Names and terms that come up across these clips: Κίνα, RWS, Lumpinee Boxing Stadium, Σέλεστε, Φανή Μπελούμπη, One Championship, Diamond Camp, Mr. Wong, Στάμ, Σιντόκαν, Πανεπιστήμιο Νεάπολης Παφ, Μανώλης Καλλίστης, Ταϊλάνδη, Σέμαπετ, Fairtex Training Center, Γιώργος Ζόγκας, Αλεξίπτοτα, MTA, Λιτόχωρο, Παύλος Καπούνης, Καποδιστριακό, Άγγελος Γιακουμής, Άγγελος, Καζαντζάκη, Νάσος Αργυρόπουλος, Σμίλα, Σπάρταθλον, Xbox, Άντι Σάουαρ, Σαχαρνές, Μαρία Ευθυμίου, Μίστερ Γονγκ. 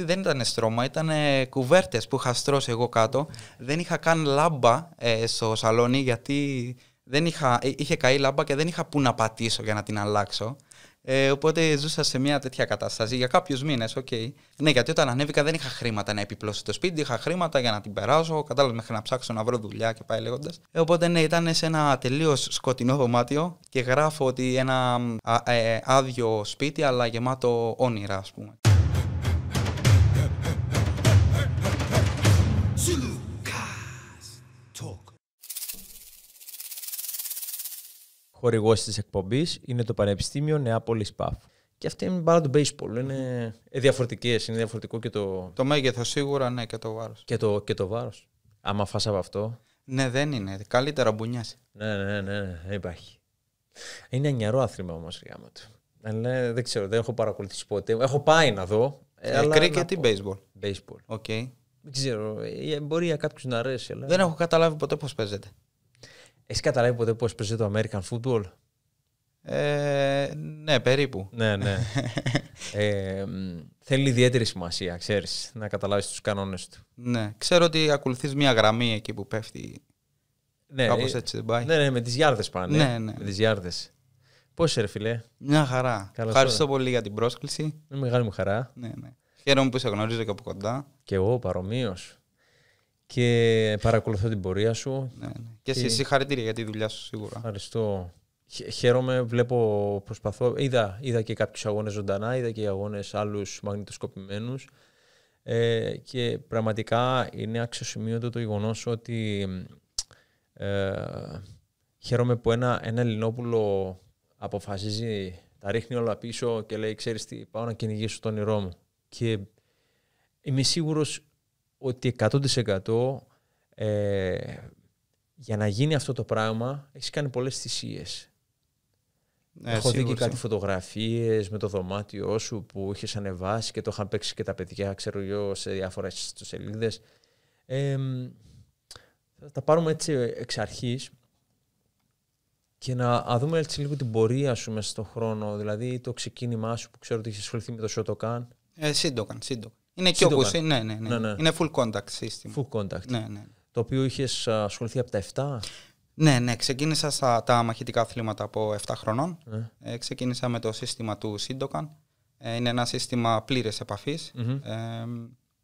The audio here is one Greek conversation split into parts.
Δεν ήταν στρώμα, ήταν κουβέρτες που είχα στρώσει εγώ κάτω. Δεν είχα καν λάμπα στο σαλόνι, γιατί είχε καεί λάμπα και δεν είχα που να πατήσω για να την αλλάξω. Οπότε ζούσα σε μια τέτοια κατάσταση για κάποιους μήνες. Okay. Ναι, γιατί όταν ανέβηκα δεν είχα χρήματα να επιπλώσω το σπίτι, είχα χρήματα για να την περάσω. Κατάλαβα, μέχρι να ψάξω να βρω δουλειά και πάει λέγοντας. Οπότε ναι, ήταν σε ένα τελείως σκοτεινό δωμάτιο και γράφω ότι ένα άδειο σπίτι, αλλά γεμάτο όνειρα, ας πούμε. Χορηγός της εκπομπής είναι το Πανεπιστήμιο Νεάπολης Παφ. Και αυτή είναι μπάλα του baseball. Είναι διαφορετικές, είναι διαφορετικό και το. Το μέγεθος σίγουρα, ναι, και το βάρος. Και το βάρος. Άμα φας από αυτό. Ναι, δεν είναι. Καλύτερα μπουνιάσει. Ναι, δεν υπάρχει. Είναι νιαρό άθλημα όμως, γάμο του. Αλλά δεν ξέρω, δεν έχω παρακολουθήσει ποτέ. Έχω πάει να δω. Κρίκετ ή baseball. Baseball. Okay. Δεν ξέρω. Μπορεί για κάποιους να αρέσει. Αλλά... Δεν έχω καταλάβει ποτέ πώς παίζεται. Έχεις καταλάβει ποτέ πώς παίζει το American Football? Ναι, περίπου. Ναι. Θέλει ιδιαίτερη σημασία, ξέρεις, να καταλάβεις τους κανόνες του. Ναι, ξέρω ότι ακολουθείς μια γραμμή εκεί που πέφτει. Ναι, κάπως έτσι δεν πάει. Ναι, με τις γιάρδες πάνε. Ναι. Με τις γιάρδες. Πώς είσαι, ρε φίλε? Μια χαρά. Ευχαριστώ πολύ για την πρόσκληση. Είναι μεγάλη μου χαρά. Ναι. Χαίρομαι που σε γνωρίζω και από κοντά. Και εγώ παρομοίως. Και παρακολουθώ την πορεία σου. Ναι. Και συγχαρητήρια για τη δουλειά σου, σίγουρα. Ευχαριστώ. Χαίρομαι, βλέπω, προσπαθώ. Είδα και κάποιους αγώνες ζωντανά, είδα και αγώνες άλλους μαγνητοσκοπημένους. Και πραγματικά είναι αξιοσημείωτο το γεγονός ότι χαίρομαι που ένα Ελληνόπουλο αποφασίζει, τα ρίχνει όλα πίσω και λέει: «Ξέρεις τι, πάω να κυνηγήσω το όνειρό μου». Και είμαι σίγουρος ότι 100% για να γίνει αυτό το πράγμα έχεις κάνει πολλές θυσίες. Έχω δει και κάτι φωτογραφίες με το δωμάτιό σου που είχες ανεβάσει και το είχαν παίξει και τα παιδιά, ξέρω εγώ, σε διάφορες ιστοσελίδες. Θα τα πάρουμε έτσι εξ αρχής και να δούμε έτσι λίγο την πορεία σου μέσα στον χρόνο. Δηλαδή το ξεκίνημά σου που ξέρω ότι έχεις ασχοληθεί με το Σιντόκαν. Σιντόκαν. Είναι και όγκος, ναι. Είναι full contact σύστημα. Full contact. Ναι. Το οποίο είχες ασχοληθεί από τα 7. Ναι, ξεκίνησα τα μαχητικά αθλήματα από 7 χρονών. Ξεκίνησα με το σύστημα του Σιντόκαν. Είναι ένα σύστημα πλήρες επαφής.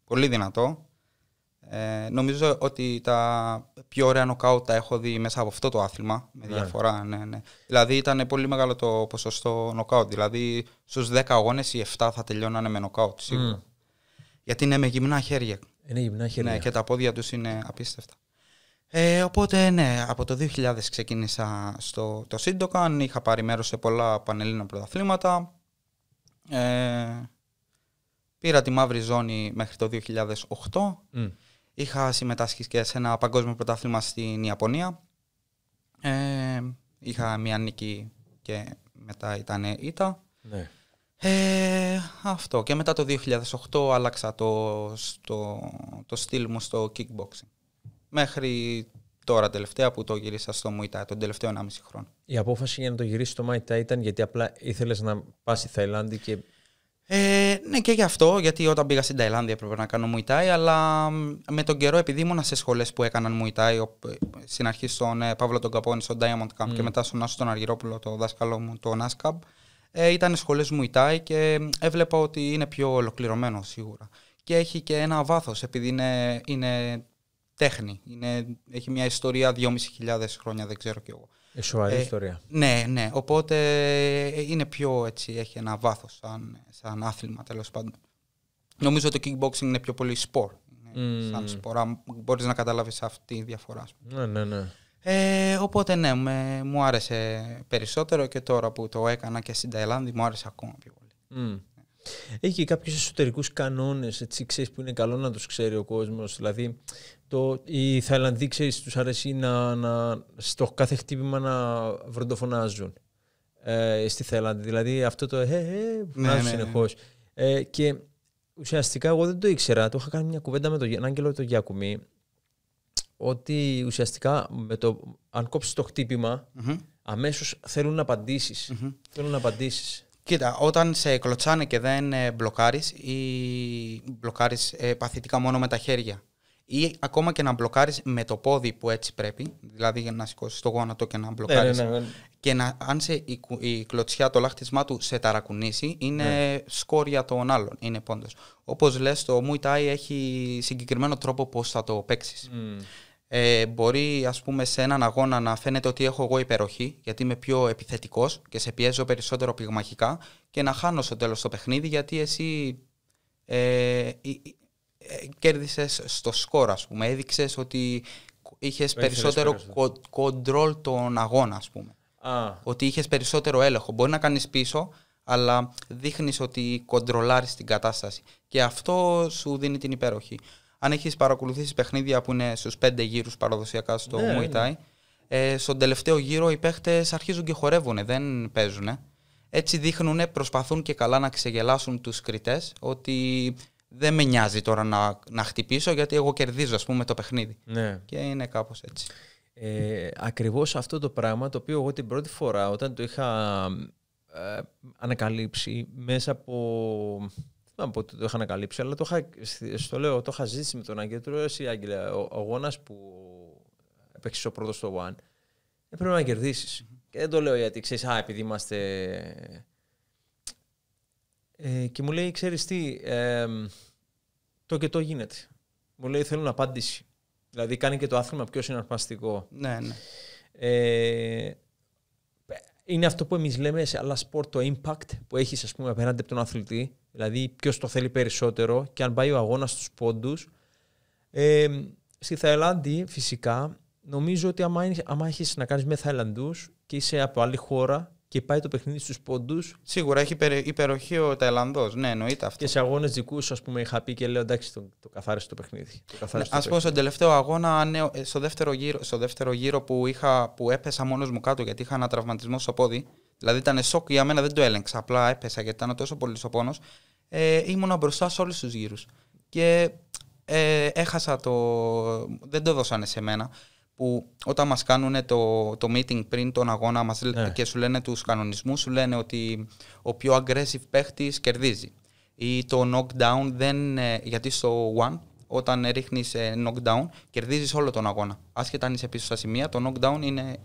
Πολύ δυνατό. Νομίζω ότι τα πιο ωραία νοκάουτ τα έχω δει μέσα από αυτό το άθλημα. Με διαφορά, ναι. Δηλαδή ήταν πολύ μεγάλο το ποσοστό νοκάουτ. Δηλαδή στους 10 αγώνες οι 7 θα τελειώνανε με νοκάουτ σίγουρα. Γιατί είναι με γυμνά χέρια. Ναι, και τα πόδια τους είναι απίστευτα. Οπότε, ναι, από το 2000 ξεκίνησα το Σιντόκαν. Είχα πάρει μέρος σε πολλά πανελλήνων πρωταθλήματα. Πήρα τη μαύρη ζώνη μέχρι το 2008. Είχα συμμετάσχει και σε ένα παγκόσμιο πρωταθλήμα στην Ιαπωνία. Είχα μία νίκη και μετά ήταν ήττα. Ναι. Αυτό. Και μετά το 2008 άλλαξα το στυλ μου στο kickboxing. Μέχρι τώρα τελευταία που το γυρίσα στο Muay Thai, τον τελευταίο 1,5 χρόνο. Η απόφαση για να το γυρίσει στο Muay Thai ήταν γιατί απλά ήθελες να πας στη Ταϊλάνδη και... ναι, και γι' αυτό, γιατί όταν πήγα στην Ταϊλάνδη έπρεπε να κάνω Muay Thai, αλλά με τον καιρό, επειδή ήμουν σε σχολές που έκαναν Muay Thai, στην αρχή στον Παύλο τον Καπούνη, στον Diamond Camp και μετά στον Νάσο τον Αργυρόπουλο, το δάσκαλό μου, τον Camp. Ήταν σχολές Muay Thai και έβλεπα ότι είναι πιο ολοκληρωμένο σίγουρα. Και έχει και ένα βάθος, επειδή είναι τέχνη. Έχει μια ιστορία 2.500 χρόνια, δεν ξέρω κι εγώ. Σοβαρή ιστορία. Ναι. Οπότε είναι πιο έτσι, έχει ένα βάθος σαν άθλημα, τέλος πάντων. Νομίζω ότι το kickboxing είναι πιο πολύ σπορ. Σαν σπορά, μπορείς να καταλάβεις αυτή τη διαφορά. Ναι. Οπότε ναι, μου άρεσε περισσότερο και τώρα που το έκανα και στην Ταϊλάνδη μου άρεσε ακόμα πιο πολύ. Έχει και κάποιους εσωτερικούς κανόνες, έτσι, ξέρεις, που είναι καλό να τους ξέρει ο κόσμος. Δηλαδή οι Ταϊλανδοί, ξέρεις, τους αρέσει στο κάθε χτύπημα να βροντοφωνάζουν στη Ταϊλάνδη. Δηλαδή αυτό το φωνάζουν συνεχώς. Και ουσιαστικά εγώ δεν το ήξερα, το είχα κάνει μια κουβέντα με τον Άγγελο τον Γιακουμή, ότι ουσιαστικά αν κόψεις το χτύπημα, αμέσως θέλουν να απαντήσεις. Κοίτα, όταν σε κλωτσάνε και δεν μπλοκάρεις ή μπλοκάρεις παθητικά μόνο με τα χέρια ή ακόμα και να μπλοκάρεις με το πόδι που έτσι πρέπει, δηλαδή για να σηκώσεις το γόνατο και να μπλοκάρεις και να, αν σε, η κλωτσιά, το λάχτισμά του σε ταρακουνήσει, είναι σκόρια των άλλων, είναι πόντος. Όπως λες, το Muay Thai έχει συγκεκριμένο τρόπο πώς θα το παίξεις. Μπορεί, ας πούμε, σε έναν αγώνα να φαίνεται ότι έχω εγώ υπεροχή, γιατί είμαι πιο επιθετικός και σε πιέζω περισσότερο πληγμαχικά, και να χάνω στο τέλος το παιχνίδι γιατί εσύ κέρδισες στο σκορ, ας πούμε. Έδειξες ότι είχες περισσότερο κοντρόλ τον αγώνα, ας πούμε. Ότι είχες περισσότερο έλεγχο. Μπορεί να κάνεις πίσω, αλλά δείχνεις ότι κοντρολάρεις την κατάσταση. Και αυτό σου δίνει την υπεροχή. Αν έχεις παρακολουθήσει παιχνίδια που είναι στους 5 γύρους παραδοσιακά στο Muay Thai, στον τελευταίο γύρο οι παίχτες αρχίζουν και χορεύουν, δεν παίζουν. Έτσι δείχνουν, προσπαθούν και καλά να ξεγελάσουν τους κριτές, ότι δεν με νοιάζει τώρα να χτυπήσω, γιατί εγώ κερδίζω, ας πούμε, το παιχνίδι. Ναι. Και είναι κάπως έτσι. Ακριβώς αυτό το πράγμα, το οποίο εγώ την πρώτη φορά όταν το είχα ανακαλύψει μέσα από... Να πω ότι το είχα ανακαλύψει, αλλά το είχα ζήσει με τον Άγγελο. Του λέω: Εσύ, Άγγελε, ο αγώνας που έπαιξες ο πρώτος στο WAN, έπρεπε να κερδίσεις. Και δεν το λέω γιατί ξέρεις, επειδή είμαστε. Και μου λέει: Ξέρεις τι, το και το γίνεται. Μου λέει: Θέλω να απάντηση. Δηλαδή, κάνει και το άθλημα πιο συναρπαστικό. Ναι, ναι. Είναι αυτό που εμείς λέμε σε άλλα σπορτ, το impact που έχεις, ας πούμε, απέναντι από τον αθλητή. Δηλαδή, ποιος το θέλει περισσότερο και αν πάει ο αγώνας στους πόντους. Στη Ταϊλάνδη, φυσικά, νομίζω ότι άμα έχεις να κάνεις με Ταϊλανδούς και είσαι από άλλη χώρα και πάει το παιχνίδι στους πόντους. Σίγουρα έχει υπεροχή ο Ταϊλανδός. Ναι, εννοείται αυτό. Και σε αγώνες δικούς, ας πούμε, είχα πει και λέω: Εντάξει, το καθάρισε το παιχνίδι. Ας πούμε, στον τελευταίο αγώνα, στο δεύτερο γύρο που έπεσα μόνος μου κάτω γιατί είχα ένα τραυματισμό στο πόδι. Δηλαδή ήταν σοκ για μένα, δεν το έλεγξα. Απλά έπεσα γιατί ήταν τόσο πολύ ο πόνος. Ήμουνα μπροστά σε όλους τους γύρους. Και έχασα το. Δεν το δώσανε σε μένα. Που όταν μας κάνουν το meeting πριν τον αγώνα μας, και σου λένε τους κανονισμούς, σου λένε ότι ο πιο aggressive παίχτης κερδίζει. Ή το knockdown, γιατί στο one, όταν ρίχνεις knockdown, κερδίζεις όλο τον αγώνα. Άσχετα αν είσαι πίσω στα σημεία, το knockdown είναι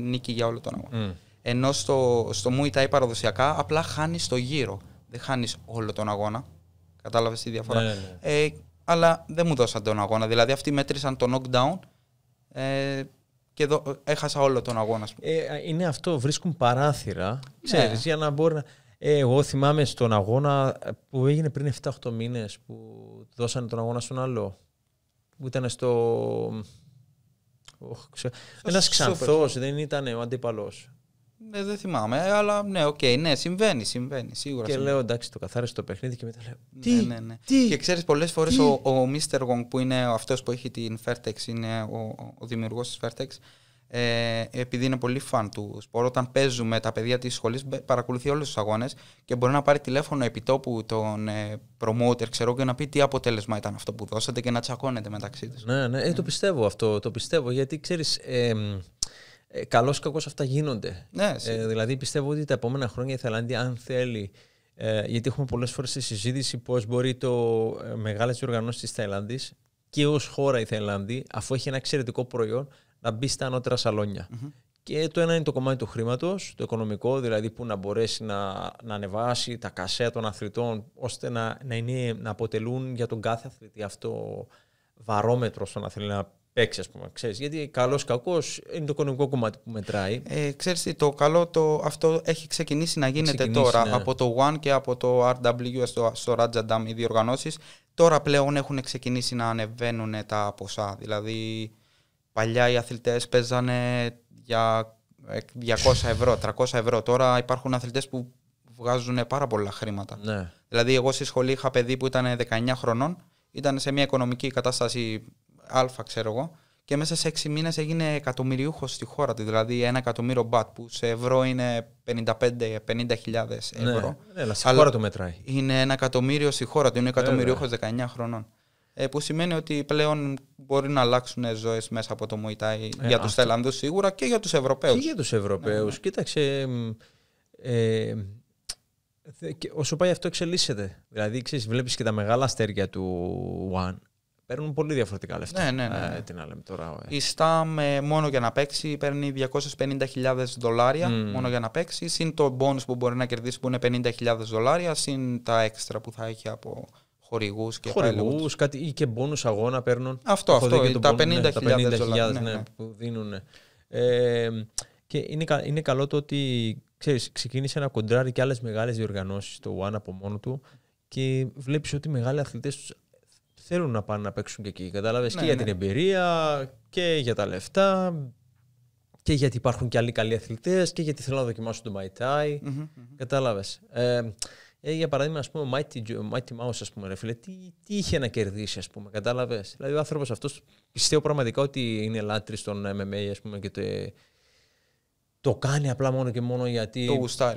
νίκη για όλο τον αγώνα. Ενώ στο Muay Thai παραδοσιακά απλά χάνεις το γύρο. Δεν χάνεις όλο τον αγώνα. Κατάλαβες τη διαφορά. Ναι. Αλλά δεν μου δώσαν τον αγώνα. Δηλαδή αυτοί μέτρησαν το knockdown και εδώ έχασα όλο τον αγώνα. Είναι αυτό, βρίσκουν παράθυρα, ξέρεις, για να μπορεί να... εγώ θυμάμαι στον αγώνα που έγινε πριν 7-8 μήνες που δώσανε τον αγώνα στον άλλο. Που ήταν στο... Ένας ξανθός, δεν ήταν ο αντίπαλος. Δεν θυμάμαι, αλλά ναι, συμβαίνει, σίγουρα. Και λέω: Εντάξει, το καθάρισε το παιχνίδι, και μετά λέω: Τι. Και ξέρεις, πολλές φορές ο Μίστερ Γονγκ, που είναι αυτός που έχει την Fairtex, είναι ο δημιουργός της Fairtex, επειδή είναι πολύ φαν του σπορ, όταν παίζουμε τα παιδιά της σχολής, παρακολουθεί όλους τους αγώνες και μπορεί να πάρει τηλέφωνο επιτόπου τον promoter, ξέρω, και να πει τι αποτέλεσμα ήταν αυτό που δώσατε και να τσακώνεται μεταξύ τους. Ναι, το πιστεύω αυτό, γιατί ξέρεις. Καλώς ή κακώς αυτά γίνονται. Ναι, δηλαδή πιστεύω ότι τα επόμενα χρόνια η Ταϊλάνδη, αν θέλει, γιατί έχουμε πολλές φορές τη συζήτηση πώς μπορεί μεγάλες οργανώσεις της Ταϊλάνδης και ως χώρα η Ταϊλάνδη, αφού έχει ένα εξαιρετικό προϊόν, να μπει στα ανώτερα σαλόνια. Και το ένα είναι το κομμάτι του χρήματος, το οικονομικό, δηλαδή που να μπορέσει να ανεβάσει τα κασέα των αθλητών, ώστε να αποτελούν για τον κάθε αθλητή αυτό βαρόμετρο στο να θέλει να παίξει, ας πούμε, ξέρεις, γιατί καλός κακός είναι το οικονομικό κομμάτι που μετράει. Ξέρεις, το καλό αυτό έχει ξεκινήσει να γίνεται τώρα, από το WAN και από το RWS στο Ράτζανταμ, οι διοργανώσεις. Τώρα πλέον έχουν ξεκινήσει να ανεβαίνουν τα ποσά. Δηλαδή, παλιά οι αθλητές παίζανε για 200 ευρώ, 300 ευρώ. Τώρα υπάρχουν αθλητές που βγάζουν πάρα πολλά χρήματα. Ναι. Δηλαδή, εγώ στη σχολή είχα παιδί που ήταν 19 χρονών, ήταν σε μια οικονομική κατάσταση αλφα, ξέρω εγώ, και μέσα σε 6 μήνες έγινε εκατομμυριούχος στη χώρα του. Δηλαδή 1 εκατομμύριο μπατ, που σε ευρώ είναι 55-50 χιλιάδες ευρώ. Ναι, αλλά στη χώρα του μετράει. Είναι 1 εκατομμύριο στη χώρα του, είναι εκατομμυριούχος 19 χρονών. Που σημαίνει ότι πλέον μπορεί να αλλάξουν ζωές μέσα από το Muay Thai, για τους Ταϊλανδούς σίγουρα και για τους Ευρωπαίους. Και για τους Ευρωπαίους. Κοίταξε, Και όσο πάει αυτό εξελίσσεται. Δηλαδή, βλέπεις και τα μεγάλα αστέρια του WAN. Παίρνουν πολύ διαφορετικά λεφτά. Ναι. Η Στάμ μόνο για να παίξει παίρνει $250,000 μόνο για να παίξει. Συν το bonus που μπορεί να κερδίσει που είναι $50,000, συν τα έξτρα που θα έχει από χορηγούς και χορηγούς, κάτι ή και bonus αγώνα παίρνουν. Αυτό. Τα $50,000 που δίνουν. Και είναι καλό το ότι ξεκίνησε να κοντράρει και άλλες μεγάλες διοργανώσεις το One από μόνο του και βλέπεις ότι οι μεγάλοι αθλητές τους θέλουν να πάνε να παίξουν και εκεί. Κατάλαβες, και για την εμπειρία και για τα λεφτά και γιατί υπάρχουν και άλλοι καλοί αθλητές και γιατί θέλουν να δοκιμάσουν το Muay Thai. Κατάλαβες. Για παράδειγμα, ας πούμε, Mighty Mouse, ας πούμε, ρε φίλε, τι είχε να κερδίσει, ας πούμε, κατάλαβες. Δηλαδή, ο άνθρωπος αυτός πιστεύω πραγματικά ότι είναι λάτρης των MMA, ας πούμε, και το κάνει απλά μόνο και μόνο γιατί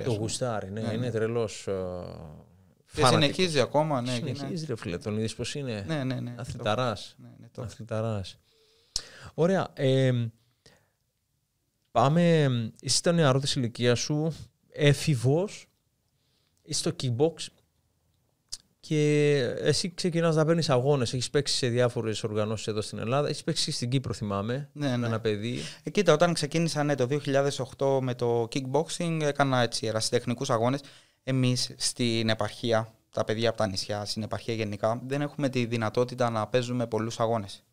το γουστάρει. Ναι, είναι τρελός. Και συνεχίζει ακόμα. Ναι, συνεχίζει, ρε φίλε, τον είδες πως είναι. Ναι. Αθληταράς. Ωραία. Πάμε. Εσύ ήταν νεαρό της ηλικίας σου, έφηβος, στο kickbox και εσύ ξεκινάς να παίρνεις αγώνες. Έχεις παίξει σε διάφορες οργανώσεις εδώ στην Ελλάδα. Έχεις παίξει στην Κύπρο, θυμάμαι, με ένα παιδί. Κοίτα, όταν ξεκίνησα το 2008 με το kickboxing, έκανα ερασιτεχνικούς αγώνες. Εμείς στην επαρχία, τα παιδιά από τα νησιά, στην επαρχία γενικά, δεν έχουμε τη δυνατότητα να παίζουμε πολλούς αγώνες.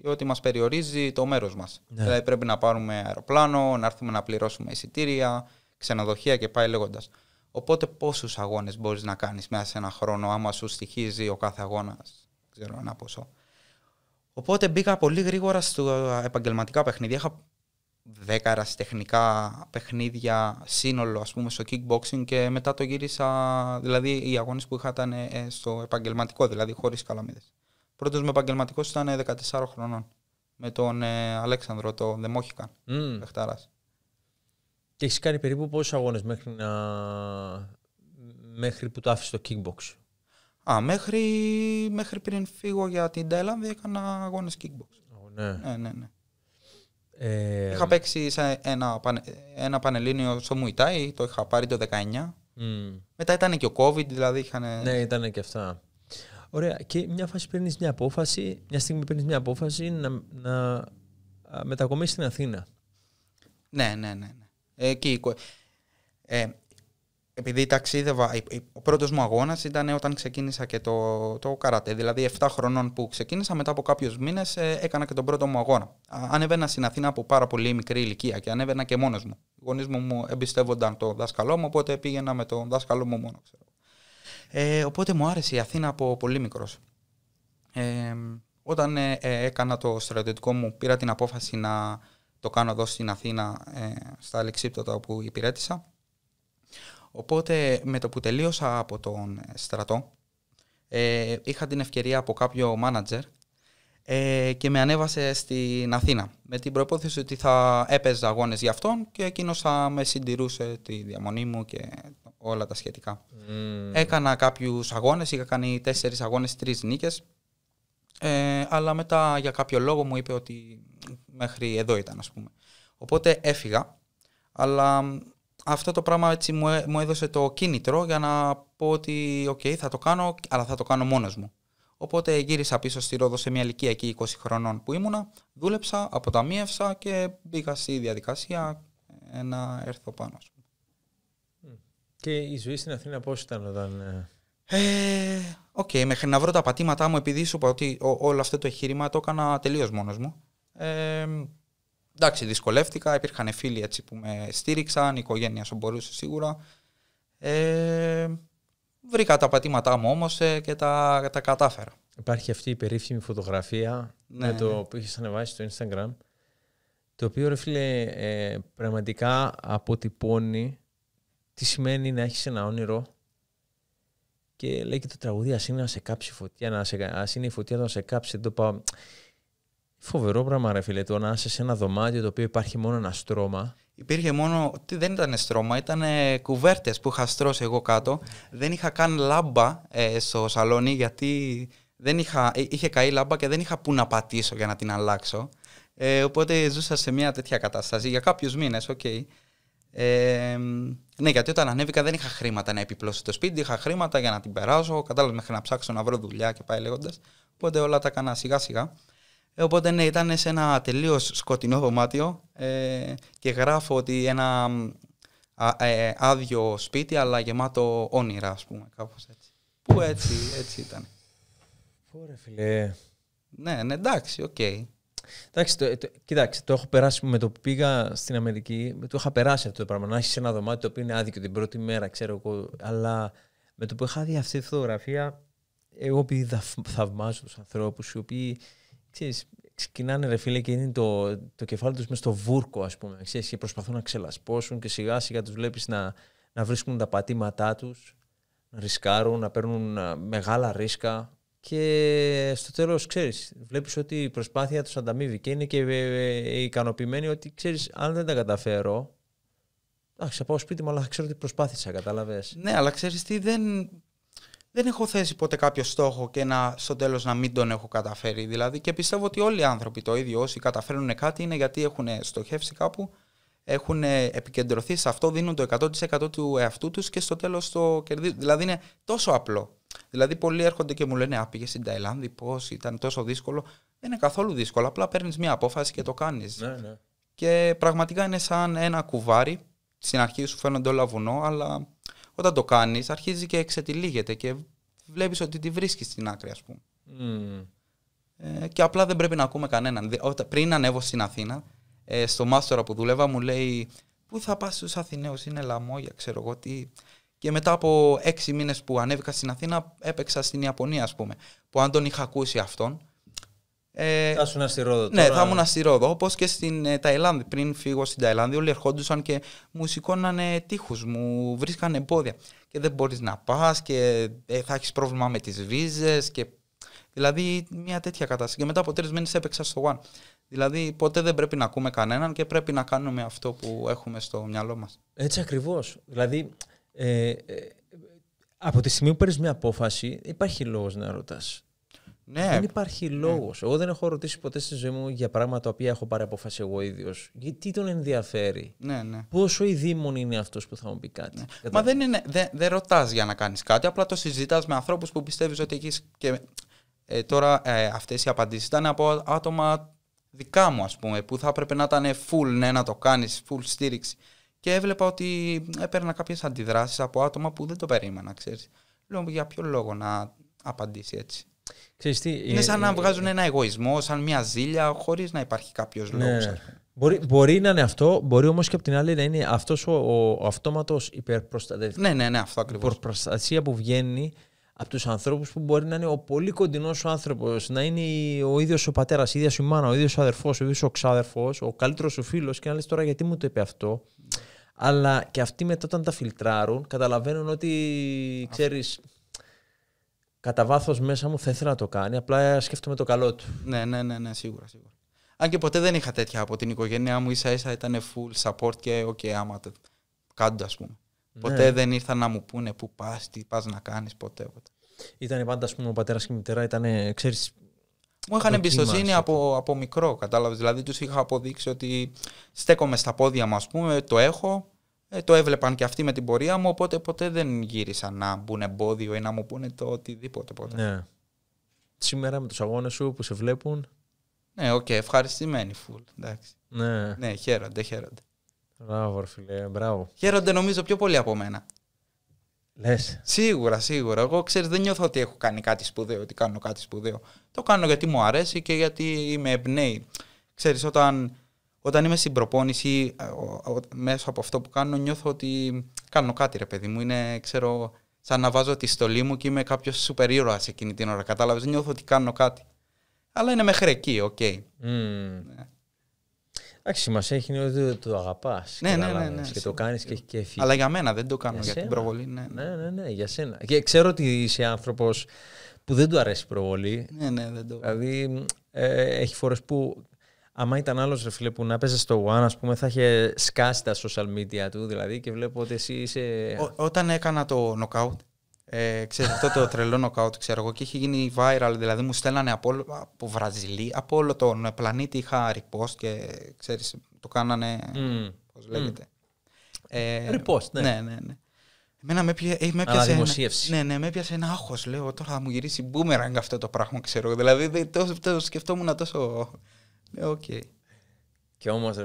Διότι μας περιορίζει το μέρος μας. Ναι. Δηλαδή πρέπει να πάρουμε αεροπλάνο, να έρθουμε να πληρώσουμε εισιτήρια, ξενοδοχεία και πάει λέγοντας. Οπότε πόσους αγώνες μπορείς να κάνεις μέσα σε ένα χρόνο άμα σου στοιχίζει ο κάθε αγώνας, ξέρω ένα ποσό. Οπότε μπήκα πολύ γρήγορα στα επαγγελματικά παιχνίδια. Είχα 10 ερασιτεχνικά παιχνίδια σύνολο, ας πούμε, στο kickboxing και μετά το γύρισα, δηλαδή οι αγώνες που είχα ήταν στο επαγγελματικό, δηλαδή χωρίς καλαμίδες. Πρώτος με επαγγελματικός ήταν 14 χρονών με τον Αλέξανδρο, τον Δεμόχικαν, παιχταράς. Και έχεις κάνει περίπου πόσους αγώνες μέχρι που το άφησες το kickbox? Μέχρι πριν φύγω για την Ταϊλάνδη έκανα αγώνες kickbox. Ναι. Είχα παίξει σε ένα πανελλήνιο στο Muay Thai, το είχα πάρει το 19. Μετά ήταν και ο COVID, δηλαδή είχαν... Ναι, ήταν και αυτά. Ωραία, και μια στιγμή παίρνεις μια απόφαση να μετακομίσεις στην Αθήνα. Ναι. Επειδή ταξίδευα, ο πρώτος μου αγώνας ήταν όταν ξεκίνησα και το καρατέ. Δηλαδή 7 χρονών που ξεκίνησα, μετά από κάποιους μήνες έκανα και τον πρώτο μου αγώνα. Ανέβαινα στην Αθήνα από πάρα πολύ μικρή ηλικία και ανέβαινα και μόνος μου. Οι γονείς μου εμπιστεύονταν το δάσκαλό μου, οπότε πήγαινα με το δάσκαλό μου μόνο. Οπότε μου άρεσε η Αθήνα από πολύ μικρός. Όταν έκανα το στρατιωτικό μου, πήρα την απόφαση να το κάνω εδώ στην Αθήνα, στα Αλεξίπτοτα όπου υπηρέτησα. Οπότε με το που τελείωσα από τον στρατό, είχα την ευκαιρία από κάποιο μάνατζερ και με ανέβασε στην Αθήνα. Με την προϋπόθεση ότι θα έπαιζα αγώνες για αυτόν και εκείνος θα με συντηρούσε τη διαμονή μου και όλα τα σχετικά. Έκανα κάποιους αγώνες, είχα κάνει 4 αγώνες, 3 νίκες. Αλλά μετά για κάποιο λόγο μου είπε ότι μέχρι εδώ ήταν, ας πούμε. Οπότε έφυγα, αλλά αυτό το πράγμα έτσι μου έδωσε το κίνητρο για να πω ότι okay, θα το κάνω, αλλά θα το κάνω μόνος μου. Οπότε γύρισα πίσω στη Ρόδο σε μια ηλικία εκεί 20 χρονών που ήμουνα, δούλεψα, αποταμίευσα και μπήκα στη διαδικασία να έρθω πάνω. Και η ζωή στην Αθήνα πώς ήταν όταν... μέχρι να βρω τα πατήματά μου, επειδή σου είπα ότι όλο αυτό το εγχείρημα το έκανα τελείως μόνος μου. Εντάξει, δυσκολεύτηκα, υπήρχαν φίλοι έτσι που με στήριξαν, οικογένεια όσο μπορούσε σίγουρα. Βρήκα τα πατήματά μου όμως και τα κατάφερα. Υπάρχει αυτή η περίφημη φωτογραφία που είχες ανεβάσει στο Instagram, το οποίο, ρε φίλε, πραγματικά αποτυπώνει τι σημαίνει να έχεις ένα όνειρο. Και λέει και το τραγούδι, ας είναι να σε κάψει η φωτιά, ας είναι η φωτιά να σε κάψει, δεν το πάω. Φοβερό πράγμα, ρε φίλε, το να είσαι σε ένα δωμάτιο το οποίο υπάρχει μόνο ένα στρώμα. Υπήρχε μόνο, δεν ήταν στρώμα, ήταν κουβέρτες που είχα στρώσει εγώ κάτω. Δεν είχα καν λάμπα στο σαλόνι, γιατί είχε καεί λάμπα και δεν είχα που να πατήσω για να την αλλάξω. Οπότε ζούσα σε μια τέτοια κατάσταση για κάποιους μήνες, Ναι, γιατί όταν ανέβηκα δεν είχα χρήματα να επιπλώσω το σπίτι, είχα χρήματα για να την περάσω, κατάλαβα, μέχρι να ψάξω να βρω δουλειά και πάει λέγοντας. Οπότε όλα τα έκανα σιγά σιγά. Οπότε ναι, ήταν σε ένα τελείως σκοτεινό δωμάτιο και γράφω ότι ένα άδειο σπίτι αλλά γεμάτο όνειρα, ας πούμε, κάπως έτσι. Που έτσι ήταν. Ωραία, φίλε. Ναι, ναι, εντάξει, οκ. Okay. Κοιτάξτε, το έχω περάσει με το που πήγα στην Αμερική. Το είχα περάσει αυτό το πράγμα. Να έχεις ένα δωμάτιο το οποίο είναι άδικο την πρώτη μέρα, ξέρω εγώ. Αλλά με το που είχα δει αυτή τη φωτογραφία, εγώ επειδή θαυμάζω τους ανθρώπους οι οποίοι, ξέρεις, ξεκινάνε ρε φίλε και είναι το κεφάλι τους μες στο βούρκο, ας πούμε. Ξέρεις, και προσπαθούν να ξελασπώσουν και σιγά σιγά τους βλέπεις να βρίσκουν τα πατήματά τους, να ρισκάρουν, να παίρνουν μεγάλα ρίσκα. Και στο τέλος, ξέρεις, βλέπεις ότι η προσπάθεια τους ανταμείβει και είναι και ικανοποιημένοι ότι, ξέρεις, αν δεν τα καταφέρω, θα πάω σπίτι μου, αλλά ξέρω ότι προσπάθησα, κατάλαβες. Ναι, αλλά ξέρεις τι, δεν έχω θέσει ποτέ κάποιο στόχο και στο τέλος να μην τον έχω καταφέρει. Δηλαδή, και πιστεύω ότι όλοι οι άνθρωποι το ίδιο, όσοι καταφέρνουν κάτι, είναι γιατί έχουν στοχεύσει κάπου, έχουν επικεντρωθεί σε αυτό, δίνουν το 100% του εαυτού τους και στο τέλος το κερδίζουν. Δηλαδή, είναι τόσο απλό. Δηλαδή, πολλοί έρχονται και μου λένε: Α, πήγες στην Ταϊλάνδη, πώς ήταν τόσο δύσκολο. Δεν είναι καθόλου δύσκολο. Απλά παίρνεις μια απόφαση και το κάνεις. Ναι, ναι. Και πραγματικά είναι σαν ένα κουβάρι. Στην αρχή σου φαίνονται όλα βουνό, αλλά όταν το κάνεις, αρχίζει και εξετυλίγεται και βλέπεις ότι τη βρίσκεις στην άκρη, ας πούμε. Mm. Και απλά δεν πρέπει να ακούμε κανέναν. Πριν ανέβω στην Αθήνα, στο μάστορα που δουλεύα, μου λέει: Πού θα πας στους Αθηναίους, είναι λαμόγια, ξέρω εγώ τι. Και μετά από 6 μήνες που ανέβηκα στην Αθήνα, έπαιξα στην Ιαπωνία, ας πούμε. Που αν τον είχα ακούσει αυτόν. Θα ήσουν στη Ρόδο. Ναι, θα ήμουν στη Ρόδο. Όπως και στην Ταϊλάνδη. Πριν φύγω στην Ταϊλάνδη, όλοι ερχόντουσαν και μου σηκώνανε τείχους, μου βρίσκανε εμπόδια. Και δεν μπορείς να πας, και θα έχεις πρόβλημα με τις βίζες. Και... Δηλαδή, μια τέτοια κατάσταση. Και μετά από 3 μήνες έπαιξα στο WAN. Δηλαδή, ποτέ δεν πρέπει να ακούμε κανέναν και πρέπει να κάνουμε αυτό που έχουμε στο μυαλό μας. Έτσι ακριβώς. Δηλαδή. Από τη στιγμή που παίρνεις μια απόφαση, υπάρχει λόγος να ρωτάς. Ναι. Δεν υπάρχει λόγος. Εγώ δεν έχω ρωτήσει ποτέ στη ζωή μου για πράγματα τα οποία έχω πάρει απόφαση εγώ ίδιος. Γιατί τον ενδιαφέρει. Ναι, ναι. Πόσο ειδήμων είναι αυτός που θα μου πει κάτι. Ναι. Μα δεν ρωτάς για να κάνεις κάτι. Απλά το συζητάς με ανθρώπους που πιστεύεις ότι έχεις. Και τώρα αυτές οι απαντήσεις ήταν από άτομα δικά μου, ας πούμε, που θα έπρεπε να ήταν full, ναι, να το κάνεις, full στήριξη. Και έβλεπα ότι έπαιρνα κάποιες αντιδράσεις από άτομα που δεν το περίμενα, ξέρεις. Λέω, για ποιο λόγο να απαντήσει έτσι. Ξέρεις τι, είναι σαν να βγάζουν ένα εγωισμό, σαν μια ζήλια, χωρίς να υπάρχει κάποιος λόγος. Ναι. Μπορεί να είναι αυτό, μπορεί όμως και απ' την άλλη να είναι αυτός ο αυτόματος υπερπροστατευτής. Ναι, ναι, ναι, αυτό ακριβώς. Η προστασία που βγαίνει από τους ανθρώπους που μπορεί να είναι ο πολύ κοντινός ο άνθρωπος, να είναι ο ίδιος ο πατέρας, η ίδια σου η μάνα, ο ίδιος ο αδερφός, ο ίδιος ο ξάδερφος, ο καλύτερος σου φίλος, και να λες τώρα γιατί μου το είπε αυτό. Αλλά και αυτοί μετά όταν τα φιλτράρουν, καταλαβαίνουν ότι, ξέρεις, κατά βάθος μέσα μου θα ήθελα να το κάνει, απλά σκέφτομαι το καλό του. Ναι, ναι, ναι, ναι, σίγουρα, σίγουρα. Αν και ποτέ δεν είχα τέτοια από την οικογένειά μου, ίσα ίσα ήταν full support και ok, άμα το κάνουν, ας πούμε. Ναι. Ποτέ δεν ήρθαν να μου πούνε πού πας, τι πας να κάνεις, ποτέ. Ήταν πάντα, ας πούμε, ο πατέρας και η μητέρα, ήταν, ξέρεις... Μου είχαν εμπιστοσύνη από μικρό, κατάλαβες. Δηλαδή, τους είχα αποδείξει ότι στέκομαι στα πόδια μου, ας πούμε, το έχω, το έβλεπαν και αυτοί με την πορεία μου, οπότε ποτέ δεν γύρισαν να μπουν εμπόδιο ή να μου πούνε το οτιδήποτε ποτέ. Ναι. Σήμερα με τους αγώνες σου που σε βλέπουν... Ναι, οκ, ευχαριστημένοι, φουλ, εντάξει. Ναι. Ναι, χαίρονται. Μπράβο, φίλε, μπράβο. Χαίρονται νομίζω πιο πολύ από μένα. Λες. Σίγουρα, σίγουρα. Εγώ, ξέρεις, δεν νιώθω ότι έχω κάνει κάτι σπουδαίο, ότι κάνω κάτι σπουδαίο. Το κάνω γιατί μου αρέσει και γιατί με εμπνέει. Ξέρεις, όταν είμαι στην προπόνηση, μέσω από αυτό που κάνω, νιώθω ότι κάνω κάτι, ρε παιδί μου. Είναι, ξέρω, σαν να βάζω τη στολή μου και είμαι κάποιος σούπερ ήρωας εκείνη την ώρα. Κατάλαβες, νιώθω ότι κάνω κάτι. Αλλά είναι μέχρι εκεί, οκ. Okay. Ναι. Εντάξει, μα έχει ότι το αγαπάς. Ναι, ναι. Και το κάνεις και έχει κέφι. Αλλά για μένα, δεν το κάνω για την προβολή. Ναι, για σένα. Και ξέρω ότι είσαι άνθρωπος που δεν του αρέσει η προβολή. Ναι, δεν το. Δηλαδή, έχει φορές που, άμα ήταν άλλος ρε φίλε που να παίζεις στο WAN, ας πούμε, θα είχε σκάσει τα social media του. Δηλαδή, και βλέπω ότι εσύ είσαι. Όταν έκανα το knockout, ξέρεις, αυτό το τρελό knockout, ξέρω εγώ, και είχε γίνει viral, δηλαδή μου στέλνανε από Βραζιλία, από όλο τον πλανήτη είχα repost και ξέρεις, το κάνανε, πώς λέγεται. Repost, ναι. Εμένα με πιάσε ένα άγχος. Λέω τώρα θα μου γυρίσει μπούμεραγκ αυτό το πράγμα, ξέρω. Δηλαδή το σκεφτόμουν τόσο. Οκ. Και όμως,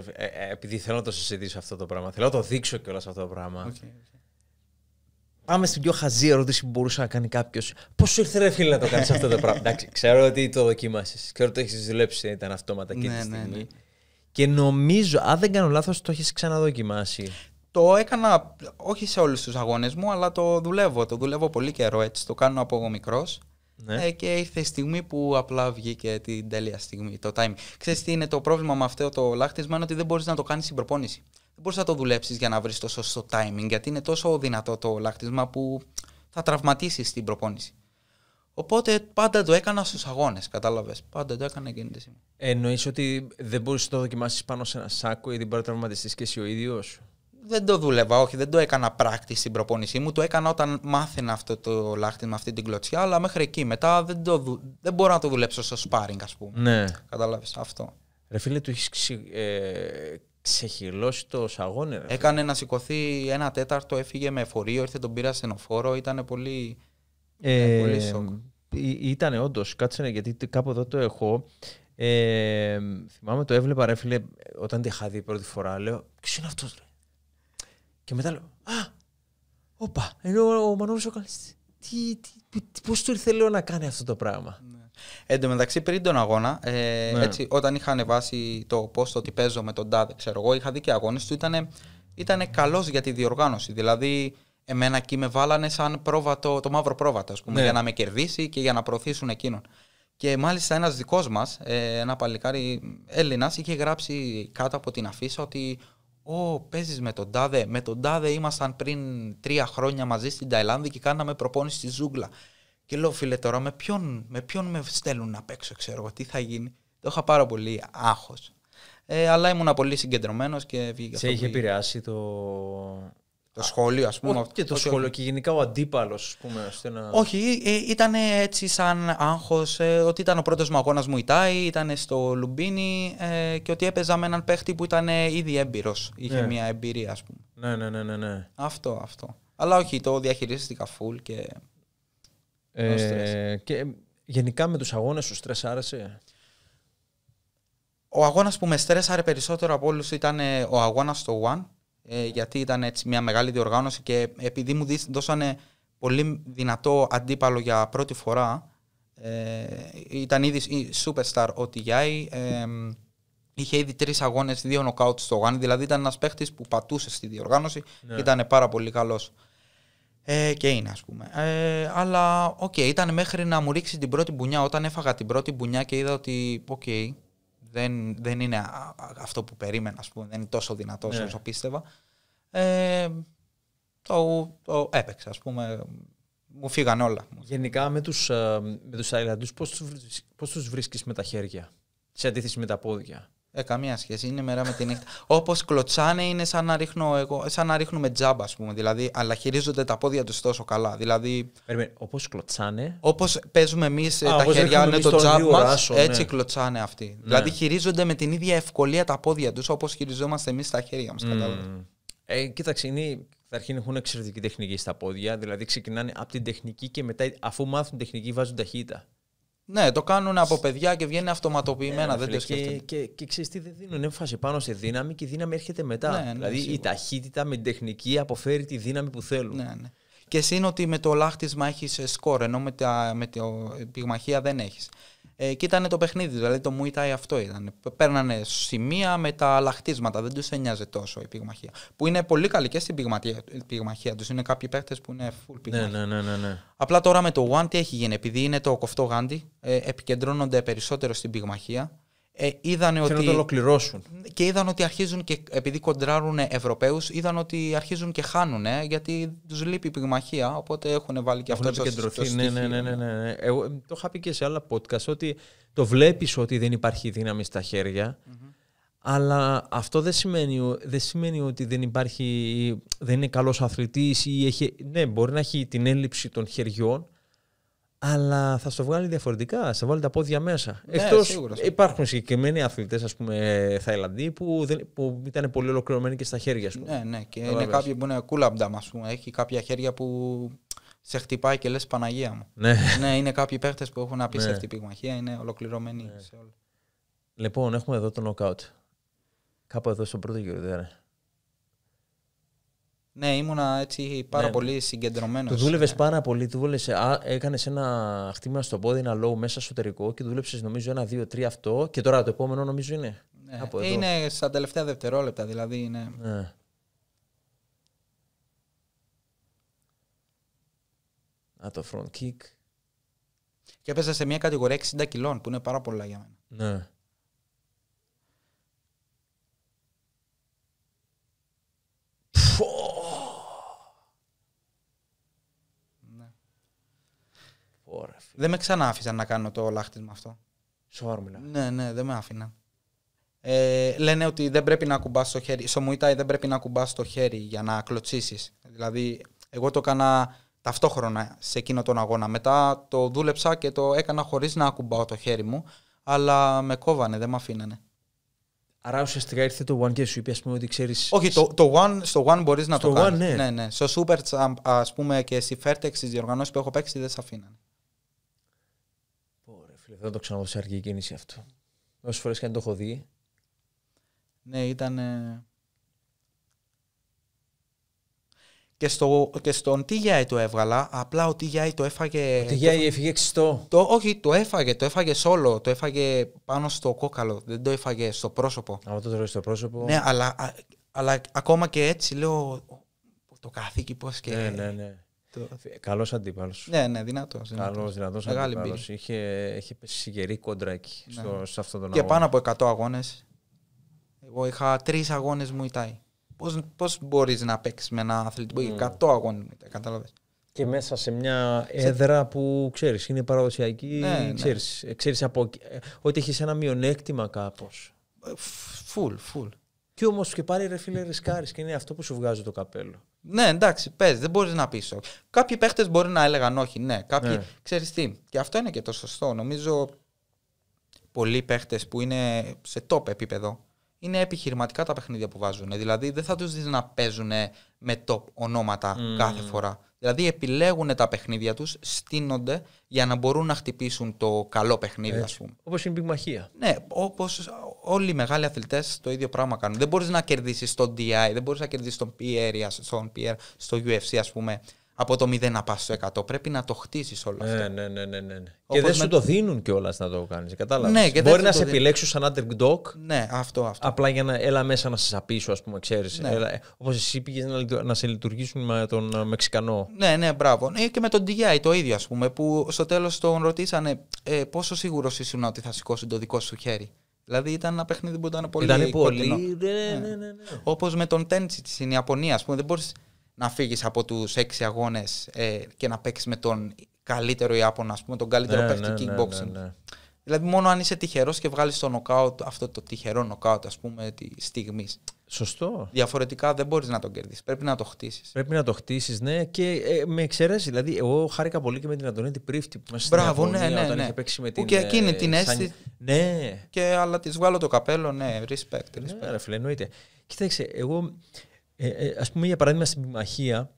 επειδή θέλω να το συζητήσω αυτό το πράγμα, θέλω να το δείξω κιόλας αυτό το πράγμα. Πάμε στην πιο χαζή ερώτηση που μπορούσε να κάνει κάποιο. Πώς σου ήρθε, ρε φίλε, να το κάνεις αυτό το πράγμα? Εντάξει, ξέρω ότι το δοκίμασες. Ξέρω ότι το έχεις δουλέψει, ήταν αυτόματα εκείνη τη στιγμή. Και νομίζω, αν δεν κάνω λάθος, το έχεις ξαναδοκιμάσει. Το έκανα, όχι σε όλους τους αγώνες μου, αλλά το δουλεύω. Το δουλεύω πολύ καιρό, έτσι. Το κάνω από εγώ μικρός. Ναι. Και ήρθε η στιγμή που απλά βγήκε την τέλεια στιγμή, το timing. Ξέρεις τι είναι το πρόβλημα με αυτό το λάχτισμα? Είναι ότι δεν μπορείς να το κάνεις στην προπόνηση. Δεν μπορείς να το δουλέψεις για να βρεις το σωστό timing, γιατί είναι τόσο δυνατό το λάχτισμα που θα τραυματίσεις την προπόνηση. Οπότε πάντα το έκανα στους αγώνες, κατάλαβες. Πάντα το έκανα εκείνη τη στιγμή. Εννοείς ότι δεν μπορείς να το δοκιμάσεις πάνω σε ένα σάκο, γιατί μπορεί να τραυματιστείς και εσύ ο ίδιος? Δεν το δούλευα, όχι, δεν το έκανα πράκτης στην προπόνησή μου. Το έκανα όταν μάθαινα αυτό το λάχτισμα, αυτή την κλωτσιά, αλλά μέχρι εκεί. Μετά δεν μπορώ να το δουλέψω στο σπάρινγκ, ας πούμε. Ναι. Κατάλαβες αυτό. Ρε φίλε, του έχεις ξεχυλώσει το σαγόνι, ρε. Έκανε να σηκωθεί 1/4, έφυγε με εφορείο, ήρθε τον πήρα στενοφόρο. Ήταν πολύ, πολύ σοκ. Ήτανε όντως, κάτσε, γιατί κάπου εδώ το έχω. Θυμάμαι, το έβλεπα, ρε φίλε, όταν τη είχα δει πρώτη φορά. Λέω, ποιος είναι αυτός, ρε? Και μετά λέω, α, όπα, ενώ ο Μανώλης ο Καλής, πώς του ήρθε, λέω, να κάνει αυτό το πράγμα? Εν τω μεταξύ, πριν τον αγώνα, έτσι, όταν είχα ανεβάσει το πόστο ότι παίζω με τον τάδε, ξέρω εγώ, είχα δει και αγώνες του, ήταν καλός για τη διοργάνωση. Δηλαδή, εμένα εκεί με βάλανε σαν πρόβατο, το μαύρο πρόβατο, ας πούμε, για να με κερδίσει και για να προωθήσουν εκείνον. Και μάλιστα ένας δικός μας, ένα παλικάρι Έλληνας, είχε γράψει κάτω από την αφίσα ότι παίζεις με τον τάδε. Με τον τάδε ήμασταν πριν 3 χρόνια μαζί στην Ταϊλάνδη και κάναμε προπόνηση στη ζούγκλα. Και λέω, φίλε, τώρα με ποιον με στέλνουν να παίξω, ξέρω, τι θα γίνει? Το είχα πάρα πολύ άγχος. Αλλά ήμουν πολύ συγκεντρωμένος και βγήκα. Σε είχε επηρεάσει το σχόλιο, ας πούμε? Και το σχόλιο και γενικά ο αντίπαλος, ας πούμε. Όχι, ήταν έτσι σαν άγχος, ότι ήταν ο πρώτος μου αγώνας Muay Thai, ήταν στο Λουμπίνι, και ότι έπαιζα με έναν παίχτη που ήταν ήδη έμπειρος. Είχε μια εμπειρία, ας πούμε. Ναι. Αυτό. Αλλά όχι, το διαχειρίστηκα full και. Και γενικά με τους αγώνες σου στρες άρεσε? Ο αγώνας που με στρέσαρε περισσότερο από όλους ήταν ο αγώνας στο WAN, γιατί ήταν έτσι μια μεγάλη διοργάνωση και επειδή μου δώσανε πολύ δυνατό αντίπαλο για πρώτη φορά, ήταν ήδη η superstar ο TI, είχε ήδη 3 αγώνες, 2 νοκάουτ στο WAN, δηλαδή ήταν ένας παίχτης που πατούσε στη διοργάνωση, ήταν πάρα πολύ καλός. Και είναι, ας πούμε. Αλλά ήταν μέχρι να μου ρίξει την πρώτη μπουνιά. Όταν έφαγα την πρώτη μπουνιά και είδα ότι δεν είναι αυτό που περίμενα, ας πούμε, δεν είναι τόσο δυνατός όσο πίστευα, το έπαιξα, ας πούμε. Μου φύγαν όλα. Γενικά με τους Ταϊλανδούς, πώς τους βρίσκεις με τα χέρια σε αντίθεση με τα πόδια? Καμία σχέση, είναι μέρα με τη νύχτα. Όπως κλωτσάνε είναι σαν να ρίχνουμε τζάμπα, ας πούμε. Δηλαδή, αλλά χειρίζονται τα πόδια τους τόσο καλά. Δηλαδή, όπως κλωτσάνε. Όπως παίζουμε εμείς τα χέρια, είναι το τζάμπ μας, έτσι κλωτσάνε αυτοί. Ναι. Δηλαδή, χειρίζονται με την ίδια ευκολία τα πόδια τους όπως χειριζόμαστε εμείς τα χέρια μας. Κοίταξε, καταρχήν έχουν εξαιρετική τεχνική στα πόδια. Δηλαδή, ξεκινάνε από την τεχνική και μετά, αφού μάθουν τεχνική, βάζουν ταχύτητα. Ναι, το κάνουν από παιδιά και βγαίνει αυτοματοποιημένα. Δεν το σκέφτονται. Και ξέρεις τι, δεν δίνουν έμφαση πάνω σε δύναμη και η δύναμη έρχεται μετά. Δηλαδή η ταχύτητα με την τεχνική αποφέρει τη δύναμη που θέλουν. Ναι. Και εσύ είναι ότι με το λάχτισμα έχεις σκορ, ενώ με την πυγμαχία δεν έχεις. Και ήταν το παιχνίδι, δηλαδή το Muay Thai αυτό ήταν. Παίρνανε σημεία με τα λαχτίσματα, δεν τους ένοιαζε τόσο η πυγμαχία. Που είναι πολύ καλή και στην πυγμαχία τους. Είναι κάποιοι παίχτες που είναι full πυγμαχία. Ναι. Απλά τώρα με το One τι έχει γίνει? Επειδή είναι το κοφτό γάντι, επικεντρώνονται περισσότερο στην πυγμαχία. Είδανε ότι. Θέλουν να το ολοκληρώσουν. Και είδαν ότι αρχίζουν και. Επειδή κοντράρουν Ευρωπαίους, είδαν ότι αρχίζουν και χάνουν, γιατί τους λείπει η πυγμαχία. Οπότε έχουν βάλει και αυτό το στοιχείο. Ναι. Εγώ το είχα πει και σε άλλα podcast, ότι το βλέπεις ότι δεν υπάρχει δύναμη στα χέρια. Αλλά αυτό δεν σημαίνει ότι δεν είναι καλός αθλητής ή μπορεί να έχει την έλλειψη των χεριών. αλλά θα στο βγάλει διαφορετικά, θα βάλει τα πόδια μέσα. Ναι, εκτός σίγουρα. Υπάρχουν συγκεκριμένοι αθλητές, ας πούμε, Θαϊλανδοί, που ήταν πολύ ολοκληρωμένοι και στα χέρια, ας πούμε. Ναι, ναι, και είναι κάποιοι που είναι κούλαμπνταμ, ας πούμε. Έχει κάποια χέρια που σε χτυπάει και λες Παναγία μου. Ναι, ναι, είναι κάποιοι παίχτες που έχουν απίστευτη πυγμαχία, είναι ολοκληρωμένοι σε όλα. Λοιπόν, έχουμε εδώ το knockout. Κάπου εδώ στον πρώτο γύρο, δεν είναι. Ναι, ήμουνα έτσι πάρα πολύ συγκεντρωμένος. Του δούλευες πάρα πολύ. Έκανες ένα χτύπημα στο πόδι, ένα low μέσα εσωτερικό και δούλεψες νομίζω 1, 2, 3 αυτό. Και τώρα το επόμενο νομίζω είναι. Ναι. Από εδώ. Είναι στα τελευταία δευτερόλεπτα, δηλαδή είναι. Ναι. Α, το front kick. Και έπαιζα σε μια κατηγορία 60 κιλών που είναι πάρα πολλά για μένα. Ναι. Δεν με ξανά άφησαν να κάνω το λάχτισμα αυτό. Σοβαρά μιλάω. Ναι, ναι, δεν με άφηναν. Λένε ότι δεν πρέπει να ακουμπάς το χέρι. Στο Muay Thai δεν πρέπει να ακουμπάς το χέρι για να κλωτσίσεις. Δηλαδή, εγώ το έκανα ταυτόχρονα σε εκείνο τον αγώνα. Μετά το δούλεψα και το έκανα χωρίς να ακουμπάω το χέρι μου. Αλλά με κόβανε, δεν με αφήνανε. Άρα ουσιαστικά ήρθε το One και σου είπε, ας πούμε, ότι ξέρεις. Όχι, το One, στο One μπορείς να το κάνεις. Ναι. Ναι, ναι. Στο Super, ας πούμε, και στη Fairtex, στις διοργανώσεις που έχω παίξει, δεν σε αφήνανε. Δεν το ξαναδώ σε αργή κίνηση αυτό. Όσες φορές και αν το έχω δει. Ναι, ήταν. Και στον TGI το έβγαλα. Απλά ο TGI το έφαγε. Το TGI έφυγε ξυστό. Όχι, το έφαγε. Το έφαγε σόλο. Το έφαγε πάνω στο κόκαλο. Δεν το έφαγε στο πρόσωπο. Α, το τρώει στο πρόσωπο. Ναι, αλλά ακόμα και έτσι λέω. Το καθήκη πώς και. Ναι, ναι, ναι. Καλός αντίπαλος. Ναι, ναι, δυνατός. Καλός, δυνατός αντίπαλος. Είχε πέσει γερή κόντρα εκεί, ναι, σε αυτόν τον αγώνα. Και πάνω από 100 αγώνες. Εγώ είχα 3 αγώνες Muay Thai. Πώς μπορείς να παίξεις με ένα αθλητή που έχει 100 αγώνες Muay Thai, κατάλαβες. Και μέσα σε μια έδρα που ξέρεις, είναι παραδοσιακή. Ναι, ξέρεις, ναι. Ξέρεις ότι έχεις ένα μειονέκτημα κάπως. Φουλ. Και όμως και πάλι ρε φίλε ρισκάρεις και είναι αυτό που σου βγάζει το καπέλο. Ναι, εντάξει, πες, δεν μπορείς να πεις. Κάποιοι παίχτες μπορεί να έλεγαν όχι, ναι. Κάποιοι, ναι. Ξέρεις τι. Και αυτό είναι και το σωστό. Νομίζω πολλοί παίχτες που είναι σε top επίπεδο είναι επιχειρηματικά τα παιχνίδια που βάζουν. Δηλαδή δεν θα τους δεις να παίζουν με top ονόματα κάθε φορά. Δηλαδή επιλέγουν τα παιχνίδια τους, στείνονται για να μπορούν να χτυπήσουν το καλό παιχνίδι, ας πούμε. Όπως η πυγμαχία. Ναι, όπως όλοι οι μεγάλοι αθλητές το ίδιο πράγμα κάνουν. Δεν μπορείς να κερδίσεις στον DI, δεν μπορείς να κερδίσεις τον PR, στο UFC, ας πούμε, από το 0 να πας στο 100. Πρέπει να το χτίσεις όλο αυτό. Ναι. Και δεν σου το δίνουν κιόλας να το κάνεις. Κατάλαβες. Ναι, μπορεί να σε επιλέξουν σαν underdog. Ναι, αυτό. Απλά για να έλα μέσα να σε σαπίσω, ας πούμε, ξέρεις. Ναι. Όπως εσύ πήγες να σε λειτουργήσουν με τον Μεξικανό. Ναι, μπράβο. Και με τον DI το ίδιο, ας πούμε, που στο τέλος τον ρωτήσανε πόσο σίγουρος ήσουν ότι θα σηκώσει το δικό σου χέρι. Δηλαδή ήταν ένα παιχνίδι που ήταν πολύ. Ήταν πολύ. Ναι. Όπως με τον Τέντζι στην Ιαπωνία, ας πούμε, δεν μπορείς να φύγεις από τους 6 αγώνες και να παίξεις με τον καλύτερο Ιάπωνα, ας πούμε, τον καλύτερο παίχτη kickboxing. Ναι. Δηλαδή, μόνο αν είσαι τυχερός και βγάλεις το νοκάουτ, αυτό το τυχερό νοκάουτ, ας πούμε, τη στιγμή. Σωστό. Διαφορετικά δεν μπορείς να τον κερδίσεις. Πρέπει να το χτίσεις. Πρέπει να το χτίσεις, ναι. Και με εξαιρέσει. Δηλαδή, εγώ χάρηκα πολύ και με την Αντωνέτη Πρίφτη που μας μπράβο, στην Ιαπωνία, όταν είχε παίξει με την. Και εκείνη την αίσθηση. Ναι. Αλλά τη βγάλω το καπέλο, ναι. Respect. Ναι, φίλε, εννοείται. Κοίταξε, εγώ. Ας πούμε, για παράδειγμα, στην πυγμαχία,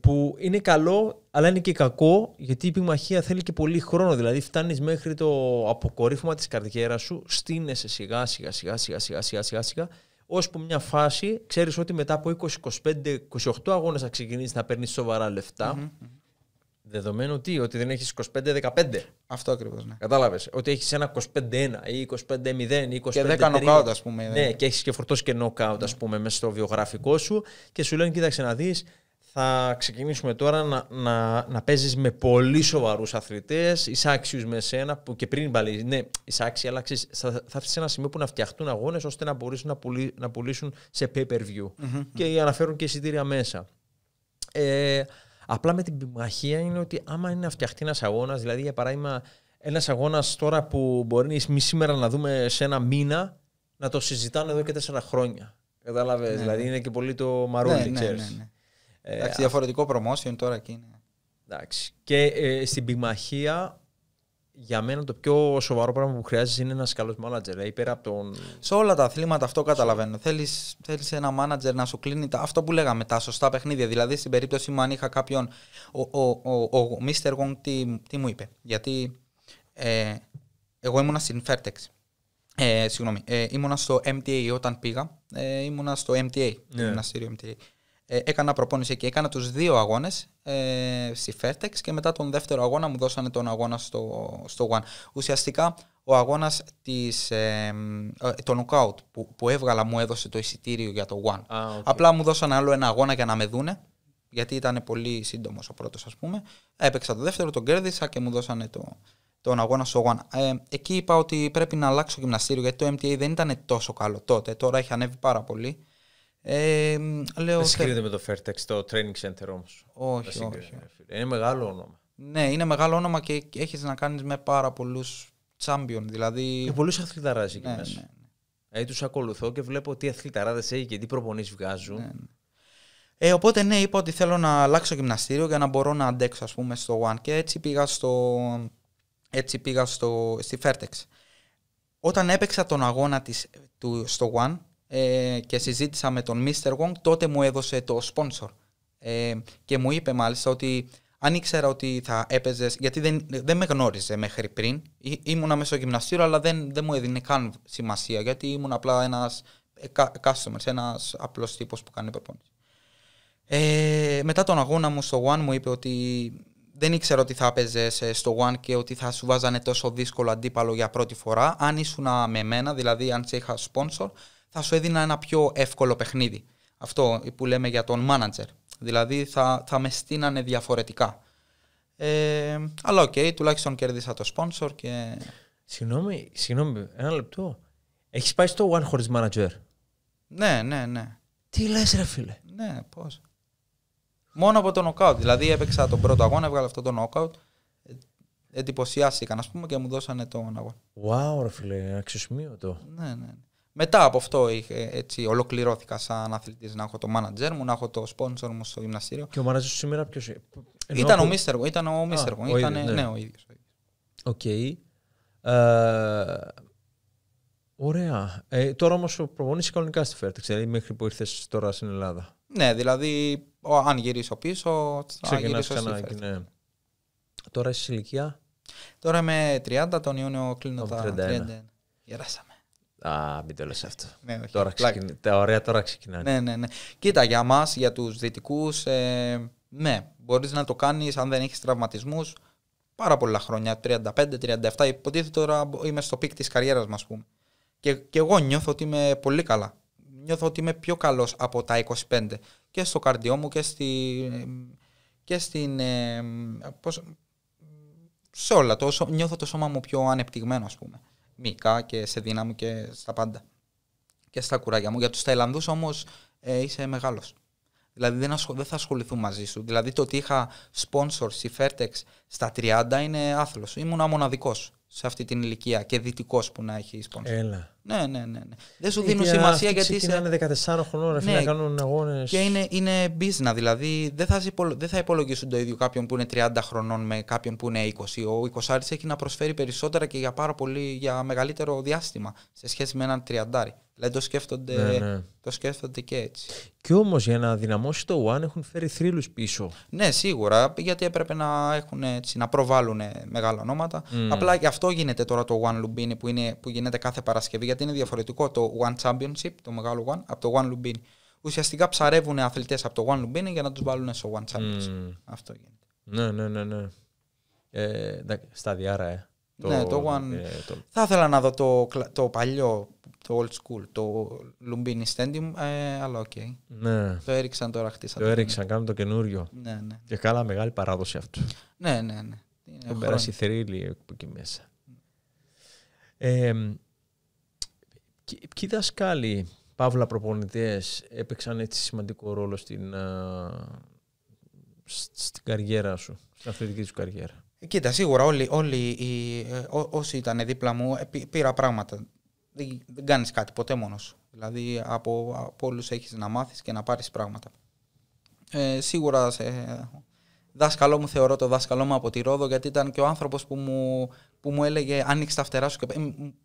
που είναι καλό, αλλά είναι και κακό, γιατί η πυγμαχία θέλει και πολύ χρόνο. Δηλαδή, φτάνεις μέχρι το αποκορύφωμα της καρδιέρας σου, στείνεσαι σιγά-σιγά, ώσπου μια φάση, ξέρεις ότι μετά από 20-25-28 αγώνες θα ξεκινήσεις να παίρνεις σοβαρά λεφτά. Δεδομένου ότι δεν έχεις 25-15. Αυτό ακριβώς, ναι. Κατάλαβες. Ότι έχεις ένα 25-1 ή 25-0 ή 25-3. Και 10 νοκάουτ, ας πούμε. Ναι, και έχεις και φορτώσει και νοκάουτ, ας πούμε, μέσα στο βιογραφικό σου. Και σου λένε, κοίταξε να δεις, θα ξεκινήσουμε τώρα να παίζεις με πολύ σοβαρούς αθλητές, εισάξιους με σένα, που και πριν πάλι. Ναι, εισάξιοι, αλλά θα έρθει σε ένα σημείο που να φτιαχτούν αγώνες ώστε να μπορέσουν να πουλήσουν σε pay-per-view. Και αναφέρουν και εισιτήρια μέσα. Απλά με την πυγμαχία είναι ότι άμα είναι να φτιαχτεί ένας αγώνας, δηλαδή για παράδειγμα ένας αγώνας τώρα που μπορεί εμείς σήμερα να δούμε σε ένα μήνα, να το συζητάνε εδώ και 4 χρόνια. Κατάλαβες, δηλαδή είναι και πολύ το μαρούλι, ξέρεις. Εντάξει, διαφορετικό promotion τώρα και είναι. Εντάξει. Και στην πυγμαχία, για μένα το πιο σοβαρό πράγμα που χρειάζεσαι είναι ένας καλός μάνατζερ. Δηλαδή, πέρα από τον... Σε όλα τα αθλήματα αυτό καταλαβαίνω. Θέλεις ένα μάνατζερ να σου κλείνει αυτό που λέγαμε, τα σωστά παιχνίδια. Δηλαδή, στην περίπτωση μου, αν είχα κάποιον. Ο Μίστερ Γονγκ τι μου είπε. Γιατί εγώ ήμουνα στην Fairtex. Ήμουνα στο MTA όταν πήγα. Ήμουνα στο MTA, το γυμναστήριο MTA. Έκανα προπόνηση εκεί. Έκανα τους 2 αγώνες στη Fairtex και μετά τον δεύτερο αγώνα μου δώσανε τον αγώνα στο WAN. Ουσιαστικά ο αγώνας το knockout που έβγαλα μου έδωσε το εισιτήριο για το WAN. Okay. Απλά μου δώσανε άλλο ένα αγώνα για να με δούνε, γιατί ήταν πολύ σύντομος ο πρώτος, ας πούμε. Έπαιξα το δεύτερο, τον κέρδισα και μου δώσανε τον αγώνα στο WAN. Εκεί είπα ότι πρέπει να αλλάξω γυμναστήριο, γιατί το MTA δεν ήταν τόσο καλό τότε. Τώρα έχει ανέβει πάρα πολύ. Δεν συγκρίνεται με το Fairtex, το Training Center όμως. Όχι. Είναι μεγάλο όνομα. Ναι, είναι μεγάλο όνομα και έχεις να κάνεις με πάρα πολλούς champion. Δηλαδή... Και πολλούς αθληταράδες εκεί μέσα. Δηλαδή τους ακολουθώ και βλέπω τι αθληταράδες έχει και τι προπονείς βγάζουν. Οπότε ναι, είπα ότι θέλω να αλλάξω γυμναστήριο για να μπορώ να αντέξω, ας πούμε, στο One. Και έτσι πήγα, στη Fairtex. Όταν έπαιξα τον αγώνα στο One και συζήτησα με τον Mr. Wong, τότε μου έδωσε το sponsor και μου είπε μάλιστα ότι αν ήξερα ότι θα έπαιζες, γιατί δεν με γνώριζε μέχρι πριν, ήμουνα μέσα στο γυμναστήριο αλλά δεν μου έδινε καν σημασία, γιατί ήμουν απλά ένας customers, ένας απλός τύπος που κάνει προπόνηση. Μετά τον αγώνα μου στο One μου είπε ότι δεν ήξερα ότι θα έπαιζες στο One και ότι θα σου βάζανε τόσο δύσκολο αντίπαλο για πρώτη φορά. Αν ήσουν με εμένα, δηλαδή αν σε είχα sponsor, θα σου έδινα ένα πιο εύκολο παιχνίδι. Αυτό που λέμε για τον manager. Δηλαδή θα με στείνανε διαφορετικά. Αλλά οκ, τουλάχιστον κέρδισα το sponsor και... Συγγνώμη, ένα λεπτό. Έχεις πάει στο One χωρίς manager? Ναι. Τι λες ρε φίλε? Ναι, πώς? Μόνο από το knockout. Δηλαδή έπαιξα τον πρώτο αγώνα, έβγαλα αυτό το knockout. Εντυπωσιάστηκαν, ας πούμε, και μου δώσανε τον αγώνα. Wow, ρε φίλε, αξιοσημείωτο. Ναι. Μετά από αυτό έτσι ολοκληρώθηκα σαν αθλητής, να έχω το manager μου, να έχω το sponsor μου στο γυμναστήριο. Και ο manager σου σήμερα ποιος είναι? Ήταν ο Mr. Wong. Ήταν ο Mr. Wong. Ναι, ο ίδιος. Οκ. Ωραία. Τώρα όμως προπονείσαι κανονικά στη Fairtex, δηλαδή μέχρι που ήρθες τώρα στην Ελλάδα. Ναι, δηλαδή αν γυρίσω πίσω, θα γυρίσω στη Fairtex. Τώρα είσαι σε ηλικία? Τώρα είμαι 30, τον Ιούνιο κλείνω τα 31. Γεράσαμε. Μην το λες αυτό. Ναι, τα ωραία τώρα ξεκινάνε. Ναι. Κοίτα, για μας, για τους Δυτικούς, ναι, μπορείς να το κάνεις αν δεν έχεις τραυματισμούς πάρα πολλά χρόνια, 35-37. Υποτίθεται τώρα είμαι στο πικ της καριέρας μας, πούμε. Και εγώ νιώθω ότι είμαι πολύ καλά. Νιώθω ότι είμαι πιο καλός από τα 25. Και στο καρδιό μου και, σε όλα. Νιώθω το σώμα μου πιο ανεπτυγμένο, ας πούμε. Μικά και σε δύναμη και στα πάντα. Και στα κουράγια μου. Για τους Ταϊλανδούς όμως είσαι μεγάλος. Δηλαδή δεν θα ασχοληθούν μαζί σου. Δηλαδή το ότι είχα sponsor στη Fairtex στα 30 είναι άθλος. Ήμουνα μοναδικός σε αυτή την ηλικία και δυτικός που να έχει sponsor. Έλα. Ναι. Δεν σου δίνουν σημασία γιατί ξεκινάνε 14 χρονών, ρε φίλε, να κάνουν αγώνες. Και είναι business. Δηλαδή δεν θα υπολογίσουν το ίδιο κάποιον που είναι 30 χρονών με κάποιον που είναι 20. Ο 20 έχει να προσφέρει περισσότερα και για μεγαλύτερο διάστημα σε σχέση με έναν 30. Δηλαδή το σκέφτονται και έτσι. Και όμως για να δυναμώσει το One έχουν φέρει θρύλους πίσω. Ναι, σίγουρα. Γιατί έπρεπε να προβάλλουν μεγάλα ονόματα. Απλά γι' αυτό γίνεται τώρα το One Lumpinee που γίνεται κάθε Παρασκευή. Γιατί είναι διαφορετικό το One Championship, το μεγάλο One, από το One Lumpinee. Ουσιαστικά ψαρεύουν αθλητές από το One Lumpinee για να τους βάλουν στο One Championship. Αυτό γίνεται. Ναι. Σταδιάρα, Ναι, το One. Θα ήθελα να δω το παλιό, το old school, το Lumpinee Stadium, αλλά οκ. Ναι. Το έριξαν τώρα, χτίσαν. Το έριξαν, κάνουν το καινούριο. Ναι. Και καλά, μεγάλη παράδοση αυτού. Ναι. Έχουν περάσει θρύλοι εκεί μέσα. Ποιοι δασκάλοι, παύλα προπονητές, έπαιξαν έτσι σημαντικό ρόλο στην καριέρα σου, στην αθλητική σου καριέρα? Κοίτα, σίγουρα όσοι ήταν δίπλα μου πήρα πράγματα. Δεν κάνεις κάτι ποτέ μόνος σου. Δηλαδή από όλους έχεις να μάθεις και να πάρεις πράγματα. Σίγουρα Δάσκαλό μου θεωρώ το δάσκαλό μου από τη Ρόδο, γιατί ήταν και ο άνθρωπος που μου έλεγε «Άνοιξε τα φτερά σου».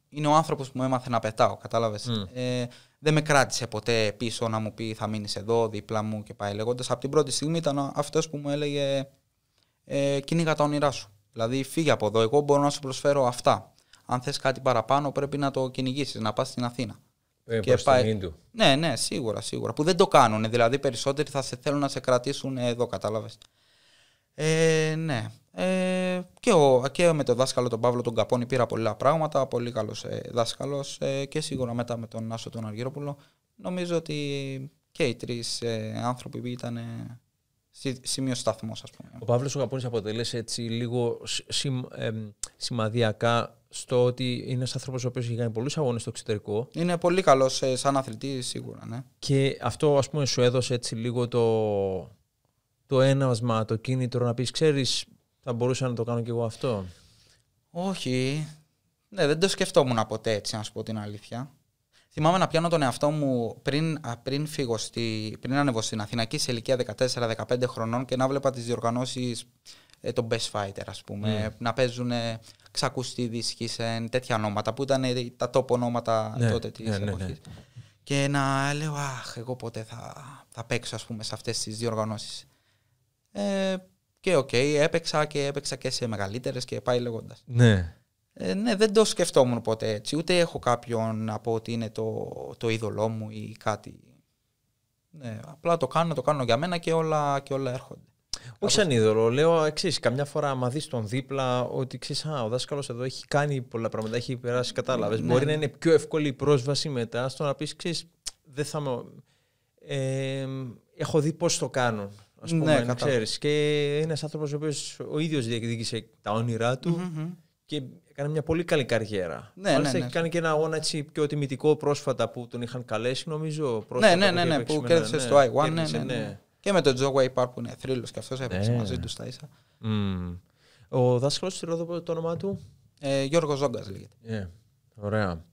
Είναι ο άνθρωπος που μου έμαθε να πετάω, κατάλαβες. Mm. Δεν με κράτησε ποτέ πίσω να μου πει «Θα μείνεις εδώ, δίπλα μου» και πάει λέγοντας. Από την πρώτη στιγμή ήταν αυτός που μου έλεγε «Κυνήγα τα όνειρά σου». Δηλαδή «Φύγε από εδώ, εγώ μπορώ να σου προσφέρω αυτά. Αν θες κάτι παραπάνω πρέπει να το κυνηγήσεις, να πας στην Αθήνα». Και πάει... Ναι, ναι, σίγουρα, σίγουρα. Που δεν το κάνουν. Δηλαδή περισσότεροι θα σε θέλουν να σε κρατήσουν εδώ, κατάλαβες. Ναι. Και με τον δάσκαλο τον Παύλο τον Καπούνη πήρα πολλά πράγματα. Πολύ καλός δάσκαλος. Και σίγουρα μετά με τον Νάσο τον Αργυρόπουλο. Νομίζω ότι και οι τρεις άνθρωποι ήταν σημείο σταθμός, ας πούμε. Ο Παύλος ο Καπούνης αποτέλεσε έτσι λίγο σημαδιακά στο ότι είναι ένας άνθρωπος ο οποίος έχει κάνει πολλούς αγώνες στο εξωτερικό. Είναι πολύ καλός σαν αθλητή, σίγουρα, ναι. Και αυτό, ας πούμε, σου έδωσε έτσι λίγο το έναυσμα, το κίνητρο να πεις, ξέρεις, θα μπορούσα να το κάνω κι εγώ αυτό. Όχι. Ναι, δεν το σκεφτόμουν ποτέ έτσι, να σου πω την αλήθεια. Θυμάμαι να πιάνω τον εαυτό μου πριν ανεβω στην Αθήνα και σε ηλικία 14-15 χρονών και να βλέπα τις διοργανώσεις των Best Fighter, ας πούμε, να παίζουν Ξακουστή, Δίσκησεν, τέτοια ονόματα που ήταν τα top ονόματα τότε της εποχής. Ναι. Και να λέω, αχ, εγώ ποτέ θα παίξω, ας πούμε, σε αυτές τις διοργανώσεις. Και έπαιξα και σε μεγαλύτερες και πάει λέγοντας. Ναι. Ναι, δεν το σκεφτόμουν ποτέ έτσι. Ούτε έχω κάποιον να πω ότι είναι το είδωλό μου ή κάτι. Ναι, απλά το κάνω για μένα και όλα έρχονται. Όχι σαν είδωλο, λέω εξής. Καμιά φορά, άμα δεις τον δίπλα, ότι ξέρεις, ο δάσκαλος εδώ έχει κάνει πολλά πράγματα, έχει περάσει, κατάλαβες. Ναι. Μπορεί να είναι πιο εύκολη η πρόσβαση μετά στο να πεις, ξέρεις, δεν θα με. Έχω δει πώς το κάνω. Ας πούμε, ναι, ξέρεις. Και ένας άνθρωπος ο οποίος ο ίδιος διεκδίκησε τα όνειρά του και έκανε μια πολύ καλή καριέρα. Ναι, μάλιστα, έχει κάνει και ένα αγώνα έτσι, πιο τιμητικό πρόσφατα που τον είχαν καλέσει, νομίζω. Ναι, που κέρδισε στο I1. Ναι. Και με τον Τζόγουα υπάρχουν θρύλους και αυτός έπαιξε μαζί του στα ίσα. Ο δάσκαλος στη Ρόδο, το όνομά του? Γιώργος Ζόγκας λέγεται. Ωραία.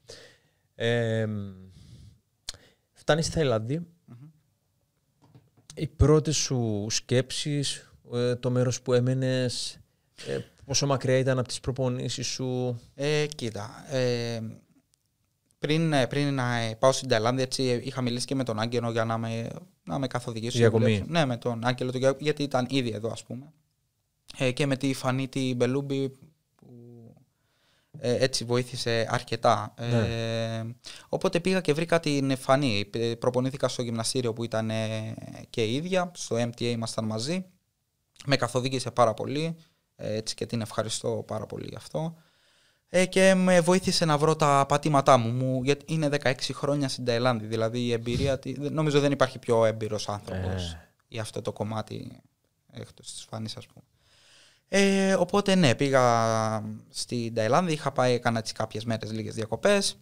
Φτάνεις στη Ταϊλάνδη. Οι πρώτες σου σκέψεις, το μέρος που έμενες, πόσο μακριά ήταν από τις προπονήσεις σου? Κοίτα, πριν να πάω στην Ταϊλάνδη, έτσι, είχα μιλήσει και με τον Άγγελο για να με καθοδηγήσω. Διακομή. Ναι, με τον Άγγελο, γιατί ήταν ήδη εδώ, ας πούμε. Και με τη Φανή τη Μπελούμπη, που έτσι βοήθησε αρκετά. Ναι. Οπότε πήγα και βρήκα την Φανή. Προπονήθηκα στο γυμναστήριο που ήταν και η ίδια. Στο MTA ήμασταν μαζί. Με καθοδήγησε πάρα πολύ. Έτσι, και την ευχαριστώ πάρα πολύ γι' αυτό. Και με βοήθησε να βρω τα πατήματά μου, γιατί είναι 16 χρόνια στην Ταϊλάνδη, δηλαδή η εμπειρία, νομίζω δεν υπάρχει πιο έμπειρος άνθρωπος για αυτό το κομμάτι εκτός της Φανής, ας πούμε. Οπότε ναι, πήγα στην Ταϊλάνδη, είχα πάει, έκανα τις κάποιες μέρες λίγες διακοπές,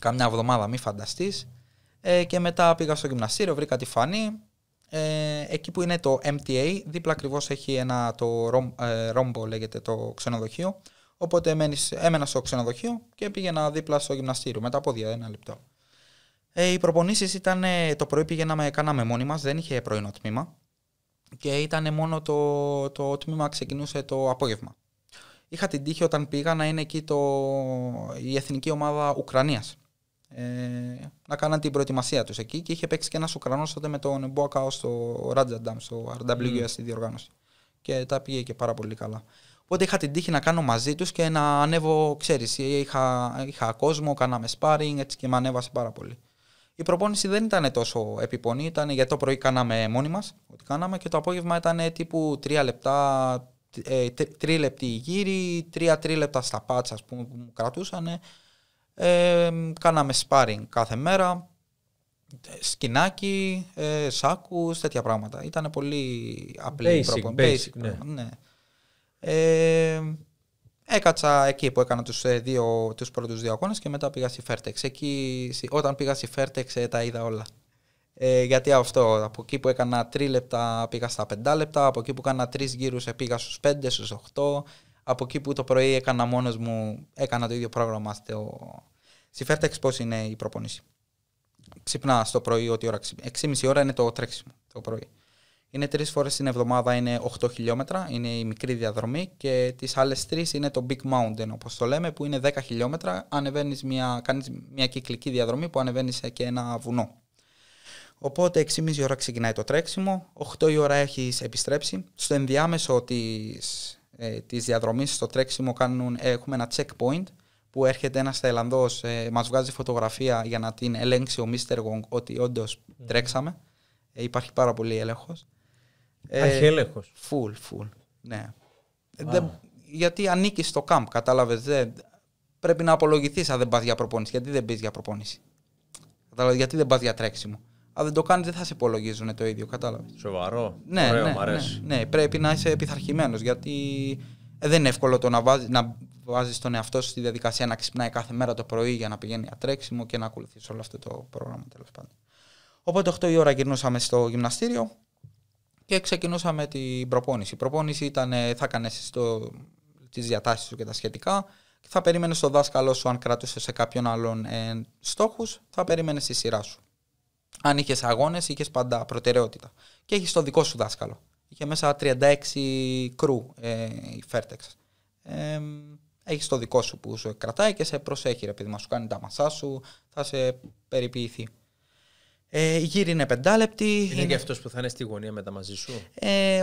καμιά εβδομάδα μη φανταστείς, και μετά πήγα στο γυμναστήριο, βρήκα τη Φανή, εκεί που είναι το MTA, δίπλα ακριβώς έχει ένα, το Ρόμπο λέγεται το ξενοδοχείο. Οπότε έμενα στο ξενοδοχείο και πήγαινα δίπλα στο γυμναστήριο με τα πόδια, ένα λεπτό. Οι προπονήσεις ήταν το πρωί, κάναμε μόνοι μας, δεν είχε πρωινό τμήμα. Και ήταν μόνο το τμήμα ξεκινούσε το απόγευμα. Είχα την τύχη όταν πήγα να είναι εκεί η εθνική ομάδα Ουκρανίας. Να κάναν την προετοιμασία τους εκεί και είχε παίξει και ένας Ουκρανός τότε με τον Μπόακαο στο Ράτζανταμ, στο RWS στη διοργάνωση. Και τα πήγε και πάρα πολύ καλά. Οπότε είχα την τύχη να κάνω μαζί τους και να ανέβω, ξέρεις, είχα κόσμο, κάναμε sparring, έτσι, και με ανέβασε πάρα πολύ. Η προπόνηση δεν ήταν τόσο επιπονή, ήταν γιατί το πρωί κάναμε μόνοι μας, ό,τι κάναμε, και το απόγευμα ήταν τύπου 3 λεπτά, 3 λεπτή γύρι, 3 λεπτά στα πάτσα, ας πούμε, που μου κρατούσαν. Κάναμε sparring κάθε μέρα, σκινάκι, σάκους, τέτοια πράγματα. Ήταν πολύ απλή προπόνηση. Ναι. Έκατσα εκεί που έκανα τους πρώτους δύο αγώνες και μετά πήγα στη Fairtex. Εκεί, όταν πήγα στη Fairtex, τα είδα όλα. Γιατί αυτό, από εκεί που έκανα 3 λεπτά πήγα στα 5 λεπτά, από εκεί που έκανα 3 γύρους πήγα στους 5, στους 8, από εκεί που το πρωί έκανα μόνος μου, έκανα το ίδιο πρόγραμμα. Στη Fairtex πώς είναι η προπονήση? Ξυπνά στο πρωί, 6:30 ώρα είναι το τρέξιμο το πρωί. Είναι 3 φορές την εβδομάδα, είναι 8 χιλιόμετρα, είναι η μικρή διαδρομή, και τις άλλες 3 είναι το Big Mountain, όπως το λέμε, που είναι 10 χιλιόμετρα. Ανεβαίνεις κάνεις μια κυκλική διαδρομή που ανεβαίνεις και ένα βουνό. Οπότε 6,5 η ώρα ξεκινάει το τρέξιμο, 8 η ώρα έχεις επιστρέψει. Στο ενδιάμεσο της διαδρομής στο τρέξιμο έχουμε ένα checkpoint που έρχεται ένας Ταϊλανδός, μας βγάζει φωτογραφία για να την ελέγξει ο Μίστερ Γονγκ ότι όντως τρέξαμε. Υπάρχει πάρα πολύ έλεγχος. Υπάρχει έλεγχος. Φουλ. Ναι. Γιατί ανήκει στο camp, κατάλαβες. Πρέπει να απολογηθείς αν δεν πας για προπόνηση. Γιατί δεν πεις για προπόνηση. Κατάλαβες, γιατί δεν πας για τρέξιμο. Αν δεν το κάνεις, δεν θα σε υπολογίζουν το ίδιο. Κατάλαβες. Σοβαρό. Ναι, ωραίο, μ' αρέσει. Ναι, πρέπει να είσαι πειθαρχημένος. Γιατί δεν είναι εύκολο το να βάζεις τον εαυτό σου στη διαδικασία να ξυπνάει κάθε μέρα το πρωί για να πηγαίνει για τρέξιμο και να ακολουθείς όλο αυτό το πρόγραμμα, τέλος πάντων. Οπότε 8 η ώρα γυρνούσαμε στο γυμναστήριο και ξεκινούσαμε την προπόνηση. Η προπόνηση ήταν, θα κάνεις τις διατάσεις σου και τα σχετικά, και θα περίμενες τον δάσκαλό σου, αν κρατούσε σε κάποιον άλλον στόχους, θα περίμενες τη σειρά σου. Αν είχες αγώνες, είχες πάντα προτεραιότητα. Και έχεις το δικό σου δάσκαλο. Είχε μέσα 36 κρου η Fairtex. Έχεις το δικό σου που σου κρατάει και σε προσέχει, ρε παιδί, σου κάνει τα μασά σου, θα σε περιποιηθεί. Η γύρη είναι 5 λεπτή. Είναι και αυτός που θα είναι στη γωνία μετά μαζί σου?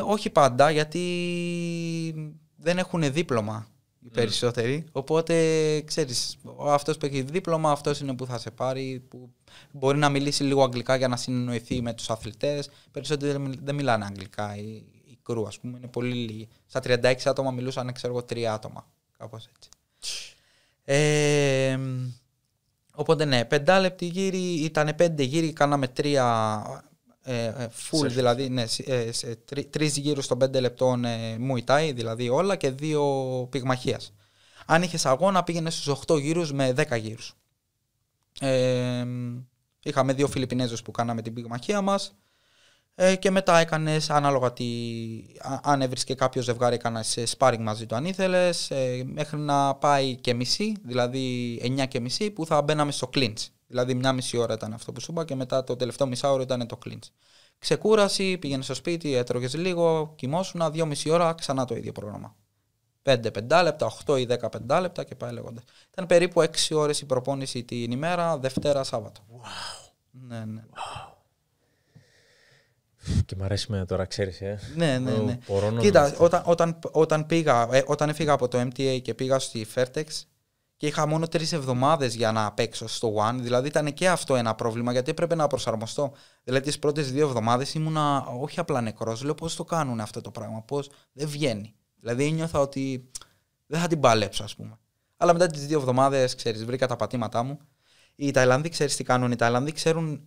Όχι πάντα, γιατί δεν έχουν δίπλωμα οι περισσότεροι. Οπότε ξέρεις, αυτός που έχει δίπλωμα, αυτός είναι που θα σε πάρει, που μπορεί να μιλήσει λίγο αγγλικά για να συνεννοηθεί με τους αθλητές. Περισσότεροι δεν μιλάνε αγγλικά, η κρού, ας πούμε, είναι πολύ λίγοι. Στα 36 άτομα μιλούσαν, ξέρω, 3 άτομα, κάπως έτσι. Οπότε ναι, 5 λεπτή γύρι, ήταν 5 γύρι, κάναμε 3 full, δηλαδή ναι, 3 γύρους των 5 λεπτών Muay Thai, δηλαδή όλα, και 2 πυγμαχίας. Αν είχες αγώνα, πήγαινε στους 8 γύρους με 10 γύρους. Είχαμε 2 Φιλιππινέζους που κάναμε την πυγμαχία μας, και μετά έκανες ανάλογα αν έβρισκε κάποιο ζευγάρι, έκανες sparring μαζί του αν ήθελες, μέχρι να πάει και μισή, δηλαδή 9:30, που θα μπαίναμε στο clinch. Δηλαδή μια μισή ώρα ήταν αυτό που σου είπα, και μετά το τελευταίο μισάωρο ήταν το clinch. Ξεκούραση, πήγαινες στο σπίτι, έτρωγες λίγο, κοιμόσουνα, 2,5 ώρα, ξανά το ίδιο πρόγραμμα. 5 λεπτά, 8 ή 15 λεπτά και πάει λέγοντας. Ήταν περίπου 6 ώρες η προπόνηση την ημέρα, Δευτέρα, Σάββατο. Wow. Ναι. Wow. Και μ' αρέσει με τώρα, ξέρεις. Ναι. Κοίτα, όταν έφυγα από το MTA και πήγα στη Fairtex και είχα μόνο 3 εβδομάδες για να παίξω στο WAN, δηλαδή ήταν και αυτό ένα πρόβλημα, γιατί έπρεπε να προσαρμοστώ. Δηλαδή τις πρώτες 2 εβδομάδες ήμουνα όχι απλά νεκρός, λέω πώς το κάνουν αυτό το πράγμα, πώς δεν βγαίνει. Δηλαδή νιώθα ότι δεν θα την παλέψω, ας πούμε. Αλλά μετά τις 2 εβδομάδες, ξέρεις, βρήκα τα πατήματά μου. Οι Ταϊλανδοί, ξέρεις τι κάνουν. Οι Ταϊλανδοί ξέρουν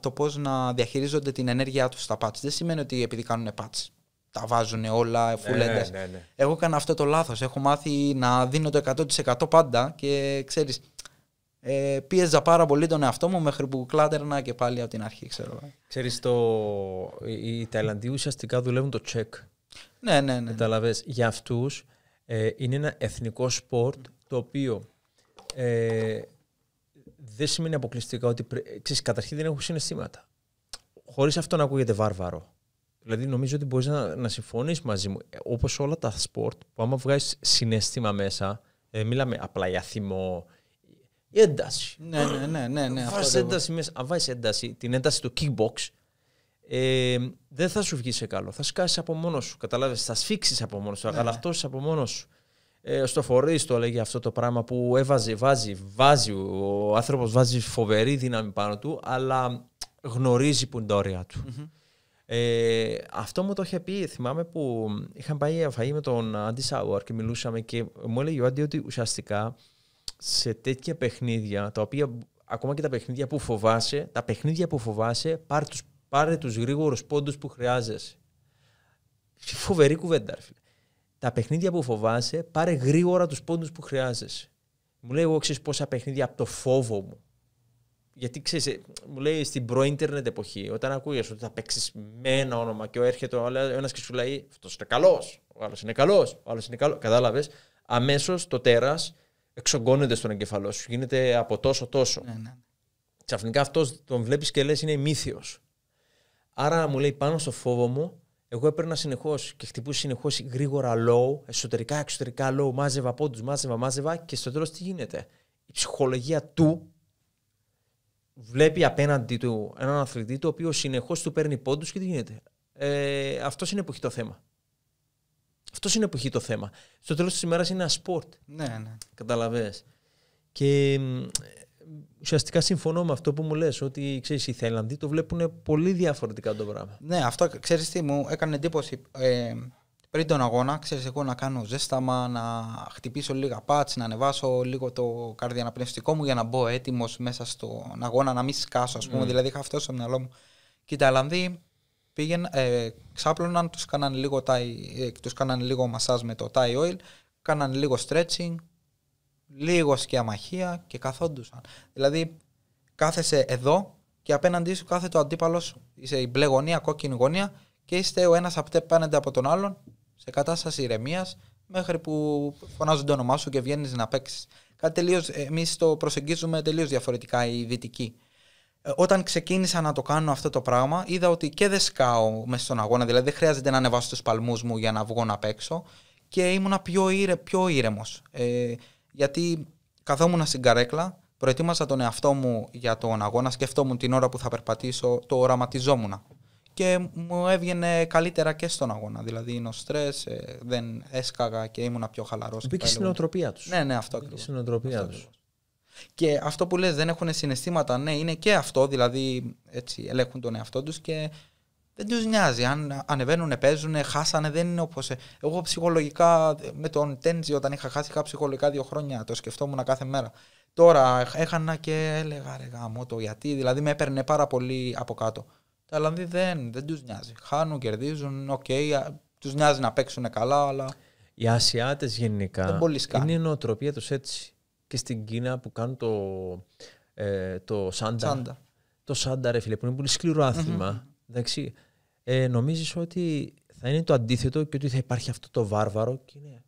το πώς να διαχειρίζονται την ενέργειά τους στα πατς. Δεν σημαίνει ότι επειδή κάνουν πατς, τα βάζουν όλα, φουλέντες. Ναι. Εγώ έκανα αυτό το λάθος. Έχω μάθει να δίνω το 100% πάντα και ξέρεις, πίεζα πάρα πολύ τον εαυτό μου μέχρι που κλάτερνα και πάλι από την αρχή. Ξέρεις, οι Ταϊλανδοί ουσιαστικά δουλεύουν το τσεκ. Ναι. Καταλαβες. Για αυτούς είναι ένα εθνικό σπορτ το οποίο. Δεν σημαίνει αποκλειστικά ότι. Ξέρεις, καταρχήν δεν έχουν συναισθήματα. Χωρίς αυτό να ακούγεται βάρβαρο. Δηλαδή, νομίζω ότι μπορείς να συμφωνείς μαζί μου. Όπως όλα τα σπορτ, που άμα βγάζεις συναίσθημα μέσα, μιλάμε απλά για θυμό. Η ένταση. Ναι. Βάζεις ένταση μέσα. Αν βάζεις ένταση, την ένταση του kickbox, δεν θα σου βγει σε καλό. Θα σκάσεις από μόνος σου. Καταλάβες, θα σφίξεις από μόνος σου, θα γαλακτώσεις από μόνος σου. Στο φορείς το λέγει αυτό το πράγμα που βάζει, ο άνθρωπος βάζει φοβερή δύναμη πάνω του, αλλά γνωρίζει που είναι τα όρια του. Αυτό μου το είχε πει, θυμάμαι που είχαν πάει φαΐ με τον Άντι Σάουαρ και μιλούσαμε, και μου έλεγε ο Άντι ότι ουσιαστικά σε τέτοια παιχνίδια, τα οποία ακόμα και τα παιχνίδια που φοβάσαι, πάρε τους γρήγορους πόντους που χρειάζεσαι. Φοβερή κουβέντα, φίλε. Τα παιχνίδια που φοβάσαι, πάρε γρήγορα τους πόντους που χρειάζεσαι. Μου λέει, εγώ ξέρεις πόσα παιχνίδια από το φόβο μου. Γιατί ξέρεις, μου λέει στην προ-ίντερνετ εποχή, όταν ακούγες ότι θα παίξεις με ένα όνομα και έρχεται ο ένας και σου λέει, αυτός είναι καλός, ο άλλος είναι καλός, ο άλλος είναι καλός. Κατάλαβες, αμέσως το τέρας εξογκώνεται στον εγκεφαλό σου, γίνεται από τόσο τόσο. Ξαφνικά αυτός τον βλέπεις και λες είναι μύθιος. Άρα μου λέει πάνω στο φόβο μου, εγώ έπαιρνα συνεχώς και χτυπούσα συνεχώς γρήγορα low, εσωτερικά, εξωτερικά low, μάζευα πόντους, μάζευα και στο τέλος τι γίνεται. Η ψυχολογία του βλέπει απέναντι του έναν αθλητή το οποίο συνεχώς του παίρνει πόντους και τι γίνεται. Αυτό είναι που έχει το θέμα. Αυτό είναι που έχει το θέμα. Στο τέλος της ημέρας είναι ένα σπορτ. Ναι, ναι. Καταλαβαίνεις. Και ουσιαστικά συμφωνώ με αυτό που μου λες, ότι ξέρεις, οι Θαϊλανδοί το βλέπουν πολύ διαφορετικά το πράγμα. Ναι, αυτό ξέρεις τι μου έκανε εντύπωση. Πριν τον αγώνα, ξέρεις, εγώ να κάνω ζέσταμα, να χτυπήσω λίγα πατς, να ανεβάσω λίγο το καρδιαναπνευστικό μου για να μπω έτοιμος μέσα στον αγώνα, να μην σκάσω, ας πούμε. Mm. Δηλαδή είχα αυτό στο μυαλό μου. Και οι Ταϊλανδοί ξάπλωναν, τους κάναν λίγο, λίγο μασάζ με το Thai oil, κάναν λίγο stretching, λίγο σκιαμαχία και καθόντουσαν. Δηλαδή κάθεσαι εδώ και απέναντί σου κάθεται ο αντίπαλος σου. Είσαι η μπλε γωνία, κόκκινη γωνία και είστε ο ένας απέναντι από τον άλλον σε κατάσταση ηρεμίας μέχρι που φωνάζουν το όνομά σου και βγαίνεις να παίξεις. Κάτι τελείως, εμείς το προσεγγίζουμε τελείως διαφορετικά οι δυτικοί. Όταν ξεκίνησα να το κάνω αυτό το πράγμα, είδα ότι και δεν σκάω μέσα στον αγώνα, δηλαδή δεν χρειάζεται να ανεβάσω τους παλμούς μου για να βγω να παίξω και ήμουνα πιο ήρεμος. Γιατί καθόμουν στην καρέκλα, προετοίμασα τον εαυτό μου για τον αγώνα, σκεφτόμουν την ώρα που θα περπατήσω, το οραματιζόμουν. Και μου έβγαινε καλύτερα και στον αγώνα. Δηλαδή, είναι ο στρες, δεν έσκαγα και ήμουν πιο χαλαρός. Μπήκε στην νοοτροπία τους. Ναι, ναι, αυτό ακριβώς. Στην νοοτροπία τους. Και αυτό που λες, δεν έχουν συναισθήματα, ναι, είναι και αυτό. Δηλαδή, έτσι ελέγχουν τον εαυτό τους και δεν τους νοιάζει. Αν ανεβαίνουν, παίζουν, χάσανε, δεν είναι όπως. Εγώ ψυχολογικά, με τον Τέντζι, όταν είχα χάσει, είχα ψυχολογικά 2 χρόνια. Το σκεφτόμουν κάθε μέρα. Τώρα έχανα και έλεγα, ρε γάμο το γιατί. Δηλαδή, με έπαιρνε πάρα πολύ από κάτω. Δηλαδή δεν τους νοιάζει. Χάνουν, κερδίζουν, οκ, τους νοιάζει να παίξουν καλά, αλλά. Οι Ασιάτες γενικά είναι η νοοτροπία τους έτσι. Και στην Κίνα που κάνουν το σάντα. Το σάντα, ρε φίλε, που είναι πολύ σκληρό άθλημα. Mm-hmm. Νομίζεις ότι θα είναι το αντίθετο και ότι θα υπάρχει αυτό το βάρβαρο και είναι.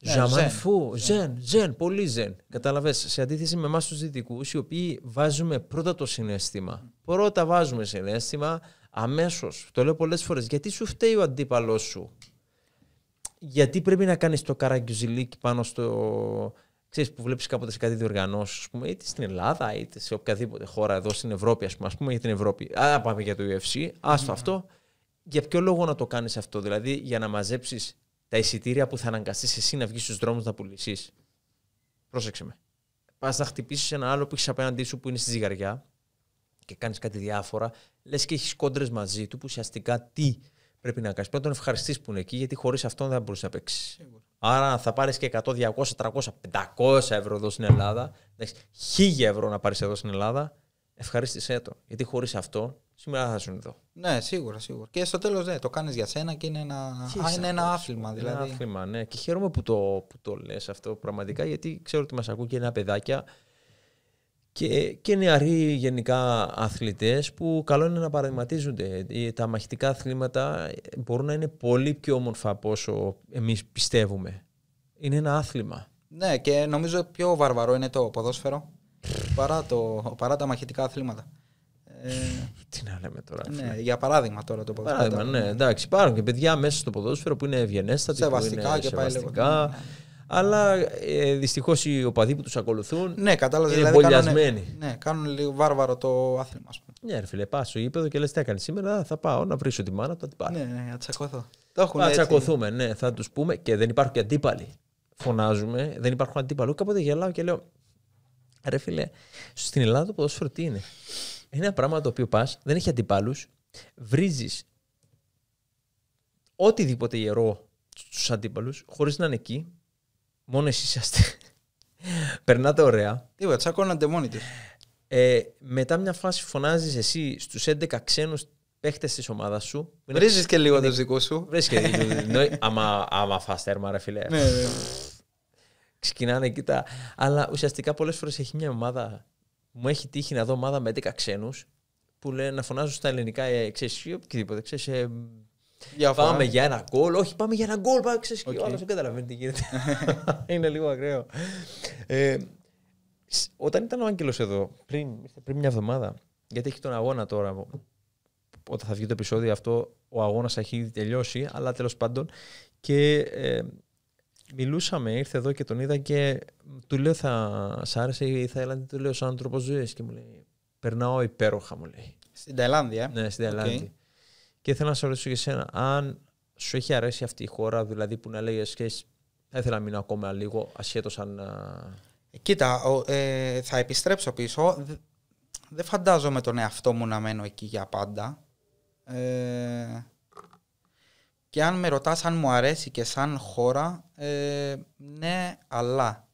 Ζαμανφού, ζεν, πολύ ζεν. Καταλαβες, σε αντίθεση με εμάς τους δυτικούς, οι οποίοι βάζουμε πρώτα το συναίσθημα. Πρώτα βάζουμε συναίσθημα αμέσως. Το λέω πολλές φορές. Γιατί σου φταίει ο αντίπαλός σου. Γιατί πρέπει να κάνεις το καραγκιουζιλίκι πάνω στο. Ξέρεις που βλέπεις κάποτε σε κάτι διοργανώσεις, ας πούμε, είτε στην Ελλάδα είτε σε οποιαδήποτε χώρα εδώ στην Ευρώπη, ας πούμε για την Ευρώπη. Α, πάμε για το UFC, άστο αυτό. Για ποιο λόγο να το κάνεις αυτό, δηλαδή για να μαζέψεις τα εισιτήρια που θα αναγκαστείς εσύ να βγεις στους δρόμους να πουλήσεις. Πρόσεξε με. Πας να χτυπήσεις ένα άλλο που έχεις απέναντί σου που είναι στη ζυγαριά και κάνεις κάτι διάφορα. Λες και έχεις κόντρες μαζί του που ουσιαστικά τι πρέπει να κάνεις. Πρέπει να τον ευχαριστείς που είναι εκεί, γιατί χωρίς αυτόν δεν μπορείς να παίξεις. Άρα θα πάρεις και 100, 200, 300, 500 ευρώ εδώ στην Ελλάδα. 1.000 ευρώ να πάρεις εδώ στην Ελλάδα. Ευχαρίστησέ το. Γιατί χωρίς αυτό σήμερα θα ήσουν εδώ. Ναι, σίγουρα. Και στο τέλος, ναι, το κάνεις για σένα και είναι ένα άθλημα. Δηλαδή. Ένα άθλημα, ναι. Και χαίρομαι που το λες αυτό πραγματικά, γιατί ξέρω ότι μας ακούει και ένα παιδάκια και νεαροί γενικά αθλητές που καλό είναι να παραδειγματίζονται. Τα μαχητικά αθλήματα μπορούν να είναι πολύ πιο όμορφα από όσο εμείς πιστεύουμε. Είναι ένα άθλημα. Ναι, και νομίζω πιο βαρβαρό είναι το ποδόσφαιρο. Παρά τα μαχητικά αθλήματα. Τι να λέμε τώρα. Ναι, για παράδειγμα τώρα το ποδόσφαιρο. Παράδειγμα, ναι, εντάξει. Υπάρχουν και παιδιά μέσα στο ποδόσφαιρο που είναι ευγενέστατοι. Σεβαστικά και πάει λέγοντα. Αλλά δυστυχώς οι οπαδοί που τους ακολουθούν είναι εμβολιασμένοι. Ναι, κάνουν λίγο βάρβαρο το άθλημα, ας πούμε. Ναι, ρε φίλε, πας στο γήπεδο και λες τι έκανε σήμερα. Θα πάω να βρίσω τη μάνα του αντιπάλου. Ναι, να τσακωθώ. Θα τσακωθούμε, ναι, θα τους πούμε και δεν υπάρχουν και αντίπαλοι. Φωνάζουμε, δεν υπάρχουν αντίπαλοι. Κάποτε γελάω και λέω. Ρε φίλε, στην Ελλάδα το ποδόσφαιρο τι είναι. Είναι ένα πράγμα το οποίο πας, δεν έχει αντιπάλους, βρίζεις οτιδήποτε ιερό στους αντίπαλους, χωρίς να είναι εκεί, μόνο εσείς είσαστε. Περνάτε ωραία. Τίποτα, τσακώνονται μόνοι τους. Μετά μια φάση φωνάζεις εσύ στους 11 ξένους παίχτες της ομάδας σου. Βρίζεις και λίγο τους δικούς σου. Άμα φας τέρμα, ρε φίλε. Ξεκινάνε, κοίτα. Αλλά ουσιαστικά πολλές φορές έχει μια ομάδα. Μου έχει τύχει να δω ομάδα με 11 ξένους που λένε να φωνάζουν στα ελληνικά, ξέρεις, ή οτιδήποτε. Πάμε για ένα γκολ. Όχι, πάμε για ένα γκολ. Okay. Άλλο δεν καταλαβαίνει τι γίνεται. Είναι λίγο ακραίο. Όταν ήταν ο Άγγελος εδώ, πριν μια εβδομάδα, γιατί έχει τον αγώνα τώρα όταν θα βγει το επεισόδιο αυτό, ο αγώνας έχει ήδη τελειώσει, αλλά τέλος πάντων. Και μιλούσαμε, ήρθε εδώ και τον είδα και του λέω, θα σ' άρεσε η Ταϊλάνδη, του λέω, σαν τρόπο ζωής, και μου λέει, περνάω υπέροχα, μου λέει. Στην Ταϊλάνδη, Ναι, στην Ταϊλάνδη. Okay. Και ήθελα να σε ρωτήσω για σένα, αν σου έχει αρέσει αυτή η χώρα, δηλαδή που να λέγες, θα ήθελα να μείνω ακόμα λίγο, ασχέτως αν... Κοίτα, θα επιστρέψω πίσω. Δεν φαντάζομαι τον εαυτό μου να μένω εκεί για πάντα. Και αν με ρωτάς αν μου αρέσει και σαν χώρα, ναι, αλλά...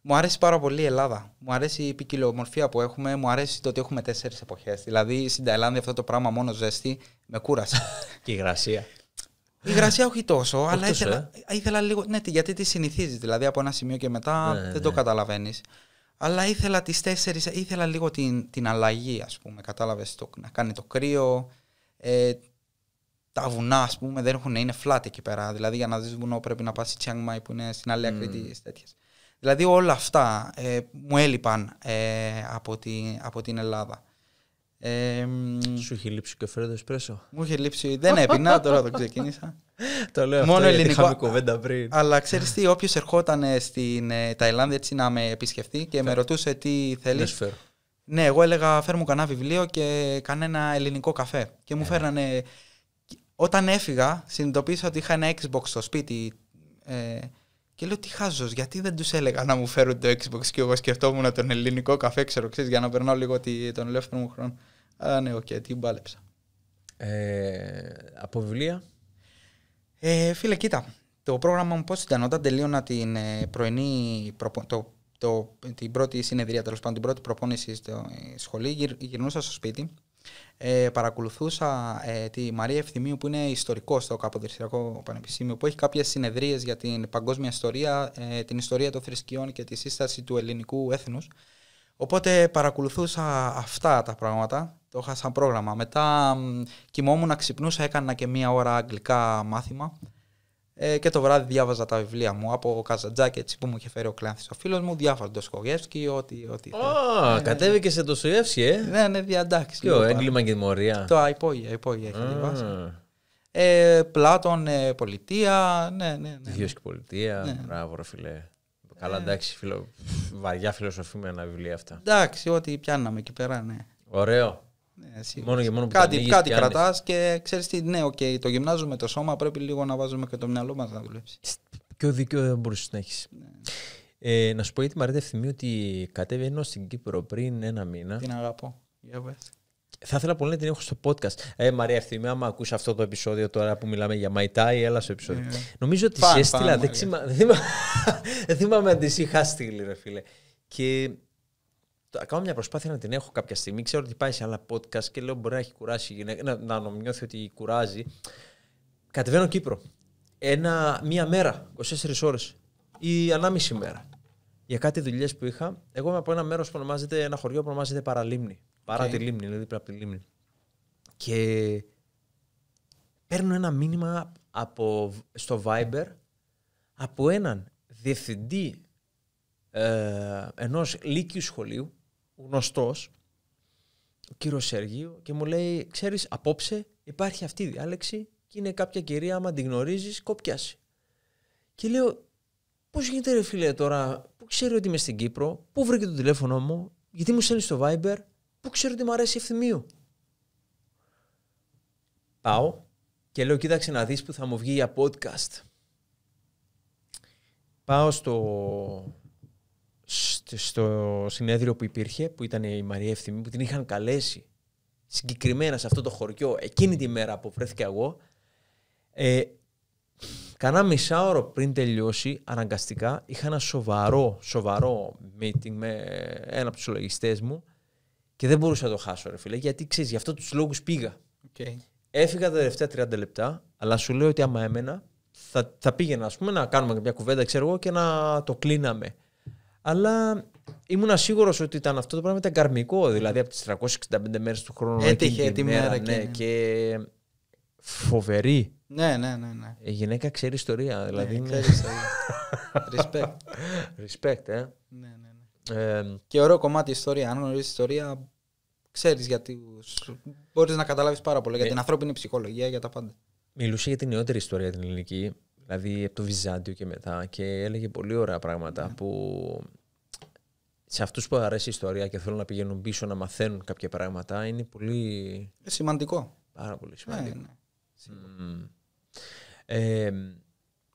μου αρέσει πάρα πολύ η Ελλάδα. Μου αρέσει η ποικιλομορφία που έχουμε. Μου αρέσει το ότι έχουμε 4 εποχές. Δηλαδή στην Ταϊλάνδη αυτό το πράγμα μόνο ζέστη με κούρασε. Και υγρασία. Υγρασία όχι τόσο, αλλά ήθελα λίγο. Ναι, γιατί τη συνηθίζεις. Δηλαδή από ένα σημείο και μετά δεν το καταλαβαίνεις. Αλλά ήθελα τις 4, ήθελα λίγο την αλλαγή, ας πούμε. Κατάλαβες, να κάνει το κρύο. Τα βουνά, ας πούμε, δεν έχουν, είναι flat εκεί πέρα. Δηλαδή για να δεις βουνό πρέπει να πας στη Τσιάνγκ Μάι που είναι στην άλλη άκρη της τέτοιας. Δηλαδή όλα αυτά μου έλειπαν από την Ελλάδα. Σου είχε λείψει και φρέντο εσπρέσο. Μου είχε λείψει, δεν έπινα, τώρα το ξεκίνησα. Το λέω μόνο αυτό, ελληνικό, είχαμε κουβέντα πριν. Αλλά ξέρεις τι, όποιος ερχόταν στην Ταϊλάνδη έτσι να με επισκεφτεί και με ρωτούσε τι θέλεις. Ναι, εγώ έλεγα φέρ μου κανένα βιβλίο και κανένα ελληνικό καφέ. Και μου φέρνανε. Όταν έφυγα συνειδητοποίησα ότι είχα ένα Xbox στο σπίτι. Και λέω τι χάζος, γιατί δεν τους έλεγα να μου φέρουν το Xbox και εγώ σκεφτόμουν τον ελληνικό καφέ, ξέρεις, για να περνάω λίγο τον ελεύθερο μου χρόνο. Α, ναι, τι μπάλεψα. Από βιβλία. Φίλε, κοίτα, το πρόγραμμα μου πώς ήταν, όταν τελείωνα την πρωινή, την πρώτη συνεδρία, τέλος πάντων, την πρώτη προπόνηση στο σχολείο, γυρνούσα στο σπίτι, παρακολουθούσα τη Μαρία Ευθυμίου που είναι ιστορικός στο Καποδιστριακό Πανεπιστήμιο, που έχει κάποιες συνεδρίες για την παγκόσμια ιστορία, την ιστορία των θρησκειών και τη σύσταση του ελληνικού έθνους. Οπότε παρακολουθούσα αυτά τα πράγματα, το είχα σαν πρόγραμμα. Μετά κοιμόμουν, ξυπνούσα, έκανα και 1 ώρα αγγλικά μάθημα και το βράδυ διάβαζα τα βιβλία μου από Καζαντζάκη, που μου είχε φέρει ο Κλένθι ο φίλος μου, διάβαζα το Σκογεύσκι, ό,τι. Κατέβηκε σε το Σκογεύσκι, Ναι, εντάξει. Ποιο, έγκλημα και τιμωρία. Το υπόγεια είχα διαβάσει. Πλάτων, πολιτεία, ναι. Ιδίως και πολιτεία, μπράβο ρε φίλε. Καλά, εντάξει, βαριά φιλοσοφημένα βιβλία αυτά. Εντάξει, ό,τι πιάναμε εκεί πέρα, Ωραίο. Μόνο και μόνο που κάτι κρατάς και ξέρεις τι, το γυμνάζουμε το σώμα, πρέπει λίγο να βάζουμε και το μυαλό μας να δουλέψει. Πιο δίκαιο δεν μπορείς να έχεις. Να σου πω για τη Μαρία Ευθυμίου ότι κατέβαινε στην Κύπρο πριν 1 μήνα. Την αγαπώ. Θα ήθελα πολύ να την έχω στο podcast. Μαρία Ευθυμίου, άμα ακούς αυτό το επεισόδιο τώρα που μιλάμε για Muay Thai, έλα στο επεισόδιο. Νομίζω ότι σε έστειλα. Δεν θυμάμαι αν της είχα στείλει, ρε φίλε. Και κάνω μια προσπάθεια να την έχω κάποια στιγμή. Ξέρω ότι πάει σε άλλα podcast και λέω μπορεί να έχει κουράσει η γυναίκα, να νομιώθει ότι κουράζει. Κατεβαίνω Κύπρο. Μία μέρα, 24 ώρες ή 1,5 μέρα. Για κάτι δουλειές που είχα. Εγώ είμαι από ένα μέρος που ονομάζεται, ένα χωριό που ονομάζεται Παραλίμνη. Παρά τη λίμνη, δηλαδή από τη λίμνη. Και παίρνω ένα μήνυμα στο Viber από έναν διευθυντή ενός λύκειου σχολείου, γνωστός, ο κύριος Σεργίου, και μου λέει, ξέρεις, απόψε υπάρχει αυτή η διάλεξη και είναι κάποια κυρία, άμα την γνωρίζεις, κοπιάσει. Και λέω, πώς γίνεται ρε φίλε τώρα, που ξέρει ότι είμαι στην Κύπρο, πού βρήκε το τηλέφωνο μου, γιατί μου στέλνει στο Viber, πού ξέρει ότι μου αρέσει η Ευθυμίου. Πάω και λέω, κοίταξε να δεις που θα μου βγει για podcast. Πάω στο συνέδριο που υπήρχε, που ήταν η Μαρία Ευθυμίου, που την είχαν καλέσει συγκεκριμένα σε αυτό το χωριό εκείνη τη μέρα που βρέθηκα εγώ. Κανά μισάωρο πριν τελειώσει, αναγκαστικά είχα ένα σοβαρό meeting με ένα από τους λογιστές μου και δεν μπορούσα να το χάσω, ρε φίλε, γιατί ξέρεις, γι' αυτό τους λόγους πήγα. Έφυγα τα τελευταία 30 λεπτά, αλλά σου λέω ότι άμα έμενα θα πήγαινα, ας πούμε, να κάνουμε μια κουβέντα, ξέρω εγώ, και να το κλείναμε. Αλλά ήμουν σίγουρος ότι ήταν αυτό το πράγμα, ήταν καρμικό. Δηλαδή από τις 365 μέρες του χρόνου. Έτυχε τη μέρα και φοβερή. Ναι. Η γυναίκα ξέρει ιστορία. Δηλαδή. Ναι, ξέρει ιστορία. Respect. Respect, Ναι. Και ωραίο κομμάτι ιστορία. Αν γνωρίζεις ιστορία, ξέρεις γιατί. Μπορείς να καταλάβεις πάρα πολλά για την ανθρώπινη ψυχολογία, για τα πάντα. Μιλούσε για την νεότερη ιστορία την ελληνική, δηλαδή από το Βυζάντιο και μετά, και έλεγε πολύ ωραία πράγματα που σε αυτούς που αρέσει η ιστορία και θέλουν να πηγαίνουν πίσω να μαθαίνουν κάποια πράγματα είναι πολύ. Σημαντικό. Πάρα πολύ σημαντικό.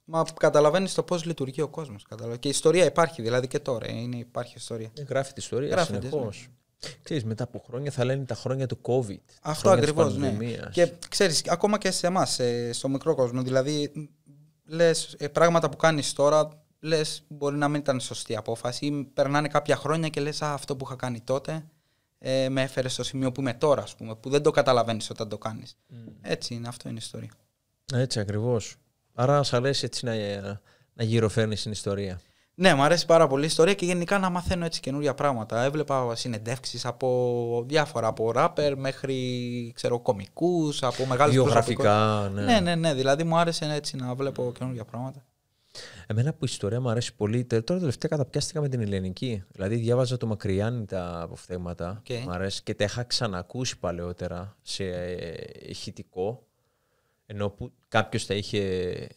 Μα καταλαβαίνεις το πώς λειτουργεί ο κόσμος. Και η ιστορία υπάρχει, δηλαδή και τώρα. Υπάρχει ιστορία. Γράφει τη ιστορία συνεχώς. Ξέρεις, μετά από χρόνια θα λένε τα χρόνια του COVID. Αυτό ακριβώς, ναι. Και ξέρεις, ακόμα και σε εμάς, στο μικρό κόσμο. Δηλαδή, λες πράγματα που κάνεις τώρα, λες μπορεί να μην ήταν σωστή απόφαση. Ή περνάνε κάποια χρόνια και λες αυτό που είχα κάνει τότε με έφερε στο σημείο που είμαι τώρα, ας πούμε, που δεν το καταλαβαίνεις όταν το κάνεις. Έτσι είναι, αυτό είναι η ιστορία. Έτσι ακριβώς. Άρα σ' αρέσει έτσι να γυροφέρνεις την ιστορία. Ναι, μου αρέσει πάρα πολύ η ιστορία και γενικά να μαθαίνω έτσι καινούργια πράγματα. Έβλεπα συνεντεύξεις από διάφορα, από ράπερ μέχρι κωμικούς, από μεγάλους προσωπικούς. Βιογραφικά, ναι. Ναι, δηλαδή μου άρεσε έτσι να βλέπω καινούργια πράγματα. Εμένα που η ιστορία μου αρέσει πολύ, τώρα τελευταία καταπιάστηκα με την ελληνική. Δηλαδή διάβαζα το Μακριάνι τα αποφθέγματα, μου αρέσει και τα είχα ξανακούσει παλαιότερα σε ηχητικό. Ενώ που κάποιος τα είχε,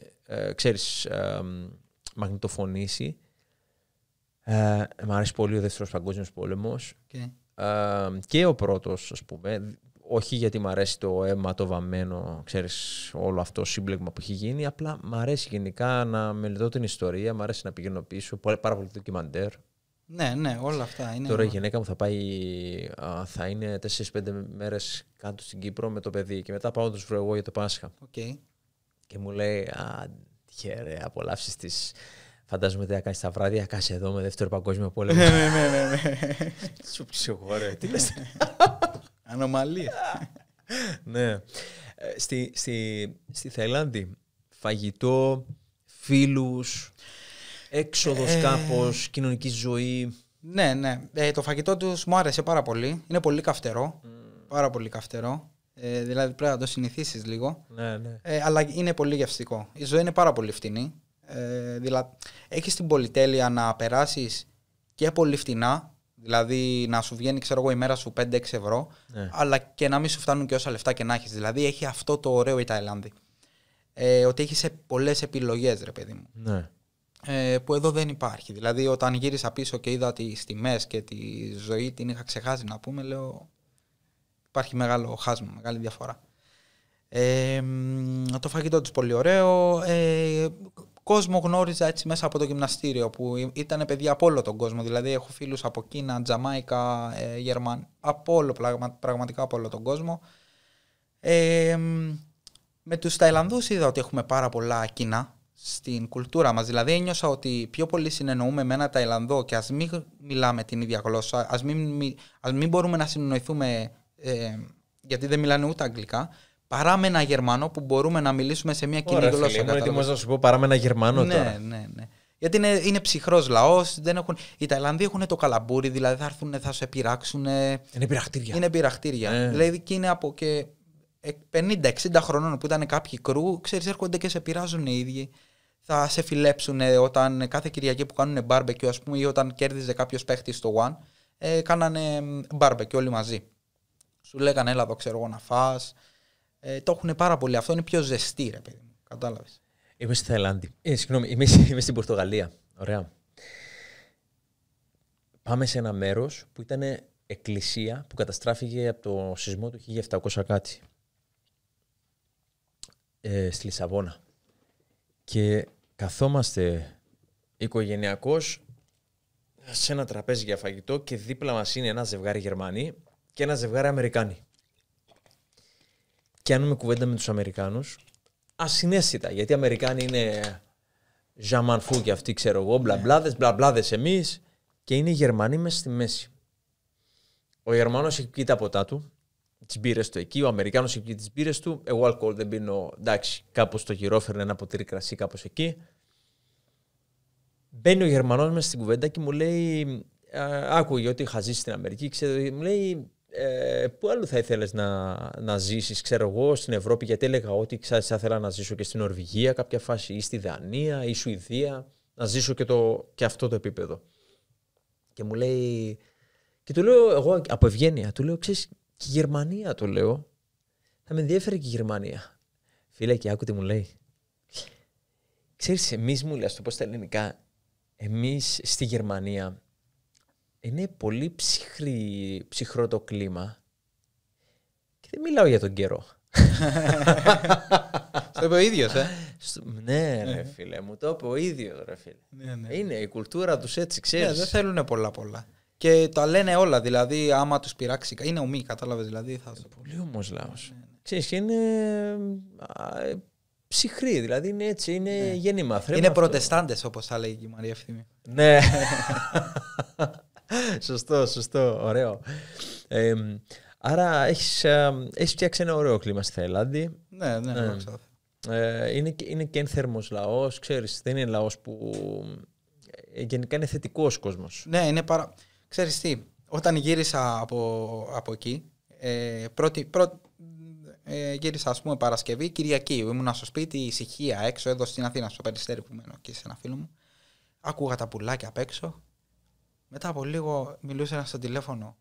μαγνητοφωνήσει. Μ' αρέσει πολύ ο Δεύτερος Παγκόσμιος Πόλεμος. Και ο πρώτος, ας πούμε. Όχι γιατί μ' αρέσει το αίμα το βαμμένο, ξέρεις, όλο αυτό το σύμπλεγμα που έχει γίνει. Απλά μ' αρέσει γενικά να μελετώ την ιστορία, μ' αρέσει να πηγαίνω πίσω. Πάρα πολύ ντοκιμαντέρ. Ναι, όλα αυτά είναι. Τώρα η γυναίκα μου θα είναι 4-5 μέρες κάτω στην Κύπρο με το παιδί και μετά πάω να τους βρω εγώ για το Πάσχα. Και μου λέει, χαίρε, απολαύσεις τις. Φαντάζομαι ότι θα κάνεις τα βράδια, θα κάνεις εδώ με Δεύτερο Παγκόσμιο Πόλεμο. Ναι. Σου ψυχόρε, τι λες. Ανομαλία. Ναι. Στη Ταϊλάνδη, φαγητό, φίλους, έξοδος κάπως, κοινωνική ζωή. Ναι. Το φαγητό τους μου άρεσε πάρα πολύ. Είναι πολύ καυτερό. Πάρα πολύ καυτερό. Δηλαδή πρέπει να το συνηθίσεις λίγο. Ναι. Αλλά είναι πολύ γευστικό. Η ζωή είναι πάρα πολύ φτηνή. Δηλαδή έχεις την πολυτέλεια να περάσεις και πολύ φτηνά. Δηλαδή να σου βγαίνει η μέρα σου 5-6 ευρώ. Αλλά και να μην σου φτάνουν και όσα λεφτά και να έχεις. Δηλαδή έχει αυτό το ωραίο η Ταϊλάνδη. Ότι έχεις πολλές επιλογές, ρε παιδί μου. Ναι. Που εδώ δεν υπάρχει. Δηλαδή, όταν γύρισα πίσω και είδα τις τιμές και τη ζωή την είχα ξεχάσει, να πούμε, λέω, υπάρχει μεγάλο χάσμα, μεγάλη διαφορά. Το φαγητό τους πολύ ωραίο. Κόσμο γνώριζα έτσι μέσα από το γυμναστήριο, που ήταν παιδιά από όλο τον κόσμο. Δηλαδή, έχω φίλους από Κίνα, Τζαμάικα, Γερμανία, από όλο, πραγματικά από όλο τον κόσμο. Με τους Ταϊλανδούς είδα ότι έχουμε πάρα πολλά κοινά στην κουλτούρα μας. Δηλαδή ένιωσα ότι πιο πολύ συνεννοούμε με ένα Ταϊλανδό και ας μην μιλάμε την ίδια γλώσσα, ας μην μπορούμε να συνεννοηθούμε γιατί δεν μιλάνε ούτε αγγλικά, παρά με ένα Γερμανό που μπορούμε να μιλήσουμε σε μια κοινή γλώσσα. Φίλοι, είμαι έτοιμος να σου πω παρά με ένα Γερμανό τώρα. Ναι. Γιατί είναι ψυχρός λαός, οι Ταϊλανδοί έχουν το καλαμπούρι, δηλαδή θα έρθουν, θα σε πειράξουν. Είναι πειραχτήρια. Δηλαδή και είναι από και 50-60 χρονών που ήταν κάποιοι κρού, ξέρεις, έρχονται και σε πειράζουν οι ίδιοι. Θα σε φιλέψουν όταν κάθε Κυριακή που κάνουν barbecue, ας πούμε, ή όταν κέρδιζε κάποιος παίχτης στο WAN, κάνανε barbecue όλοι μαζί. Σου λέγανε, έλα εδώ, ξέρω εγώ, να φας. Το έχουν πάρα πολύ. Αυτό είναι πιο ζεστή, ρε παιδί μου. Κατάλαβες. Είμαι στη Ταϊλάνδη. Συγγνώμη, είμαι στην Πορτογαλία. Ωραία. Πάμε σε ένα μέρος που ήταν εκκλησία που καταστράφηκε από το σεισμό του 1700 κάτι. Στη Λισαβόνα. Και καθόμαστε οικογενειακώς σε ένα τραπέζι για φαγητό και δίπλα μας είναι ένα ζευγάρι Γερμανοί και ένα ζευγάρι Αμερικάνοι. Και κάνουμε κουβέντα με τους Αμερικάνους ασυναίσθητα, γιατί οι Αμερικάνοι είναι ζαμανφού και αυτοί, ξέρω εγώ, μπλαμπλάδες εμείς, και είναι οι Γερμανοί μέσα στη μέση. Ο Γερμανός έχει πει τα ποτά του, τις μπύρες του εκεί, ο Αμερικάνος εκεί τις μπύρες του. Εγώ αλκοόλ δεν πίνω, εντάξει, κάπως το γυρόφερνε ένα ποτήρι κρασί κάπως εκεί. Μπαίνει ο Γερμανός μέσα στην κουβέντα και μου λέει, άκουγε ότι είχα ζήσει στην Αμερική, ξέρω, μου λέει, πού άλλο θα ήθελες να ζήσεις, ξέρω εγώ, στην Ευρώπη, γιατί έλεγα ότι θα ήθελα να ζήσω και στην Νορβηγία κάποια φάση, ή στη Δανία ή Σουηδία, να ζήσω και αυτό το επίπεδο. Και μου λέει, Και του λέω εγώ από ευγένεια, του λέω, ξέρεις, και η Γερμανία, του λέω, θα με ενδιαφέρει και η Γερμανία. Φίλε, και άκου τι μου λέει. Ξέρεις, εμείς, μου λέει, ας το πω στα ελληνικά, εμείς στη Γερμανία είναι πολύ ψυχρό το κλίμα και δεν μιλάω για τον καιρό. Στο είπε ο ίδιος, ναι, ρε φίλε, μου το είπε ο ίδιος, ρε φίλε. Ναι, ναι. Είναι η κουλτούρα τους έτσι, ξέρεις. Ναι, δεν θέλουν πολλά. Και τα λένε όλα, δηλαδή άμα τους πειράξει. Είναι ομοί, κατάλαβες, δηλαδή. Θα το πω. Πολύ όμως λαός. Ναι, ναι. Ξέρεις, και είναι ψυχρή, δηλαδή είναι έτσι, είναι ναι. Γέννημα. Είναι προτεστάντες, όπως θα λέγει η Μαρία Ευθυμίου. Ναι. Σωστό, σωστό, ωραίο. Άρα έχεις φτιάξει ένα ωραίο κλίμα στη Ταϊλάνδη. Ναι, ναι, ναι. Είναι και ένθερμος λαός, ξέρεις, δεν είναι λαός που... Γενικά είναι θετικός κόσμος. Ναι, είναι πάρα... Ξέρεις τι, όταν γύρισα από εκεί, γύρισα, ας πούμε, Παρασκευή, Κυριακή. Ήμουνα στο σπίτι, ησυχία έξω, εδώ στην Αθήνα, στο Περιστέρι που μένω και σε ένα φίλο μου. Άκουγα τα πουλάκια απ' έξω. Μετά από λίγο μιλούσε ένα στο τηλέφωνο.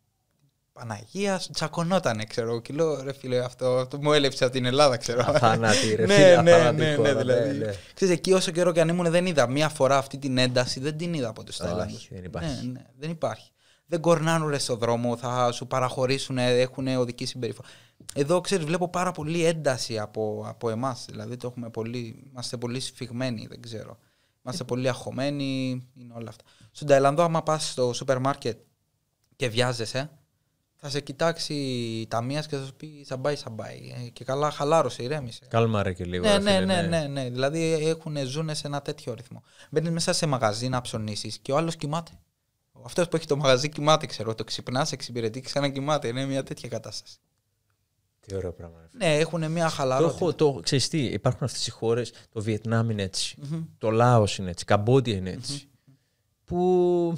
Παναγία, τσακωνότανε, ξέρω. Και λέω, ρε φίλε, αυτό μου έλειψε από την Ελλάδα, ξέρω. Αθανάτη, ρε φίλε. Ναι, δηλαδή. Ναι. Ξέρεις, εκεί όσο καιρό και αν ήμουν, δεν είδα μία φορά αυτή την ένταση, δεν την είδα από τους Ταϊλάνδους. Δεν υπάρχει. Ναι, δεν υπάρχει. Δεν κορνάνουνε στον δρόμο, θα σου παραχωρήσουν, έχουν οδική συμπεριφορά. Εδώ, ξέρεις, βλέπω πάρα πολύ ένταση από εμάς. Δηλαδή, το έχουμε πολύ, είμαστε πολύ σφιγμένοι, δεν ξέρω. Είμαστε πολύ αγχωμένοι, είναι όλα αυτά. Στον Ταϊλανδό, άμα πας στο σούπερ μάρκετ και βιάζεσαι, θα σε κοιτάξει η ταμείας και θα σου πει σαμπάι, σαμπάι. Και καλά, χαλάρωσε, ηρέμησε. Κάλμαρε και λίγο. Ναι, ναι, ναι, ναι, ναι. Δηλαδή ζουνε σε ένα τέτοιο ρυθμό. Μπαίνεις μέσα σε μαγαζί να ψωνίσεις και ο άλλος κοιμάται. Αυτός που έχει το μαγαζί κοιμάται, ξέρω. Το ξυπνάς, εξυπηρετεί και ξανακοιμάται. Είναι μια τέτοια κατάσταση. Τι ωραίο πράγμα. Ναι, έχουν μια χαλαρότητα. Ξέρεις τι, υπάρχουν αυτές οι χώρες. Το Βιετνάμ είναι έτσι. Το Λάος είναι έτσι. Καμπόντια είναι έτσι. Που.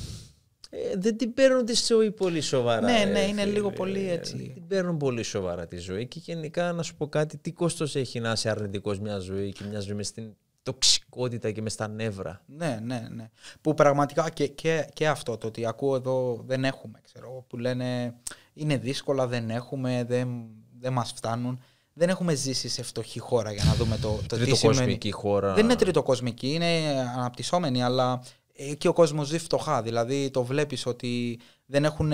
Δεν την παίρνουν τη ζωή πολύ σοβαρά. Ναι, ναι, είναι λίγο πολύ έτσι. Δεν την παίρνουν πολύ σοβαρά τη ζωή. Και γενικά, να σου πω κάτι, τι κόστος έχει να είσαι αρνητικός μια ζωή και μια ζωή με στην τοξικότητα και με στα νεύρα. Ναι, ναι, ναι. Που πραγματικά και αυτό το ότι ακούω εδώ δεν έχουμε, ξέρω. Που λένε είναι δύσκολα, δεν έχουμε, δεν μας φτάνουν. Δεν έχουμε ζήσει σε φτωχή χώρα για να δούμε το τι σημαίνει. Χώρα. Δεν είναι τριτοκοσμική, είναι αναπτυσσόμενη, αλλά. Και ο κόσμος ζει φτωχά, δηλαδή το βλέπεις ότι δεν έχουν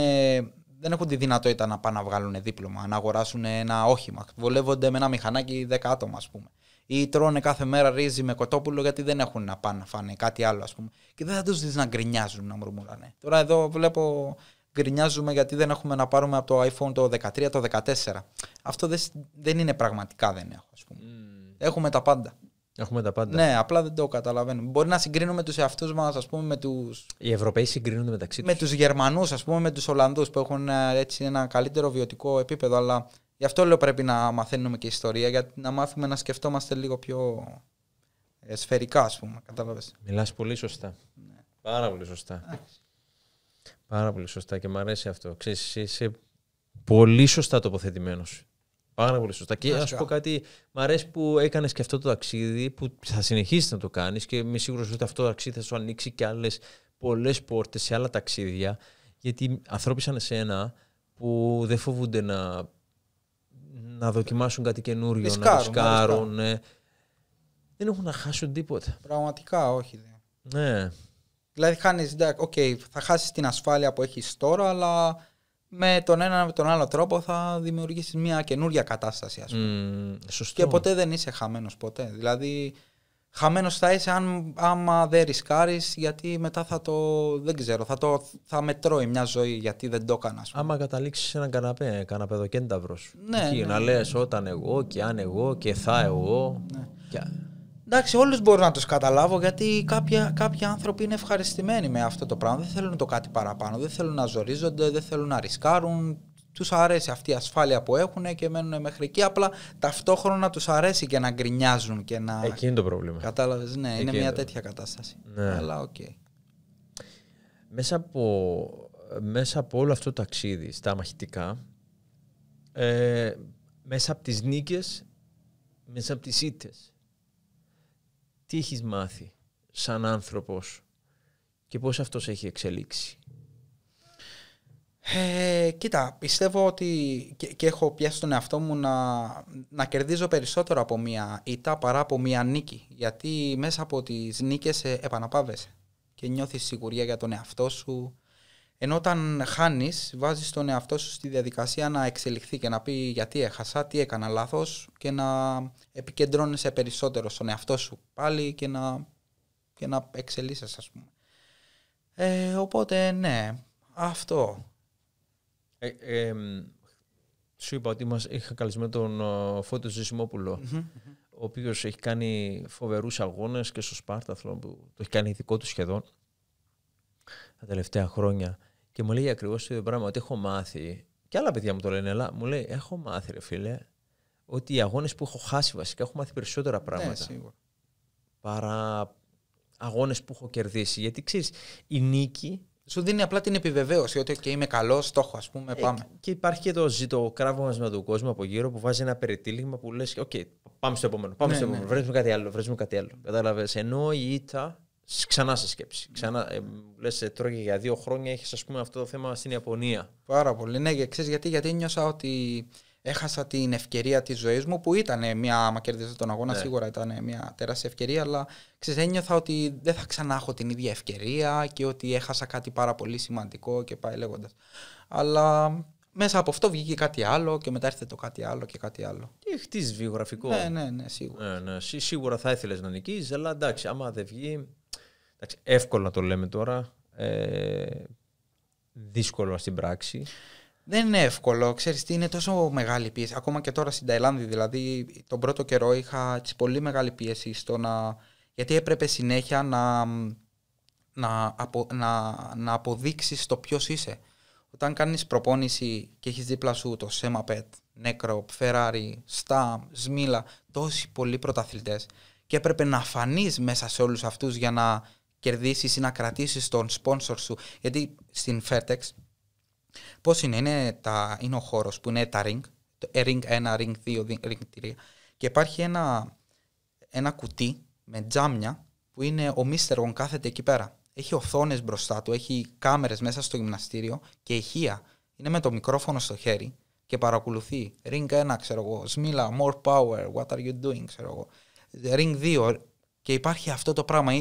τη δυνατότητα να πάνε να βγάλουν δίπλωμα, να αγοράσουν ένα όχημα. Βολεύονται με ένα μηχανάκι 10 άτομα, ας πούμε. Ή τρώνε κάθε μέρα ρύζι με κοτόπουλο γιατί δεν έχουν να πάνε να φάνε κάτι άλλο, ας πούμε. Και δεν θα τους δεις να γκρινιάζουν, να μουρμουράνε. Τώρα εδώ βλέπω γκρινιάζουμε γιατί δεν έχουμε να πάρουμε από το iPhone το 13, το 14. Αυτό δεν είναι πραγματικά, δεν έχω, ας πούμε. Έχουμε τα πάντα. Έχουμε τα πάντα. Ναι, απλά δεν το καταλαβαίνουμε. Μπορεί να συγκρίνουμε τους εαυτούς μας, ας πούμε, με τους. Οι Ευρωπαίοι συγκρίνονται μεταξύ τους. Με τους Γερμανούς, ας πούμε, με τους Ολλανδούς που έχουν έτσι ένα καλύτερο βιωτικό επίπεδο. Αλλά γι' αυτό λέω πρέπει να μαθαίνουμε και ιστορία, γιατί να μάθουμε να σκεφτόμαστε λίγο πιο σφαιρικά, ας πούμε. Κατάλαβες. Μιλάς πολύ σωστά. Ναι. Πάρα πολύ σωστά. Πάρα πολύ σωστά και μου αρέσει αυτό. Ξέρεις, είσαι πολύ σωστά τοποθετημένος. Πάρα πολύ σωστά. Και να σου πω κάτι, μ' αρέσει που έκανες και αυτό το ταξίδι, που θα συνεχίσεις να το κάνεις και είμαι σίγουρος ότι αυτό το ταξίδι θα σου ανοίξει και άλλες πολλές πόρτες σε άλλα ταξίδια. Γιατί ανθρώποι σαν εσένα που δεν φοβούνται να δοκιμάσουν κάτι καινούριο, να ρισκάρουν, δεν έχουν να χάσουν τίποτα. Πραγματικά όχι. Δε. Ναι. Δηλαδή, χάνεις, θα χάσεις την ασφάλεια που έχεις τώρα, αλλά. Με τον ένα με τον άλλο τρόπο θα δημιουργήσεις μια καινούρια κατάσταση, ας πούμε. Σωστό. Και ποτέ δεν είσαι χαμένος, ποτέ. Δηλαδή, χαμένος θα είσαι άμα δεν ρισκάρεις, γιατί μετά θα μετρώει μια ζωή γιατί δεν το έκανα. Άμα καταλήξεις σε έναν καναπέ, καναπεδοκένταυρος. Ναι, ναι. Να λες όταν εγώ και αν εγώ και θα εγώ. Ναι. Και... Εντάξει, όλους μπορώ να τους καταλάβω γιατί κάποιοι άνθρωποι είναι ευχαριστημένοι με αυτό το πράγμα. Δεν θέλουν το κάτι παραπάνω, δεν θέλουν να ζορίζονται, δεν θέλουν να ρισκάρουν. Τους αρέσει αυτή η ασφάλεια που έχουν και μένουν μέχρι εκεί. Απλά ταυτόχρονα τους αρέσει και να γκρινιάζουν και να. Εκεί είναι το πρόβλημα. Κατάλαβες, ναι, είναι μια τέτοια κατάσταση. Ναι. Αλλά οκ. Μέσα από όλο αυτό το ταξίδι στα μαχητικά, μέσα από τις νίκες, μέσα από τις ήττες. Τι έχεις μάθει σαν άνθρωπος και πώς αυτός έχει εξελίξει. Κοίτα, πιστεύω ότι και έχω πιάσει τον εαυτό μου να κερδίζω περισσότερο από μία ήττα παρά από μία νίκη. Γιατί μέσα από τις νίκες επαναπάβεσαι και νιώθεις σιγουριά για τον εαυτό σου. Ενώ όταν χάνεις, βάζεις τον εαυτό σου στη διαδικασία να εξελιχθεί και να πει γιατί έχασα, τι έκανα λάθος και να επικεντρώνεσαι περισσότερο στον εαυτό σου πάλι και να εξελίσσεσαι, ας πούμε. Οπότε, ναι, αυτό. Σου είπα ότι είχα καλεσμένο τον Φώτη Ζησιμόπουλο, ο οποίος έχει κάνει φοβερούς αγώνες και στο Σπάρταθλον, που το έχει κάνει δικό του σχεδόν τα τελευταία χρόνια, και μου λέει ακριβώς το ίδιο πράγμα, ότι έχω μάθει, και άλλα παιδιά μου το λένε, αλλά μου λέει, έχω μάθει ρε φίλε, ότι οι αγώνες που έχω χάσει βασικά, έχω μάθει περισσότερα πράγματα, ναι, παρά αγώνες που έχω κερδίσει, γιατί ξέρεις, η νίκη σου δίνει απλά την επιβεβαίωση ότι και είμαι καλός, το έχω, ας πούμε, πάμε. Και υπάρχει και το κράβωμα του κόσμου από γύρω που βάζει ένα περιτύλιγμα που λες, οκ, πάμε στο επόμενο, πάμε στο επόμενο, βρέσουμε κάτι άλλο, βρέσουμε κάτι άλλο. Κατάλαβες, ενώ η ήττα ξανά σε σκέψη. Ξανά, λες, τρώγε για 2 χρόνια, έχεις, ας πούμε, αυτό το θέμα στην Ιαπωνία. Πάρα πολύ, ναι, ξέρεις γιατί νιώσα ότι έχασα την ευκαιρία της ζωής μου, που ήταν μια, άμα κέρδιζα τον αγώνα, ναι, σίγουρα ήταν μια τεράστια ευκαιρία, αλλά ξέρεις, ένιωθα ότι δεν θα ξανά έχω την ίδια ευκαιρία και ότι έχασα κάτι πάρα πολύ σημαντικό και πάει λέγοντας. Αλλά μέσα από αυτό βγήκε κάτι άλλο και μετά ήρθε το κάτι άλλο και κάτι άλλο. Και χτίζεις βιογραφικό. Ναι, σίγουρα. Ναι, σίγουρα θα ήθελες να νικήσεις, αλλά εντάξει, άμα δεν βγει. Εντάξει, εύκολα το λέμε τώρα, δύσκολο στην πράξη. Δεν είναι εύκολο, ξέρεις τι, είναι τόσο μεγάλη πίεση. Ακόμα και τώρα στην Ταϊλάνδη, δηλαδή, τον πρώτο καιρό είχα πολύ μεγάλη πίεση στο να. Γιατί έπρεπε συνέχεια να αποδείξεις το ποιος είσαι. Όταν κάνεις προπόνηση και έχεις δίπλα σου το Σέμαπετ, Νέκροπ, Φεράρι, Στάμ, Σμίλα, τόσοι πολλοί πρωταθλητές, και έπρεπε να φανείς μέσα σε όλους αυτούς για να κερδίσεις ή να κρατήσεις τον σπόνσορ σου. Γιατί στην Fairtex. Πώς είναι ο χώρος που είναι τα ring, ring 1, ring 2, ring 3, και υπάρχει ένα κουτί με τζάμια που είναι ο Μίστερ Γονγκ, κάθεται εκεί πέρα. Έχει οθόνες μπροστά του, έχει κάμερες μέσα στο γυμναστήριο και ηχεία. Είναι με το μικρόφωνο στο χέρι και παρακολουθεί. Ring 1, ξέρω εγώ, Σμίλα, more power, what are you doing, ξέρω εγώ. Ring 2, και υπάρχει αυτό το πράγμα.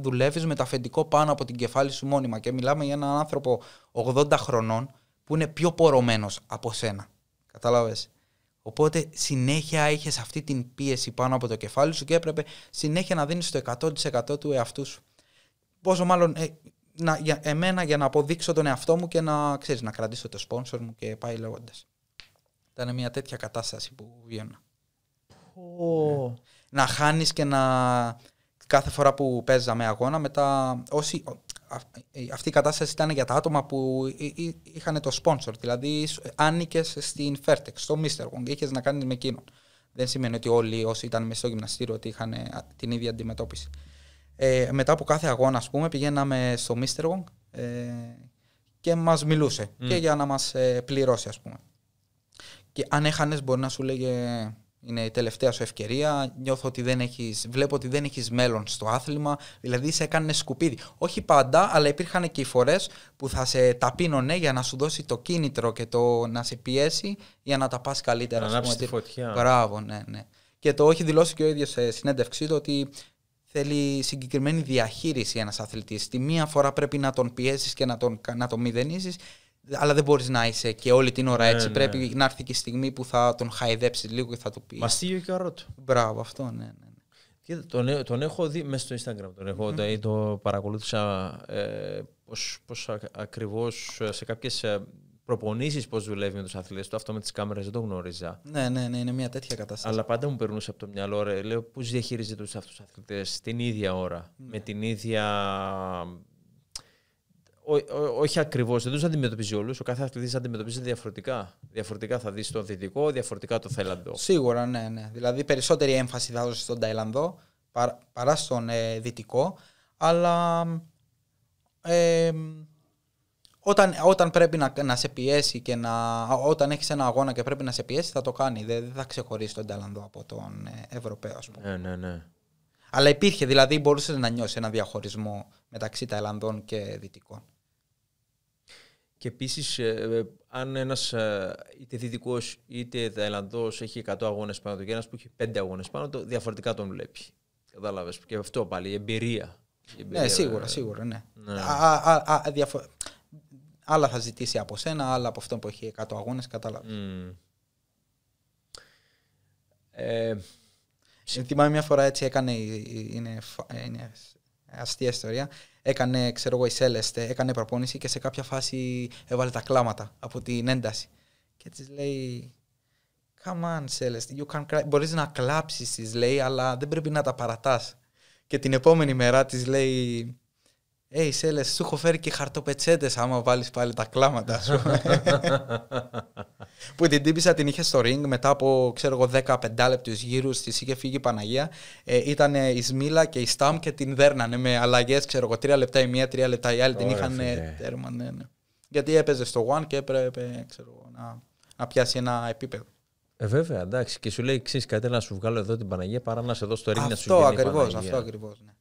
Δουλεύεις με το αφεντικό πάνω από την κεφάλι σου μόνιμα, και μιλάμε για έναν άνθρωπο 80 χρονών που είναι πιο πορωμένος από σένα. Κατάλαβες. Οπότε συνέχεια είχες αυτή την πίεση πάνω από το κεφάλι σου και έπρεπε συνέχεια να δίνεις το 100% του εαυτού σου. Πόσο μάλλον για να αποδείξω τον εαυτό μου και να, ξέρεις, να κρατήσω το sponsor μου και πάει λέγοντας. Ήταν μια τέτοια κατάσταση που βγαίνα. Oh. Να χάνεις και κάθε φορά που παίζαμε αγώνα μετά. Αυτή η κατάσταση ήταν για τα άτομα που είχαν το sponsor. Δηλαδή, άνοικες στην Fairtex, στο Μίστερ Γονγκ, είχες να κάνεις με εκείνον. Δεν σημαίνει ότι όλοι όσοι ήταν μέσα στο γυμναστήριο ότι είχαν την ίδια αντιμετώπιση. Μετά από κάθε αγώνα, ας πούμε, πηγαίναμε στο Μίστερ Γονγκ και μας μιλούσε. Και για να μας πληρώσει, ας πούμε. Και αν έχανες, μπορεί να σου λέγε, είναι η τελευταία σου ευκαιρία, βλέπω ότι δεν έχεις μέλλον στο άθλημα, δηλαδή σε έκανε σκουπίδι. Όχι πάντα, αλλά υπήρχαν και οι φορές που θα σε ταπείνωνε για να σου δώσει το κίνητρο και το να σε πιέσει για να τα πας καλύτερα. Να ανάψεις τη φωτιά. Μπράβο, ναι. Και το έχει δηλώσει και ο ίδιος σε συνέντευξή του ότι θέλει συγκεκριμένη διαχείριση ένας αθλητής. Τη μία φορά πρέπει να τον πιέσεις και να τον μηδενίσεις, αλλά δεν μπορείς να είσαι και όλη την ώρα έτσι. Ναι. Πρέπει να έρθει και η στιγμή που θα τον χαϊδέψεις λίγο και θα του πει. Μαστίγιο και αρώτο. Μπράβο, αυτό, ναι. Και τον έχω δει μέσα στο Instagram. Το παρακολούθησα πώς ακριβώς σε κάποιες προπονήσεις πώς δουλεύει με τους αθλητές του. Αυτό με τις κάμερες δεν το γνώριζα. Ναι, είναι μια τέτοια κατάσταση. Αλλά πάντα μου περνούσε από το μυαλό, λέω, πώς διαχειρίζεται αυτούς τους αθλητές την ίδια ώρα, με την ίδια. Όχι ακριβώς, δεν τους αντιμετωπίζει όλους. Ο κάθε αθλητής αντιμετωπίζει διαφορετικά. Διαφορετικά θα δεις τον Δυτικό, διαφορετικά τον Θαϊλανδό. Σίγουρα, ναι. Δηλαδή περισσότερη έμφαση θα δώσει στον Ταϊλανδό παρά στον Δυτικό. Αλλά όταν πρέπει να σε πιέσει και όταν έχεις ένα αγώνα και πρέπει να σε πιέσει, θα το κάνει. Δεν θα ξεχωρίσει τον Ταϊλανδό από τον Ευρωπαίο, ας πούμε. Ναι. Αλλά υπήρχε, δηλαδή μπορούσε να νιώσει ένα διαχωρισμό μεταξύ Ταϊλανδών και Δυτικών. Και επίσης, αν ένας είτε δυτικός είτε Ταϊλανδός έχει 100 αγώνες πάνω του και ένας που έχει 5 αγώνες πάνω του, διαφορετικά τον βλέπει. Κατάλαβες. Και αυτό πάλι, η εμπειρία. Ναι, σίγουρα, σίγουρα, ναι. Άλλα θα ζητήσει από σένα, άλλα από αυτόν που έχει 100 αγώνες, κατάλαβες. Θυμάμαι μια φορά έτσι έκανε, είναι αστεία ιστορία, έκανε, ξέρω εγώ, η Σέλεστε, έκανε προπόνηση και σε κάποια φάση έβαλε τα κλάματα από την ένταση. Και της λέει, come on Σέλεστε, you can cry. Μπορείς να κλάψεις, της λέει, αλλά δεν πρέπει να τα παρατάς. Και την επόμενη μέρα της λέει, hey Σέλεστε, σου έχω φέρει και χαρτοπετσέτες άμα βάλεις πάλι τα κλάματα σου. Που την τύπησα, την είχε στο ring μετά από, ξέρω εγώ, 10-15 λεπτούς γύρους της είχε φύγει η Παναγία. Ήταν η Σμίλα και η Στάμ και την δέρνανε με αλλαγές, ξέρω εγώ, 3 λεπτά η μία, 3 λεπτά η άλλη. Την είχαν τέρμα, ναι, ναι. Γιατί έπαιζε στο WAN και έπρεπε, ξέρω, να πιάσει ένα επίπεδο. Βέβαια, εντάξει. Και σου λέει, ξέρεις, καλύτερα να σου βγάλω εδώ την Παναγία παρά να σε δω στο ring να σου βγάλω την Παναγία. Αυτό ακριβώς, ναι.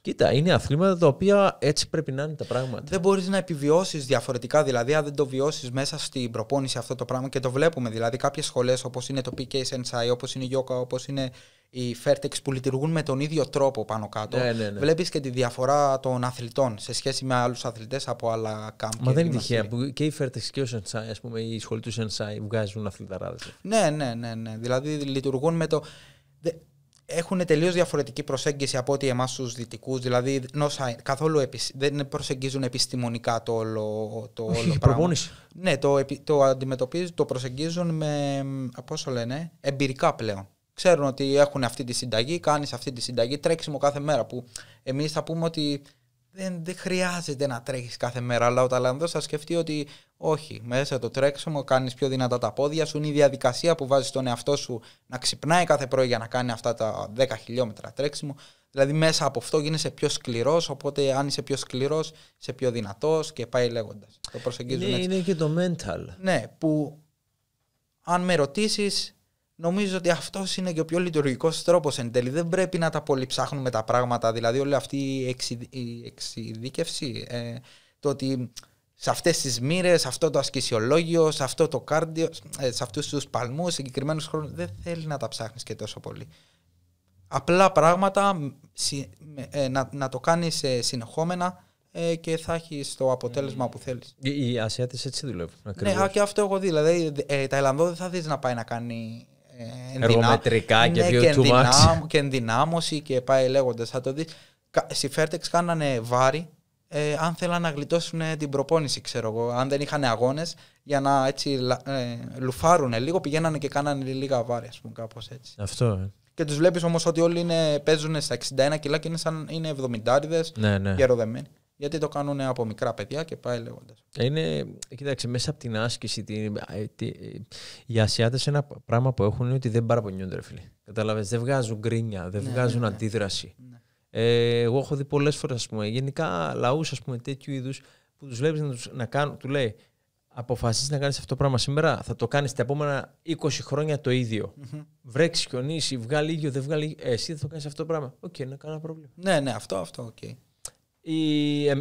Κοίτα, είναι αθλήματα τα οποία έτσι πρέπει να είναι τα πράγματα. Δεν μπορείς να επιβιώσεις διαφορετικά. Δηλαδή, αν δεν το βιώσεις μέσα στην προπόνηση αυτό το πράγμα, και το βλέπουμε. Δηλαδή, κάποιες σχολές όπως είναι το PK Sensei, όπως είναι η Yoga, όπως είναι οι Fairtex που λειτουργούν με τον ίδιο τρόπο πάνω κάτω. Ναι, ναι, ναι. Βλέπεις και τη διαφορά των αθλητών σε σχέση με άλλους αθλητές από άλλα κάμπ. Μα δεν είναι τυχαία που και οι Fairtex και ο Sensei, ας πούμε, η σχολή του Sensei βγάζουν αθληταράδες. Ναι, ναι, ναι, ναι. Δηλαδή, λειτουργούν με το. Έχουν τελείως διαφορετική προσέγγιση από ό,τι εμάς τους δυτικούς. Δηλαδή, καθόλου δεν προσεγγίζουν επιστημονικά το όλο πράγμα. Προπόνηση. Ναι, το αντιμετωπίζουν, το προσεγγίζουν με, πώς το λένε, εμπειρικά πλέον. Ξέρουν ότι έχουν αυτή τη συνταγή, κάνεις αυτή τη συνταγή, τρέξιμο κάθε μέρα. Που εμείς θα πούμε ότι δεν χρειάζεται να τρέχεις κάθε μέρα. Αλλά ο Ταϊλανδός θα σκεφτεί ότι όχι, μέσα το τρέξιμο κάνεις πιο δυνατά τα πόδια σου. Είναι η διαδικασία που βάζεις τον εαυτό σου να ξυπνάει κάθε πρωί για να κάνει αυτά τα 10 χιλιόμετρα τρέξιμο. Δηλαδή μέσα από αυτό γίνεσαι πιο σκληρός. Οπότε, αν είσαι πιο σκληρός, είσαι πιο δυνατός και πάει λέγοντας. Το προσεγγίζουν έτσι. Είναι και το mental. Ναι, που αν με ρωτήσεις, νομίζω ότι αυτός είναι και ο πιο λειτουργικός τρόπος εν τέλει. Δεν πρέπει να τα πολυψάχνουμε τα πράγματα. Δηλαδή, όλη αυτή η εξειδίκευση, το ότι σε αυτές τις μοίρες, σε αυτό το ασκησιολόγιο, σε αυτό το κάρντιο, σε αυτούς τους παλμούς, συγκεκριμένους χρόνους, δεν θέλει να τα ψάχνεις και τόσο πολύ. Απλά πράγματα να το κάνεις συνεχόμενα και θα έχεις το αποτέλεσμα που θέλεις. Οι Ασιάτες έτσι δουλεύουν. Ακριβώς. Ναι, και αυτό έχω δει. Δηλαδή, Ταϊλανδό δεν θα δεις να πάει να κάνει εργομετρικά και και ενδυνάμωση και πάει λέγοντας. Θα το δεις. Στη Fairtex κάνανε βάρη αν θέλαν να γλιτώσουν την προπόνηση, ξέρω εγώ. Αν δεν είχαν αγώνες, για να έτσι λουφάρουν λίγο, πηγαίνανε και κάνανε λίγα βάρη, ας πούμε, κάπως έτσι. Αυτό. Και τους βλέπεις όμως ότι όλοι παίζουν στα 61 κιλά και είναι 70'ριδες, ναι, ναι, γεροδεμένοι. Γιατί το κάνουν από μικρά παιδιά και πάει λέγοντας. Κοίταξε, μέσα από την άσκηση, οι Ασιάτες ένα πράγμα που έχουν είναι ότι δεν παραπονιούνται, ρε φίλε. Κατάλαβες, δεν βγάζουν γκρίνια, δεν βγάζουν αντίδραση. Ναι. Εγώ έχω δει πολλές φορές, ας πούμε, γενικά λαούς, ας πούμε, τέτοιου είδους που τους βλέπεις να κάνουν, του λέει, αποφασίσεις να κάνεις αυτό το πράγμα σήμερα, θα το κάνεις τα επόμενα 20 χρόνια το ίδιο. Βρέξει, χιονίσει, βγάλει ίδιο, δεν βγάλει ίδιο. Εσύ θα το κάνεις αυτό το πράγμα. Οκ, να κάνω πρόβλημα. Ναι, ναι, αυτό, οκ.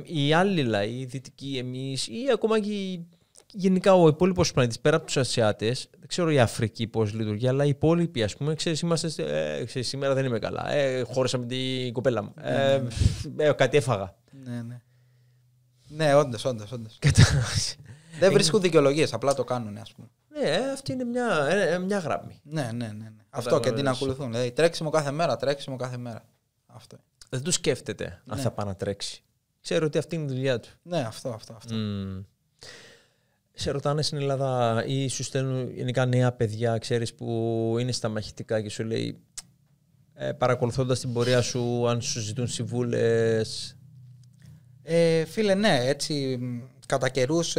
Οι άλλοι λαοί, οι δυτικοί, εμείς ή ακόμα και γενικά ο υπόλοιπος πλανήτης πέρα από τους Ασιάτες, δεν ξέρω η Αφρική πώς λειτουργεί, αλλά οι υπόλοιποι, ας πούμε, ξέρεις, είμαστε, σήμερα δεν είμαι καλά. Χώρισα με την κοπέλα μου. Κάτι έφαγα. Ναι, ναι. Ναι, όντως. Δεν βρίσκουν δικαιολογίες, απλά το κάνουν, ας πούμε. Ναι, αυτή είναι μια γραμμή. Ναι. Αυτό και την ακολουθούν. Δηλαδή, τρέξιμο κάθε μέρα. Αυτό. Δεν το σκέφτεται αν θα πάει να τρέξει. Ξέρω ότι αυτή είναι η δουλειά του. Ναι, αυτό. Σε ρωτάνε στην Ελλάδα ή σου στέλνουν γενικά νέα παιδιά, ξέρεις, που είναι στα μαχητικά και σου λέει, παρακολουθώντας την πορεία σου, αν σου ζητούν συμβούλες. Φίλε, ναι, έτσι κατά καιρούς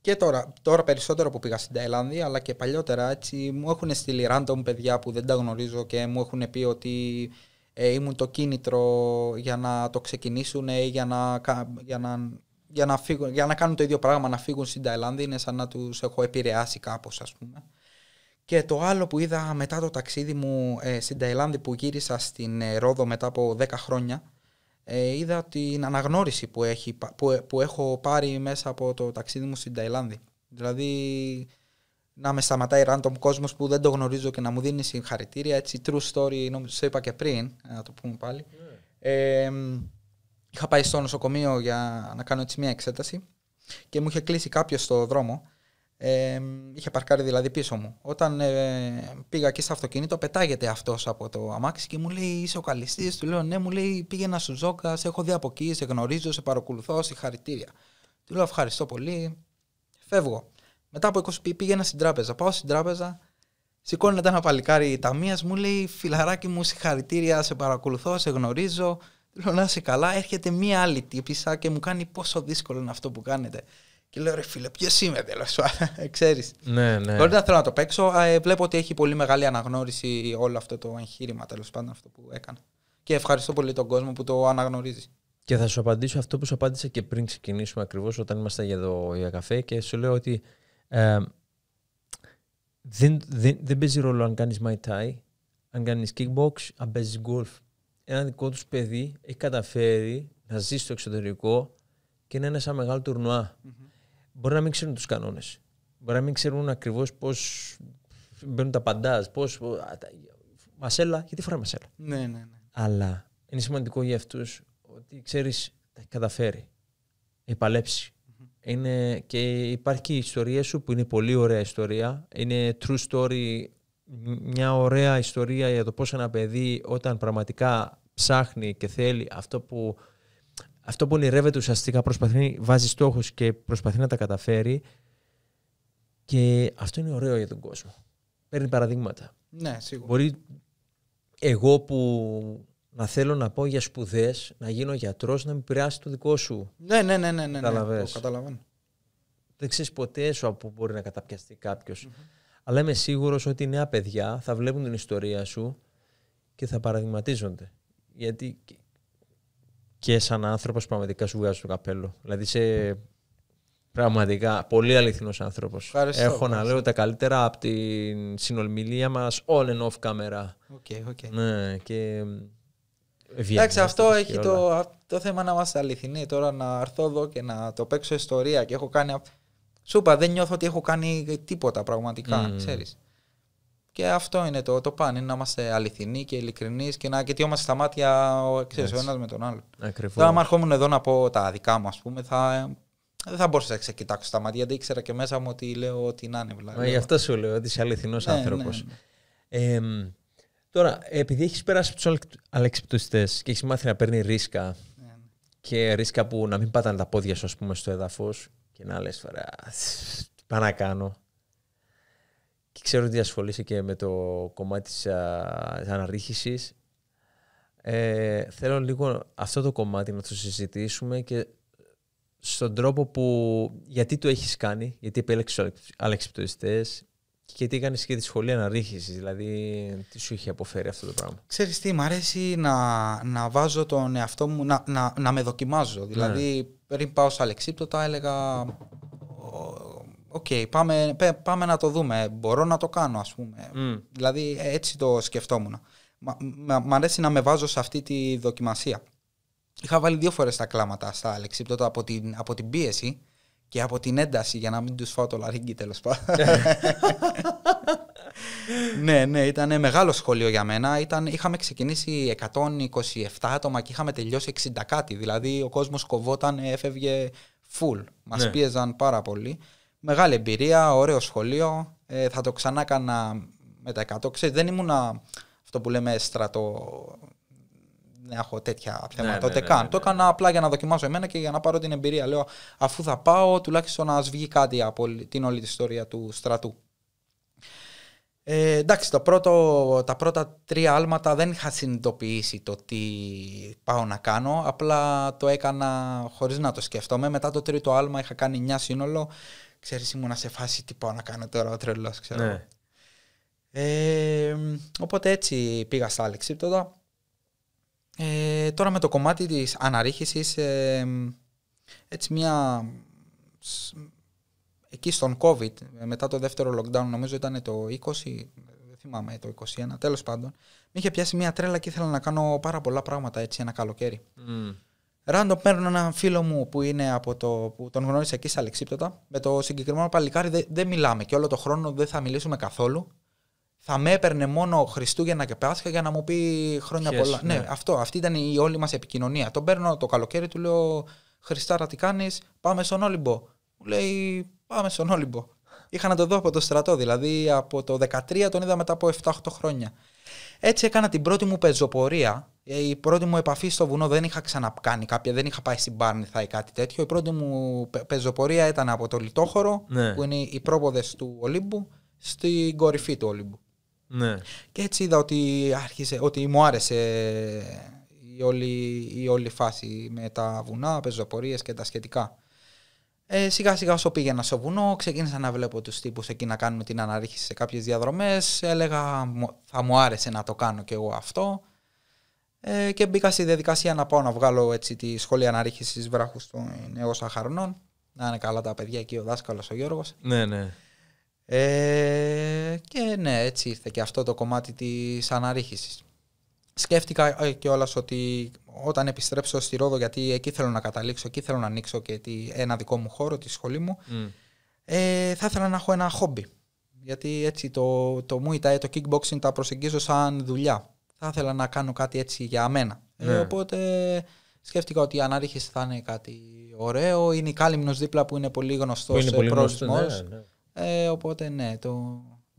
και τώρα περισσότερο που πήγα στην Ταϊλάνδη, αλλά και παλιότερα, έτσι, μου έχουν στείλει random παιδιά που δεν τα γνωρίζω και μου έχουν πει ότι ήμουν το κίνητρο για να το ξεκινήσουν, για να κάνουν το ίδιο πράγμα, να φύγουν στην Ταϊλάνδη. Είναι σαν να τους έχω επηρεάσει κάπως, ας πούμε. Και το άλλο που είδα μετά το ταξίδι μου στην Ταϊλάνδη, που γύρισα στην Ρόδο μετά από 10 χρόνια, είδα την αναγνώριση που έχω πάρει μέσα από το ταξίδι μου στην Ταϊλάνδη. Δηλαδή να με σταματάει random κόσμος που δεν το γνωρίζω και να μου δίνει συγχαρητήρια. Έτσι, true story, νομίζω το είπα και πριν, να το πούμε πάλι. Yeah. Είχα πάει στο νοσοκομείο για να κάνω έτσι μια εξέταση και μου είχε κλείσει κάποιος στο δρόμο. Είχε παρκάρει δηλαδή πίσω μου. Όταν πήγα εκεί στο αυτοκίνητο, πετάγεται αυτός από το αμάξι και μου λέει: είσαι ο καλιστής? Του λέω: ναι, μου λέει, πήγαινα στο Ζόγκα, σε έχω δει από εκεί, σε γνωρίζω, σε παρακολουθώ, συγχαρητήρια. Του λέω: ευχαριστώ πολύ. Φεύγω. Μετά από 20 πήγαινα στην τράπεζα. Πάω στην τράπεζα, σηκώνεται ένα παλικάρι ταμείας, μου λέει: φιλαράκι μου, συγχαρητήρια, σε παρακολουθώ, σε γνωρίζω. Του λέω: να είσαι καλά. Έρχεται μία άλλη τύπισσα και μου κάνει: πόσο δύσκολο είναι αυτό που κάνετε. Και λέω: ρε φίλε, ποιος είμαι τέλος πάντων, ξέρεις. Ναι, ναι. Χωρίς να θέλω να το παίξω, βλέπω ότι έχει πολύ μεγάλη αναγνώριση όλο αυτό το εγχείρημα, τέλος πάντων, αυτό που έκανα. Και ευχαριστώ πολύ τον κόσμο που το αναγνωρίζει. Και θα σου απαντήσω αυτό που σου απάντησα και πριν ξεκινήσουμε, ακριβώς όταν ήμασταν εδώ για καφέ, και σου λέω ότι δεν παίζει ρόλο αν κάνεις Muay Thai, αν κάνεις kickbox, αν παίζεις golf. Ένα δικό τους παιδί έχει καταφέρει να ζει στο εξωτερικό και να είναι σε ένα μεγάλο τουρνουά. Mm-hmm. Μπορεί να μην ξέρουν τους κανόνες. Μπορεί να μην ξέρουν ακριβώς πώς μπαίνουν τα παντάζ. Μασέλα, γιατί φοράει μασέλα. Ναι, ναι, ναι. Αλλά είναι σημαντικό για αυτούς ότι ξέρεις, τα έχει καταφέρει. Έχει παλέψει. Mm-hmm. Είναι, και υπάρχει και η ιστορία σου που είναι πολύ ωραία ιστορία. Είναι true story, μια ωραία ιστορία για το πώς ένα παιδί όταν πραγματικά ψάχνει και θέλει αυτό που ονειρεύεται ουσιαστικά, προσπαθεί, βάζει στόχους και προσπαθεί να τα καταφέρει. Και αυτό είναι ωραίο για τον κόσμο. Παίρνει παραδείγματα. Ναι, σίγουρα. Μπορεί εγώ που να θέλω να πάω για σπουδές, να γίνω γιατρός, να με πειράσει το δικό σου. Ναι, ναι, ναι, ναι, ναι, ναι, το καταλαβαίνω. Δεν ξέρεις ποτέ σου από πού μπορεί να καταπιαστεί κάποιος. Mm-hmm. Αλλά είμαι σίγουρος ότι οι νέα παιδιά θα βλέπουν την ιστορία σου και θα παραδειγματίζονται. Γιατί... και σαν άνθρωπος πραγματικά σου βγάζει το καπέλο. Δηλαδή είσαι πραγματικά πολύ αληθινός άνθρωπος. Ευχαριστώ, ευχαριστώ. Λέω τα καλύτερα από την συνομιλία μας all and off κάμερα. Okay, okay. Ναι, και... εντάξει, αυτό έχει το θέμα να είμαστε αληθινοί. Τώρα να έρθω εδώ και να το παίξω ιστορία και έχω κάνει... σου είπα, δεν νιώθω ότι έχω κάνει τίποτα πραγματικά, ξέρεις. Και αυτό είναι το παν, είναι να είμαστε αληθινοί και ειλικρινείς και να κοιτιόμαστε στα μάτια, ξέρεις, ο ένας με τον άλλον. Ακριβώς. Τώρα, αν ερχόμουν εδώ να πω τα δικά μου, ας πούμε, δεν θα μπορούσα να ξεκοιτάξω στα μάτια, γιατί ήξερα και μέσα μου ότι λέω ότι να είναι. Δηλαδή. Γι' αυτό σου λέω, ότι είσαι αληθινός άνθρωπος. Ναι, ναι. Τώρα, επειδή έχεις περάσει από τους αλεξιπτωτιστές και έχεις μάθει να παίρνει ρίσκα, ναι, ναι, και ρίσκα που να μην πάτανε τα πόδια σου, ας πούμε, στο έδαφος και να λες, φορά, πάω να κάνω. Και ξέρω ότι ασχολείσαι και με το κομμάτι της αναρρίχησης. Θέλω λίγο αυτό το κομμάτι να το συζητήσουμε και στον τρόπο που... γιατί το έχεις κάνει, γιατί επέλεξες αλεξιπτωτιστές και γιατί έκανες και τη σχολή αναρρίχησης. Δηλαδή, τι σου είχε αποφέρει αυτό το πράγμα. Ξέρεις τι, μ' αρέσει να βάζω τον εαυτό μου, να με δοκιμάζω. Δηλαδή, πριν πάω στο Αλεξίπτοτα έλεγα... οκ, πάμε να το δούμε. Μπορώ να το κάνω, ας πούμε. Δηλαδή, έτσι το σκεφτόμουν. Μ' αρέσει να με βάζω σε αυτή τη δοκιμασία. Είχα βάλει 2 φορές τα κλάματα στα Αλεξίπτοτα από την πίεση και από την ένταση, για να μην τους φάω το λαρύγγι, τέλος πάντων. Ναι, ναι, ήταν μεγάλο σχολείο για μένα. Είχαμε ξεκινήσει 127 άτομα και είχαμε τελειώσει 60 κάτι. Δηλαδή, ο κόσμος κοβόταν, έφευγε full. Μας πίεζαν πάρα πολύ. Μεγάλη εμπειρία, ωραίο σχολείο. Θα το ξανά έκανα με τα 100. Ξέρεις, δεν ήμουνα αυτό που λέμε στρατό. Δεν έχω τέτοια θέματα. Τότε καν. Το έκανα απλά για να δοκιμάσω εμένα και για να πάρω την εμπειρία. Λέω, αφού θα πάω, τουλάχιστον να σβηγεί κάτι από την όλη τη ιστορία του στρατού. Εντάξει, τα πρώτα 3 άλματα δεν είχα συνειδητοποιήσει το τι πάω να κάνω. Απλά το έκανα χωρίς να το σκεφτόμαι. Μετά το 3ο άλμα είχα κάνει 9 σύνολο. Ξέρεις, ήμουνα σε φάση τι πάω να κάνω τώρα, ο τρελός, ξέρω. Ναι. Οπότε έτσι πήγα στα Αλεξίπτοτα. Τώρα με το κομμάτι της αναρρίχησης, έτσι μια... εκεί στον COVID, μετά το δεύτερο lockdown, νομίζω ήταν το 20, θυμάμαι το 21, τέλος πάντων, με είχε πιάσει μια τρέλα και ήθελα να κάνω πάρα πολλά πράγματα έτσι ένα καλοκαίρι. Ράντο παίρνω έναν φίλο μου που, είναι από το, που τον γνώρισα εκεί στα Αλεξίπτοτα. Με το συγκεκριμένο παλικάρι δεν μιλάμε και όλο το χρόνο δεν θα μιλήσουμε καθόλου. Θα με έπαιρνε μόνο Χριστούγεννα και Πάσχα για να μου πει χρόνια πολλά. Ναι, ναι, αυτή ήταν η όλη μας επικοινωνία. Τον παίρνω το καλοκαίρι, του λέω Χριστάρα, τι κάνεις, πάμε στον Όλυμπο. Μου λέει πάμε στον Όλυμπο. Είχα να το δω από το στρατό, δηλαδή από το 13 τον είδα μετά από 7-8 χρόνια. Έτσι έκανα την πρώτη μου πεζοπορία. Η πρώτη μου επαφή στο βουνό δεν είχα ξανακάνει κάποια, δεν είχα πάει στην Πάρνηθα ή κάτι τέτοιο. Η πρώτη μου πεζοπορία ήταν από το Λιτόχωρο, ναι, που είναι οι πρόποδες του Ολύμπου, στην κορυφή του Ολύμπου. Ναι. Και έτσι είδα ότι, ότι μου άρεσε η όλη φάση με τα βουνά, πεζοπορίες και τα σχετικά. Σιγά σιγά όσο πήγαινα στο βουνό, ξεκίνησα να βλέπω τους τύπους εκεί να κάνουν την αναρρίχηση σε κάποιες διαδρομές. Έλεγα θα μου άρεσε να το κάνω κι εγώ αυτό. Και μπήκα στη διαδικασία να πάω να βγάλω έτσι, τη σχολή αναρρίχησης βράχους των νέων Σαχαρνών. Να είναι καλά τα παιδιά εκεί, ο δάσκαλος ο Γιώργος. Ναι, ναι. Και ναι, έτσι ήρθε και αυτό το κομμάτι της αναρρίχησης. Σκέφτηκα κιόλας ότι όταν επιστρέψω στη Ρόδο, γιατί εκεί θέλω να καταλήξω, εκεί θέλω να ανοίξω και ένα δικό μου χώρο, τη σχολή μου, θα ήθελα να έχω ένα χόμπι. Γιατί έτσι το Muay Thai, το kickboxing τα προσεγγίζω σαν δουλειά. Θα ήθελα να κάνω κάτι έτσι για μένα. Οπότε σκέφτηκα ότι η αναρρίχηση θα είναι κάτι ωραίο. Είναι η Κάλυμνος δίπλα που είναι πολύ γνωστός προορισμός. Ναι, ναι. Οπότε ναι,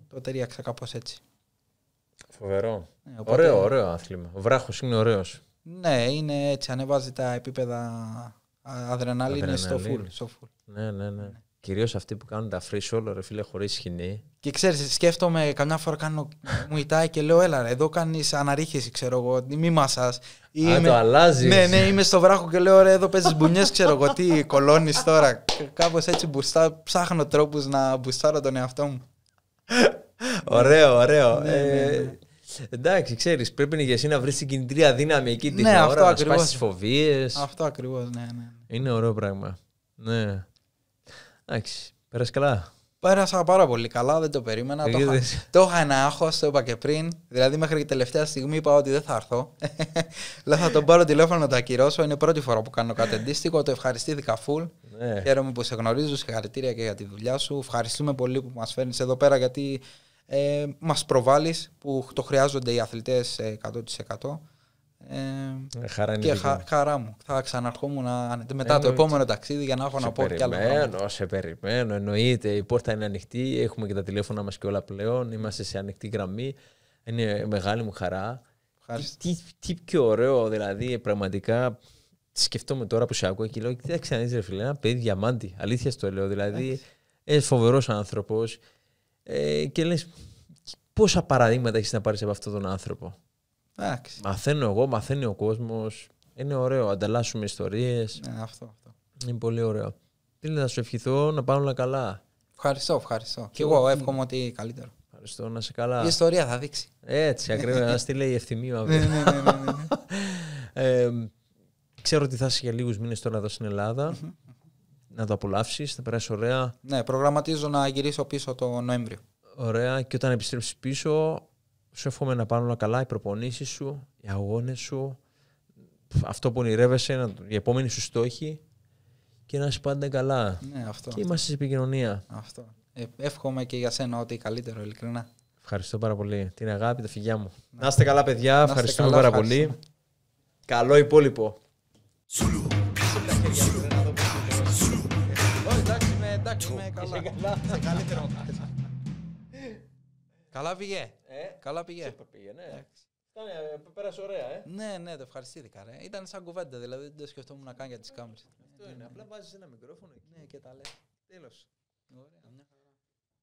το ταιριάξα κάπως έτσι. Φοβερό. Οπότε, ωραίο άθλημα. Ο βράχος είναι ωραίος. Ναι, είναι έτσι. Ανεβάζει τα επίπεδα αδρεναλίνης στο φουλ. Ναι. Κυρίως αυτοί που κάνουν τα free solo, ρε φίλε, χωρίς σκηνή. Και ξέρεις, σκέφτομαι, καμιά φορά κάνω μουιτάι και λέω, έλα ρε, εδώ κάνεις αναρρίχηση, ξέρω εγώ, μήμα σας. Το αλλάζεις. Ναι, είμαι στο βράχο και λέω, ρε, εδώ παίζεις μπουνιές, ξέρω εγώ, τι κολώνεις τώρα. Κάπως έτσι ψάχνω τρόπους να μπουστάρω τον εαυτό μου. Ωραίο. Εντάξει, ξέρεις, πρέπει για εσύ να βρεις την κινητήρια δύναμη εκεί την ώρα, να σπάσεις τις φοβίες. Αυτό ακριβώς, ναι. Είναι ωραίο πράγμα. Ναι. Εντάξει, πέρασε καλά. Πέρασα πάρα πολύ καλά, δεν το περίμενα. Το είχα ένα άγχος, το είπα και πριν. Δηλαδή, μέχρι και τελευταία στιγμή είπα ότι δεν θα έρθω. Λέω θα τον πάρω τηλέφωνο να το ακυρώσω. Είναι πρώτη φορά που κάνω κάτι αντίστοιχο. Το ευχαριστήθηκα φουλ. Ναι. Χαίρομαι που σε γνωρίζω. Συγχαρητήρια και για τη δουλειά σου. Ευχαριστούμε πολύ που μας φέρνεις εδώ πέρα, γιατί μας προβάλλεις που το χρειάζονται οι αθλητές 100%. Χαρά μου. Θα ξαναρχόμουν μετά το επόμενο ταξίδι για να έχω να πω κι άλλο. Σε περιμένω, εννοείται. Η πόρτα είναι ανοιχτή. Έχουμε και τα τηλέφωνα μας και όλα πλέον. Είμαστε σε ανοιχτή γραμμή. Είναι μεγάλη μου χαρά. Τι πιο ωραίο, δηλαδή, πραγματικά. Σκεφτόμαι τώρα που σε ακούω και λέω: Κοιτάξτε, ρε φίλε, ένα παιδί διαμάντι. Αλήθεια στο λέω. Δηλαδή, φοβερός άνθρωπος. Και λες, πόσα παραδείγματα έχεις να πάρεις από αυτόν τον άνθρωπο. Εντάξει. Μαθαίνω εγώ, μαθαίνει ο κόσμος. Είναι ωραίο, ανταλλάσσουμε ιστορίες. Ναι, αυτό. Είναι πολύ ωραίο. Θέλω να σου ευχηθώ να πάνε όλα καλά. Ευχαριστώ. Και εγώ εύχομαι ότι καλύτερο. Ευχαριστώ, να είσαι καλά. Η ιστορία θα δείξει. Έτσι, ακριβώς. Να στείλει η Ευθυμίου αύριο. Ναι. Ξέρω ότι θα είσαι για λίγους μήνες τώρα εδώ στην Ελλάδα. Να το απολαύσεις, θα περάσει ωραία. Ναι, προγραμματίζω να γυρίσω πίσω το Νοέμβριο. Ωραία, και όταν επιστρέψεις πίσω. Σου εύχομαι να πάνε όλα καλά, οι προπονήσεις σου, οι αγώνες σου, αυτό που ονειρεύεσαι, οι επόμενοι σου στόχοι και να είσαι πάντα καλά. Ναι, και είμαστε σε επικοινωνία. Αυτό. Εύχομαι και για σένα ό,τι καλύτερο, ειλικρινά. Ευχαριστώ πάρα πολύ. Την αγάπη, τα φυγιά μου. Να είστε καλά, παιδιά. Ευχαριστούμε καλά, πάρα πολύ. Καλό υπόλοιπο. Εντάξει, καλύτερο. Καλά πήγε. Καλά πήγε. Ναι. Πέρασε ωραία. Ναι, το ευχαριστήθηκα. Ήταν σαν κουβέντα, δηλαδή δεν το σκεφτόμουν να κάνω για τις κάμερες. Αυτό είναι. Απλά βάζεις ένα μικρόφωνο. Ναι, και τα λες. Τέλος. Ωραία.